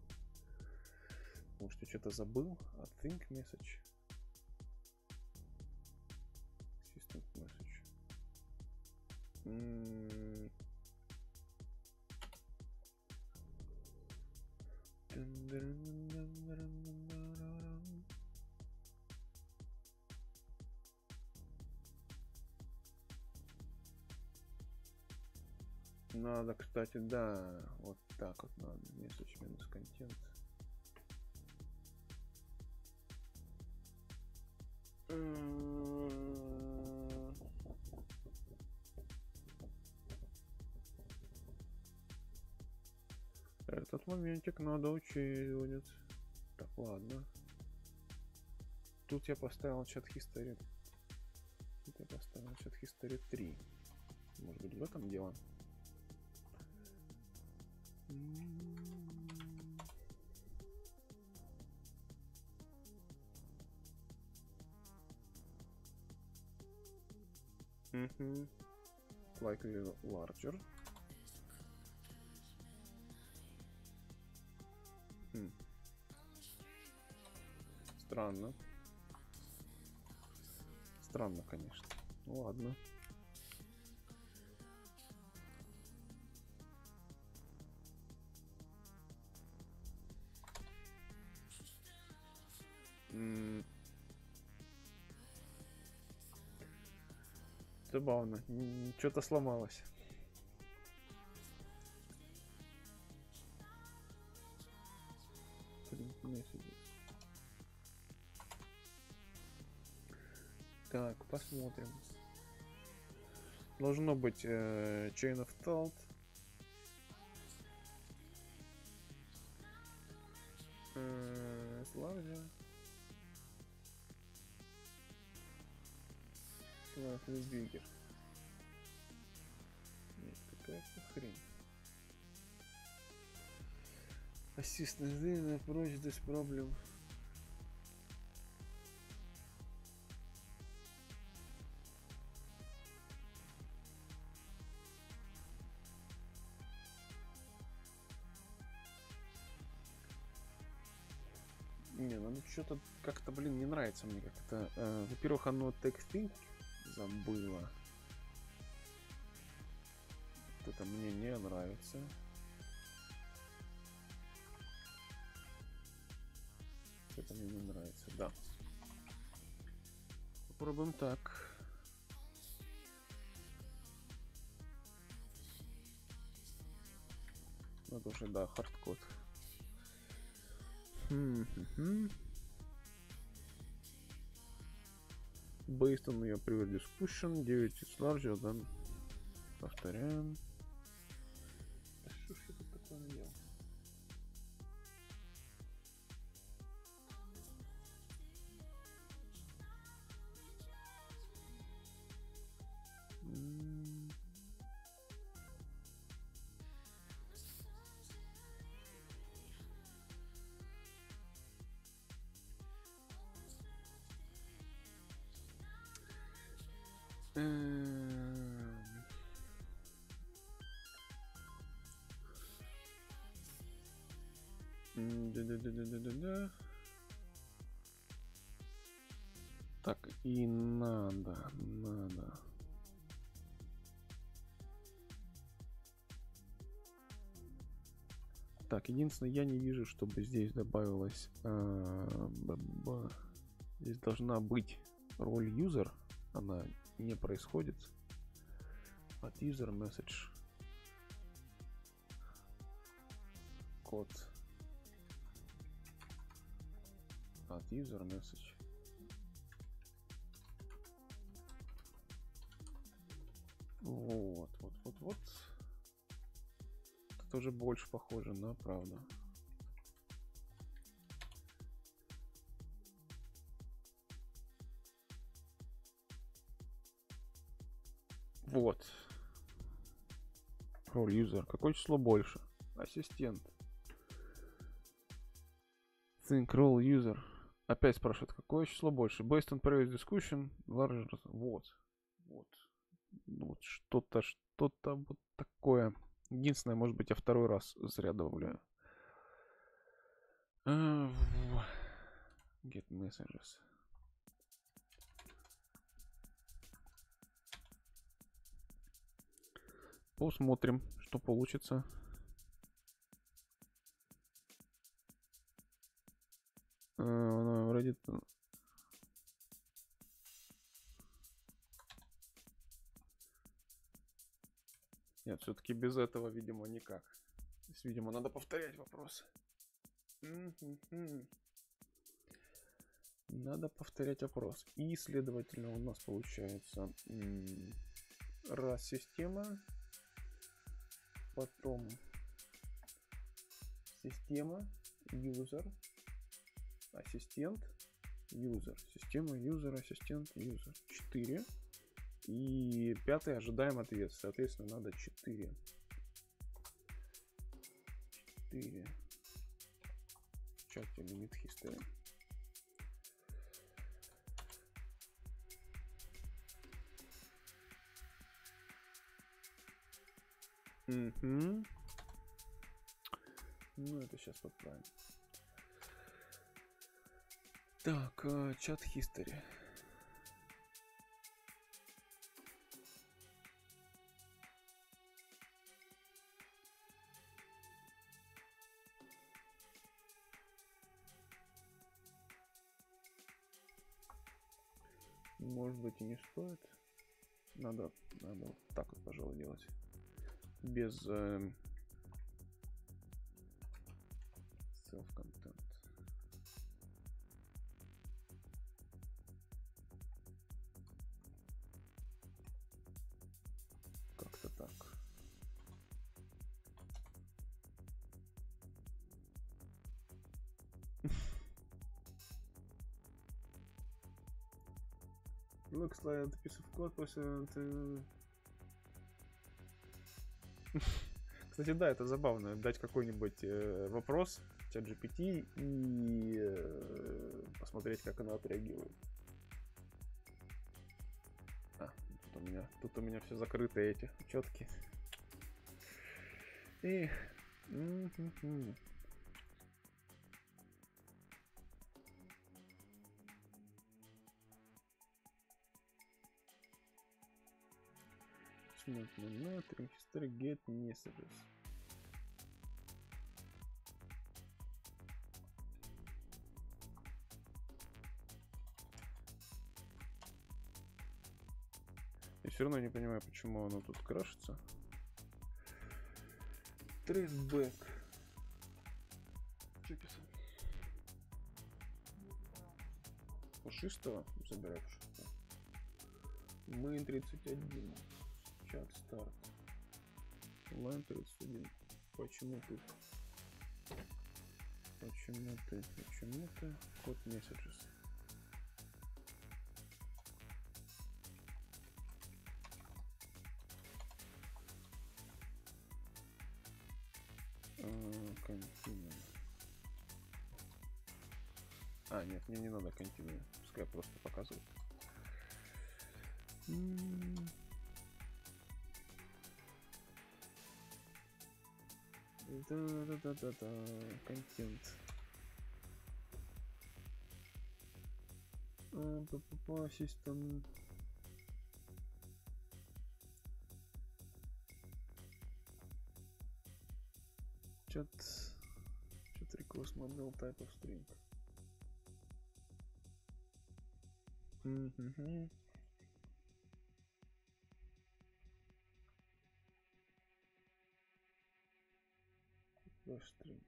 Может, я что-то забыл? А think message. System message. М-м-м. Надо, кстати, да, вот так вот надо, message минус контент. Этот моментик надо учитывать. Так, ладно. Тут я поставил чат history. Тут я поставил чат history три. Может быть, в этом дело. Mm-hmm. Likely larger. Странно. Странно, конечно. Ну ладно. Забавно, что-то сломалось. Так, посмотрим. Должно быть э, Chain of Thoughts. Э, Славя. Славя Флюбигер. Нет, какая-то хрень. Ассистент Зейна, прочь, здесь проблем. Не, ну что-то как-то, блин, не нравится мне как-то. Э, во-первых, оно TechThink забыло. Вот это мне не нравится. Это мне не нравится, да. Попробуем так. Вот уже, да, хардкод. Based on your previous discussion, девять is larger than. Повторяем. Что ж я тут такое делал? Да-да-да-да-да-да. Так, и надо, надо. Так, единственное, я не вижу, чтобы здесь добавилось. А, ба-ба. Здесь должна быть роль user. Она не происходит. От user message. Код. От user message. Вот, вот, вот, вот. Это уже больше похоже на правду. Вот. Роль user. Какое число больше? Ассистент. Think role user. Опять спрашивают, какое число больше? Based on previous discussion, larger. Вот. Вот. Вот что-то, что-то вот такое. Единственное, может быть, я второй раз зря добавляю. Get messages. Посмотрим, что получится. Вроде нет, все-таки без этого, видимо, никак. Здесь, видимо, надо повторять вопросы. Надо повторять вопрос. И, следовательно, у нас получается раз система, потом система, user. Ассистент, user, система, user, ассистент, user, четыре. И пятый ожидаем ответ, соответственно, надо четыре. четыре. В чате limit history. Угу. Ну, это сейчас подправим. Так, чат history. Может быть, и не стоит. Надо, надо вот так вот, пожалуй, делать. Без э, self-content. Как-то так. Ну, кстати, ты писал код после... Кстати, да, это забавно. Дать какой-нибудь э, вопрос ChatGPT и э, посмотреть, как она отреагирует. А, тут у меня, тут у меня все закрыто, эти четки. И... Mm-hmm. Not monitoring history get messages. Я все равно не понимаю, почему оно тут крашится. Трейсбэк. Что писал? Пушистого забирай пушистого. Мы тридцать один. Старт. Лайн тридцать один. Почему ты? Почему ты? Почему ты? Код messages. Континуум. А, нет, мне не надо континуум. Пускай просто показывает. Да-да-да-да-да, контент. По-по-по, систем. Чат. Чат request model type of string. Mm-hmm. Стрим.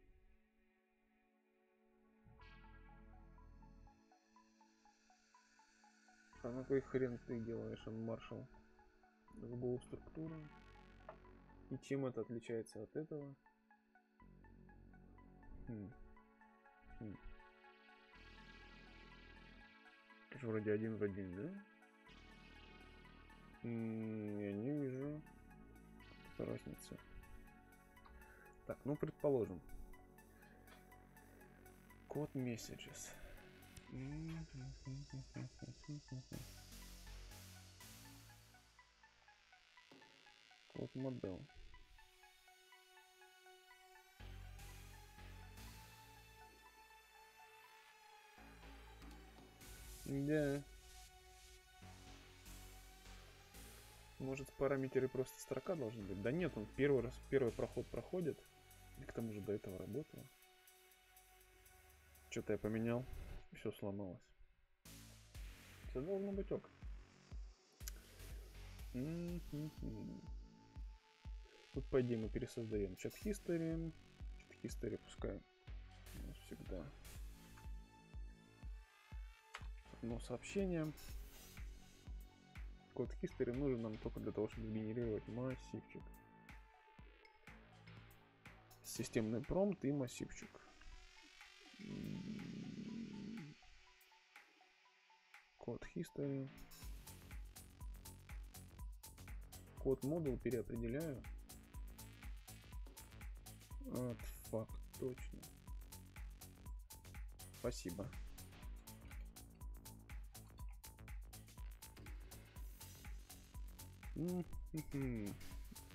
А на какой хрен ты делаешь он маршал? Другую структуру. И чем это отличается от этого? Хм. Хм. Тоже вроде один в один, да? М-м, я не вижу разницы. Так, ну предположим. Код messages. Код модель. Да. Может, параметры просто строка должны быть? Да нет, он первый раз, первый проход проходит. И к тому же до этого работала. Что-то я поменял. Все сломалось. Все должно быть ок. Тут пойди мы пересоздаем чат history. Чат history пускай всегда одно сообщение. Код history нужен нам только для того, чтобы генерировать массивчик. Системный промпт и массивчик. Код history. Код модул переопределяю. Вот, факт, точно. Спасибо.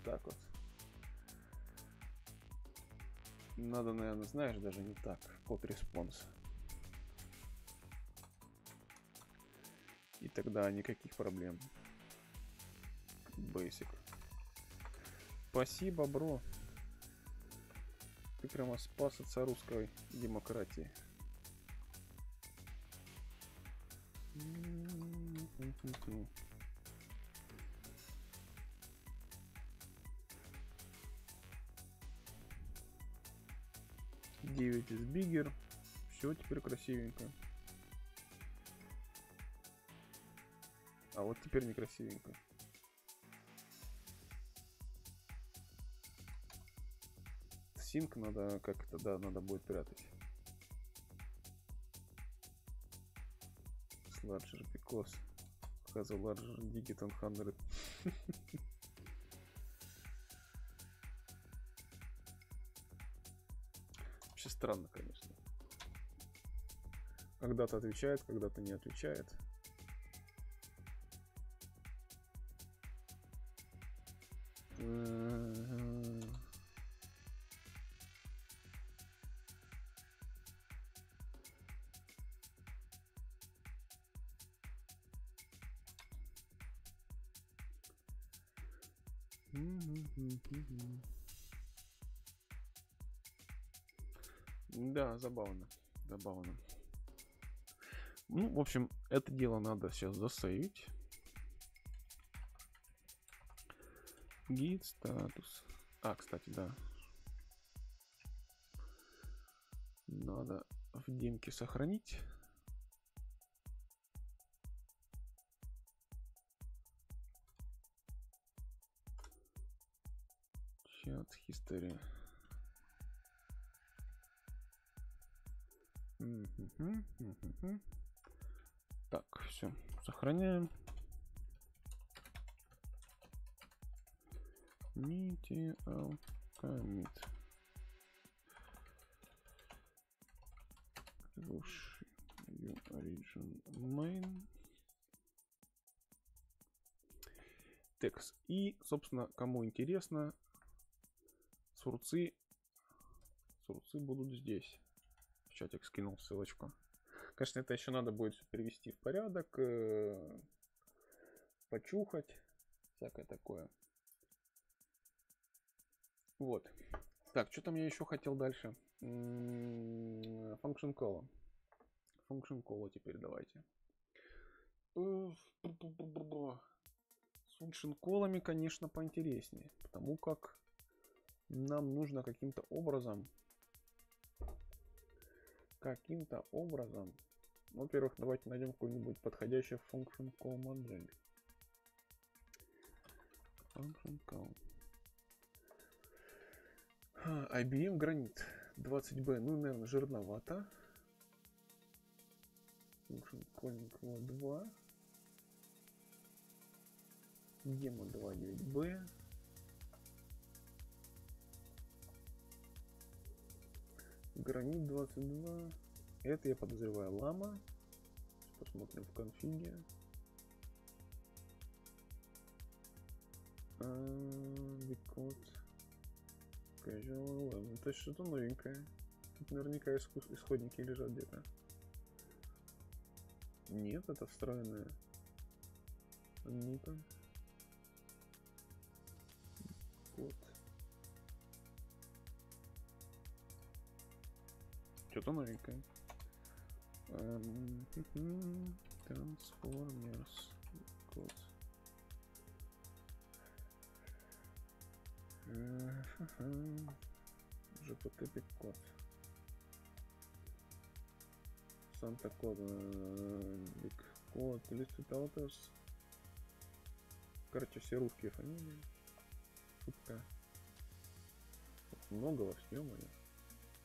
Так вот. Надо, наверное, знаешь, даже не так. Код респонс. И тогда никаких проблем. Basic. Спасибо, бро. Ты прямо спас отца русской демократии. девять из биггер. Все теперь красивенько. А вот теперь некрасивенько. Синк надо как-то, да, надо будет прятать. Larger because has a larger digit on one hundred. Вообще странно, конечно. Когда-то отвечает, когда-то не отвечает. Да, забавно, забавно. Ну, в общем, это дело надо сейчас засейвить. Git статус. А, кстати, да. Надо в демке сохранить. Чат history. Так, все, сохраняем. Nitial commit. Push origin main. Текст. И, собственно, кому интересно, сурцы, сурцы будут здесь. В чатик скинул ссылочку. Конечно, это еще надо будет привести в порядок, почухать, всякое такое. Вот. Так, что там я еще хотел дальше? Function call. Function call теперь давайте. С function call'ами, конечно, поинтереснее, потому как нам нужно каким-то образом... Каким-то образом. Во-первых, давайте найдем какой-нибудь подходящий function call модель. Function call. ай би эм Granite двадцать бэ. Ну, наверное, жирновато. Function calling два. Демо двадцать девять бэ. Гранит двадцать два. Это, я подозреваю, лама. Посмотрим в конфиге. Decode. Casual Llama. То есть что-то новенькое. Тут наверняка исходники лежат где-то. Нет, это встроенное. Ну-ка. Вот. Что-то новенькое. Transformers. Код. джи пи ти код. Санта код. Биг код. Listed Authors. Короче, все русские фамилии. Шутка. Много во всем они.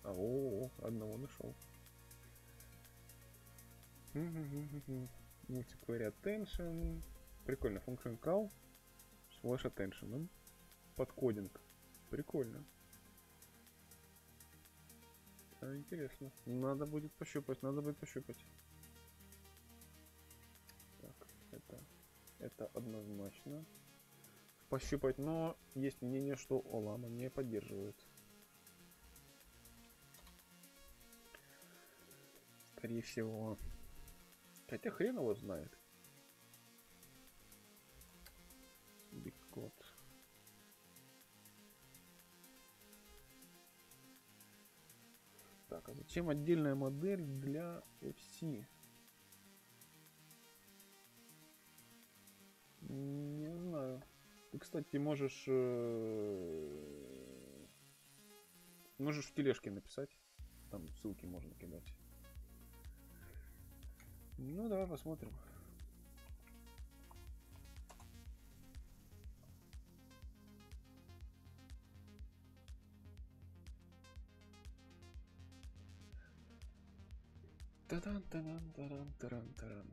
А, о, о, одного нашел. Multiquery attention. Прикольно, function call с slash attention. Подкодинг. Прикольно. А, интересно. Надо будет пощупать, надо будет пощупать. Так, это, это однозначно. Пощупать, но есть мнение, что Ollama не поддерживает. Скорее всего. Хотя хрен его знает. Так, а зачем отдельная модель для эф си? Не знаю. Ты, кстати, можешь... Можешь в тележке написать. Там ссылки можно кидать. Ну, давай посмотрим. Таран-таран-таран-таран-таран.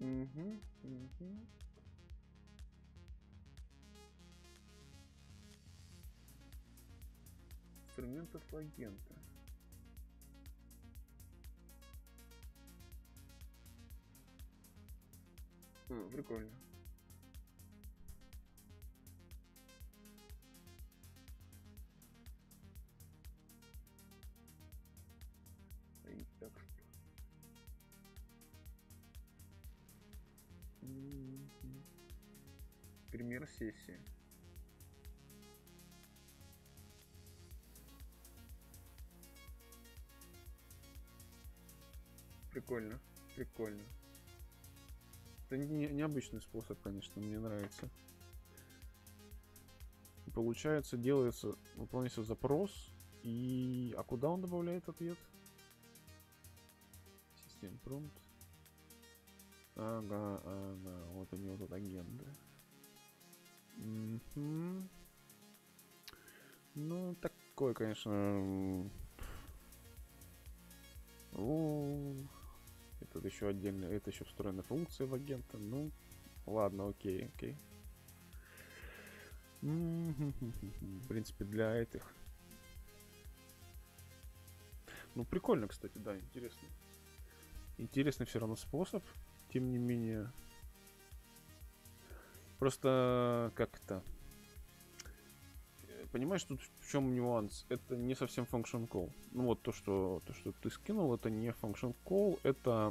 Угу, угу. Инструментов агента. А, прикольно. Пример сессии. Прикольно, прикольно. Это не, необычный способ, конечно, мне нравится. Получается, делается, выполняется запрос, и а куда он добавляет ответ? Систем промпт. Ага, ага, вот у него тут агенты. Mm-hmm. Ну, такой, конечно. О, это еще отдельно, это еще встроенная функция в агента. Ну, ладно, окей, окей. Mm-hmm. В принципе, для этих. Ну, прикольно, кстати, да, интересно. Интересный все равно способ, тем не менее. Просто как-то понимаешь, тут в чем нюанс? Это не совсем function call. Ну вот то, что то, что ты скинул, это не function call, это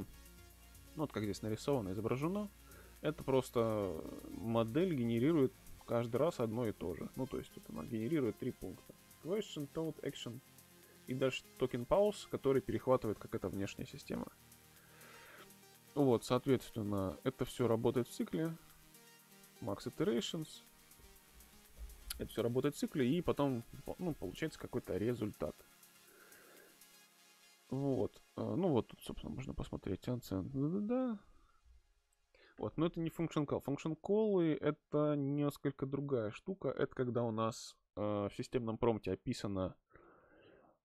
ну, вот как здесь нарисовано, изображено. Это просто модель генерирует каждый раз одно и то же. Ну то есть вот она генерирует три пункта: question, thought, action и дальше токен pause, который перехватывает как это внешняя система. Вот, соответственно, это все работает в цикле. Max Iterations. Это все работает в цикле, и потом ну, получается какой-то результат. Вот. Ну вот тут, собственно, можно посмотреть. Да-да-да. Вот, но это не function call. Function call это несколько другая штука. Это когда у нас э, в системном промпте описана,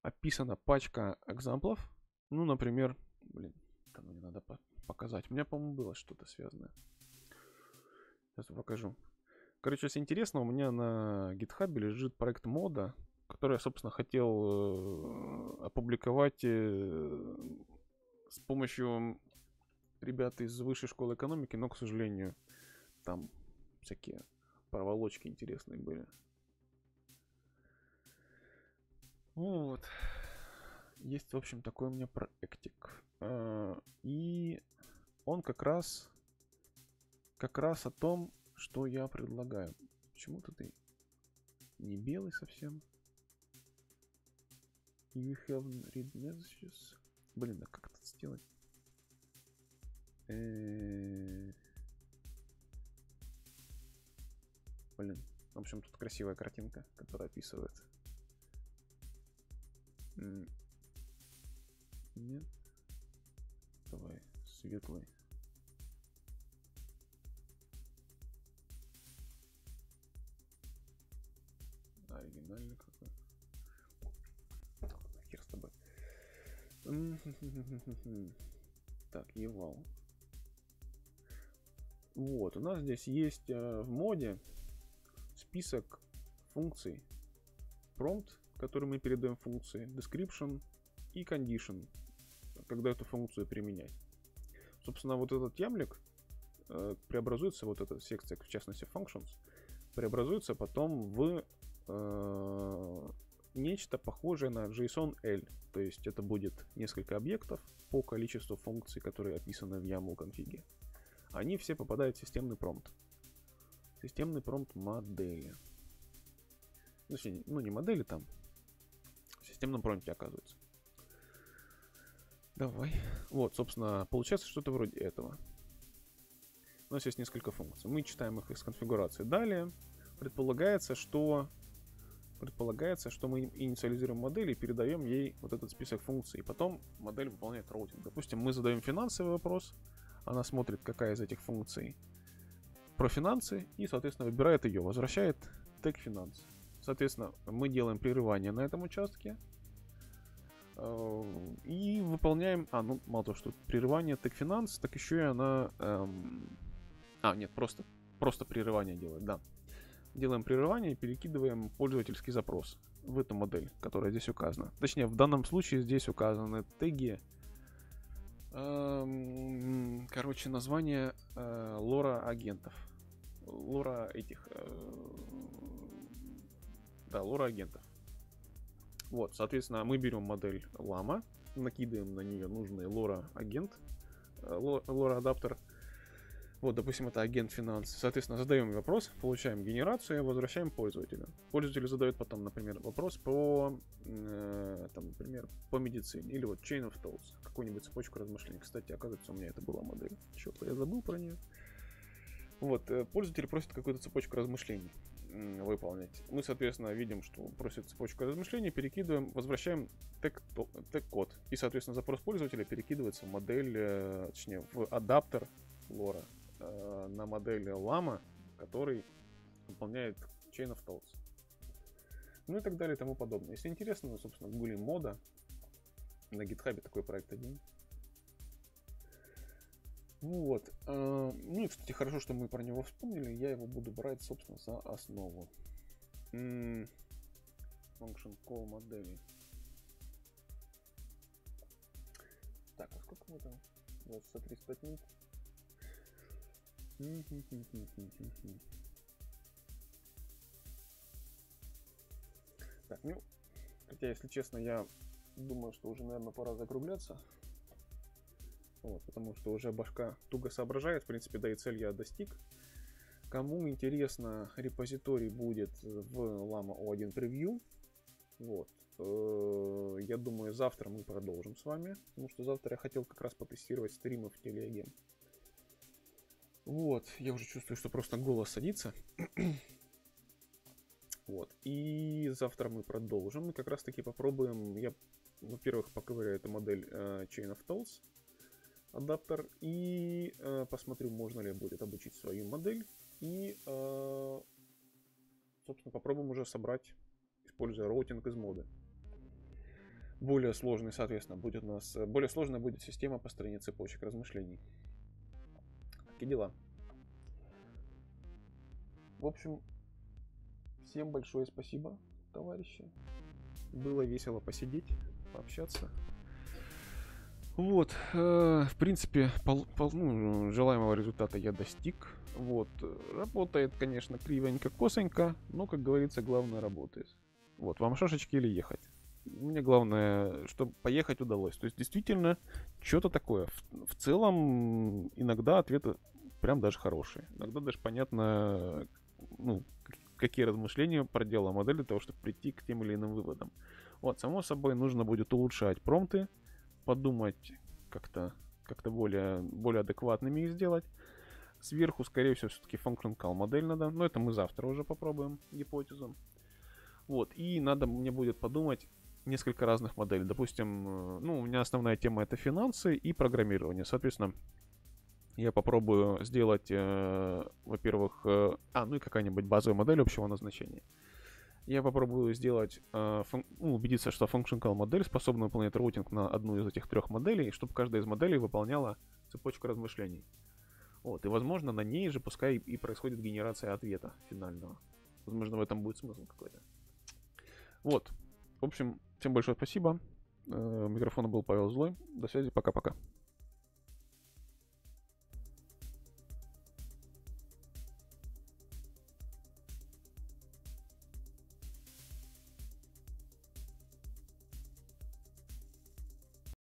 описана пачка экзамплов. Ну, например, блин, это мне надо показать. У меня, по-моему, было что-то связанное. Сейчас покажу. Короче, если интересно, у меня на GitHub лежит проект мода, который я, собственно, хотел опубликовать с помощью ребят из Высшей школы экономики, но, к сожалению, там всякие проволочки интересные были. Вот. Есть, в общем, такой у меня проектик. И он как раз... Как раз о том, что я предлагаю. Почему-то ты не белый совсем. You have read messages. Блин, а как это сделать? Э-э-э. Блин, в общем, тут красивая картинка, которая описывает. М-м. Нет. Давай, светлый. Оригинальный какой. Хер с тобой. Так, евал. Вот, у нас здесь есть э, в моде список функций. Prompt, который мы передаем функции. Description и condition, когда эту функцию применять. Собственно, вот этот ямлик э, преобразуется, вот эта секция, в частности functions, преобразуется потом в нечто похожее на JSON-L. То есть это будет несколько объектов по количеству функций, которые описаны в ямл конфиге. Они все попадают в системный промпт. Системный промпт модели. Точнее, ну не модели там. В системном промпте оказывается. Давай. Вот, собственно, получается что-то вроде этого. У нас есть несколько функций. Мы читаем их из конфигурации. Далее предполагается, что... Предполагается, что мы инициализируем модель и передаем ей вот этот список функций. И потом модель выполняет роутинг. Допустим, мы задаем финансовый вопрос. Она смотрит, какая из этих функций про финансы. И, соответственно, выбирает ее. Возвращает тег финанс. Соответственно, мы делаем прерывание на этом участке. И выполняем... А, ну, мало того, что прерывание тег финанс, так еще и она... Эм... А, нет, просто, просто прерывание делает, да. Делаем прерывание и перекидываем пользовательский запрос в эту модель, которая здесь указана. Точнее, в данном случае здесь указаны теги. Эм, короче, название э, лора агентов. Лора этих... Э, да, лора агентов. Вот, соответственно, мы берем модель Llama, накидываем на нее нужный лора агент, лора адаптер. Вот, допустим, это агент финанс. Соответственно, задаем вопрос, получаем генерацию, возвращаем пользователю. Пользователь задает потом, например, вопрос по, э, там, например, по медицине. Или вот Chain of Thoughts, какую-нибудь цепочку размышлений. Кстати, оказывается, у меня это была модель. Черт, я забыл про нее. Вот, пользователь просит какую-то цепочку размышлений выполнять. Мы, соответственно, видим, что просит цепочку размышлений, перекидываем, возвращаем тег-код. И, соответственно, запрос пользователя перекидывается в модель, э, точнее, в адаптер лора. На модели Llama, который выполняет Chain of Thoughts. Ну и так далее и тому подобное. Если интересно, ну, собственно, гуглим мода. На GitHub такой проект один. Вот. Ну и, кстати, хорошо, что мы про него вспомнили. Я его буду брать, собственно, за основу. Function call модели. Так, а сколько мы там? двадцать тридцать пять минут. Так, ну, хотя, если честно, я думаю, что уже, наверное, пора закругляться. Вот, потому что уже башка туго соображает. В принципе, да и цель я достиг. Кому интересно, репозиторий будет в Llama о один превью. Вот. Я думаю, завтра мы продолжим с вами. Потому что завтра я хотел как раз потестировать стримы в Телеге. Вот, я уже чувствую, что просто голос садится. Вот, и завтра мы продолжим. Мы как раз таки попробуем. Я, во-первых, поковыряю эту модель э, Chain of Thoughts адаптер. И э, посмотрю, можно ли будет обучить свою модель. И, э, собственно, попробуем уже собрать, используя роутинг из моды. Более сложный, соответственно, будет у нас... Более сложная будет система построения цепочек размышлений. Такие дела. В общем, всем большое спасибо, товарищи. Было весело посидеть, пообщаться. Вот, э, в принципе, пол, пол, ну, желаемого результата я достиг. Вот, работает, конечно, кривенько-косонько, но, как говорится, главное работает. Вот, вам шашечки или ехать? Мне главное, чтобы поехать удалось. То есть, действительно, что-то такое. В, в целом, иногда ответы прям даже хорошие. Иногда даже понятно, ну, какие размышления проделала модель для того, чтобы прийти к тем или иным выводам. Вот, само собой, нужно будет улучшать промпты, подумать как-то, как-то более, более адекватными их сделать. Сверху, скорее всего, все-таки function call модель надо. Но это мы завтра уже попробуем гипотезу. Вот, и надо мне будет подумать несколько разных моделей. Допустим, ну, у меня основная тема это финансы и программирование. Соответственно, я попробую сделать, э, во-первых, э, а, ну и какая-нибудь базовая модель общего назначения. Я попробую сделать, э, фун, ну, убедиться, что function call модель способна выполнять роутинг на одну из этих трех моделей, чтобы каждая из моделей выполняла цепочку размышлений. Вот, и, возможно, на ней же пускай и происходит генерация ответа финального. Возможно, в этом будет смысл какой-то. Вот, в общем... Всем большое спасибо. У микрофона был Павел Злой. До связи. Пока-пока.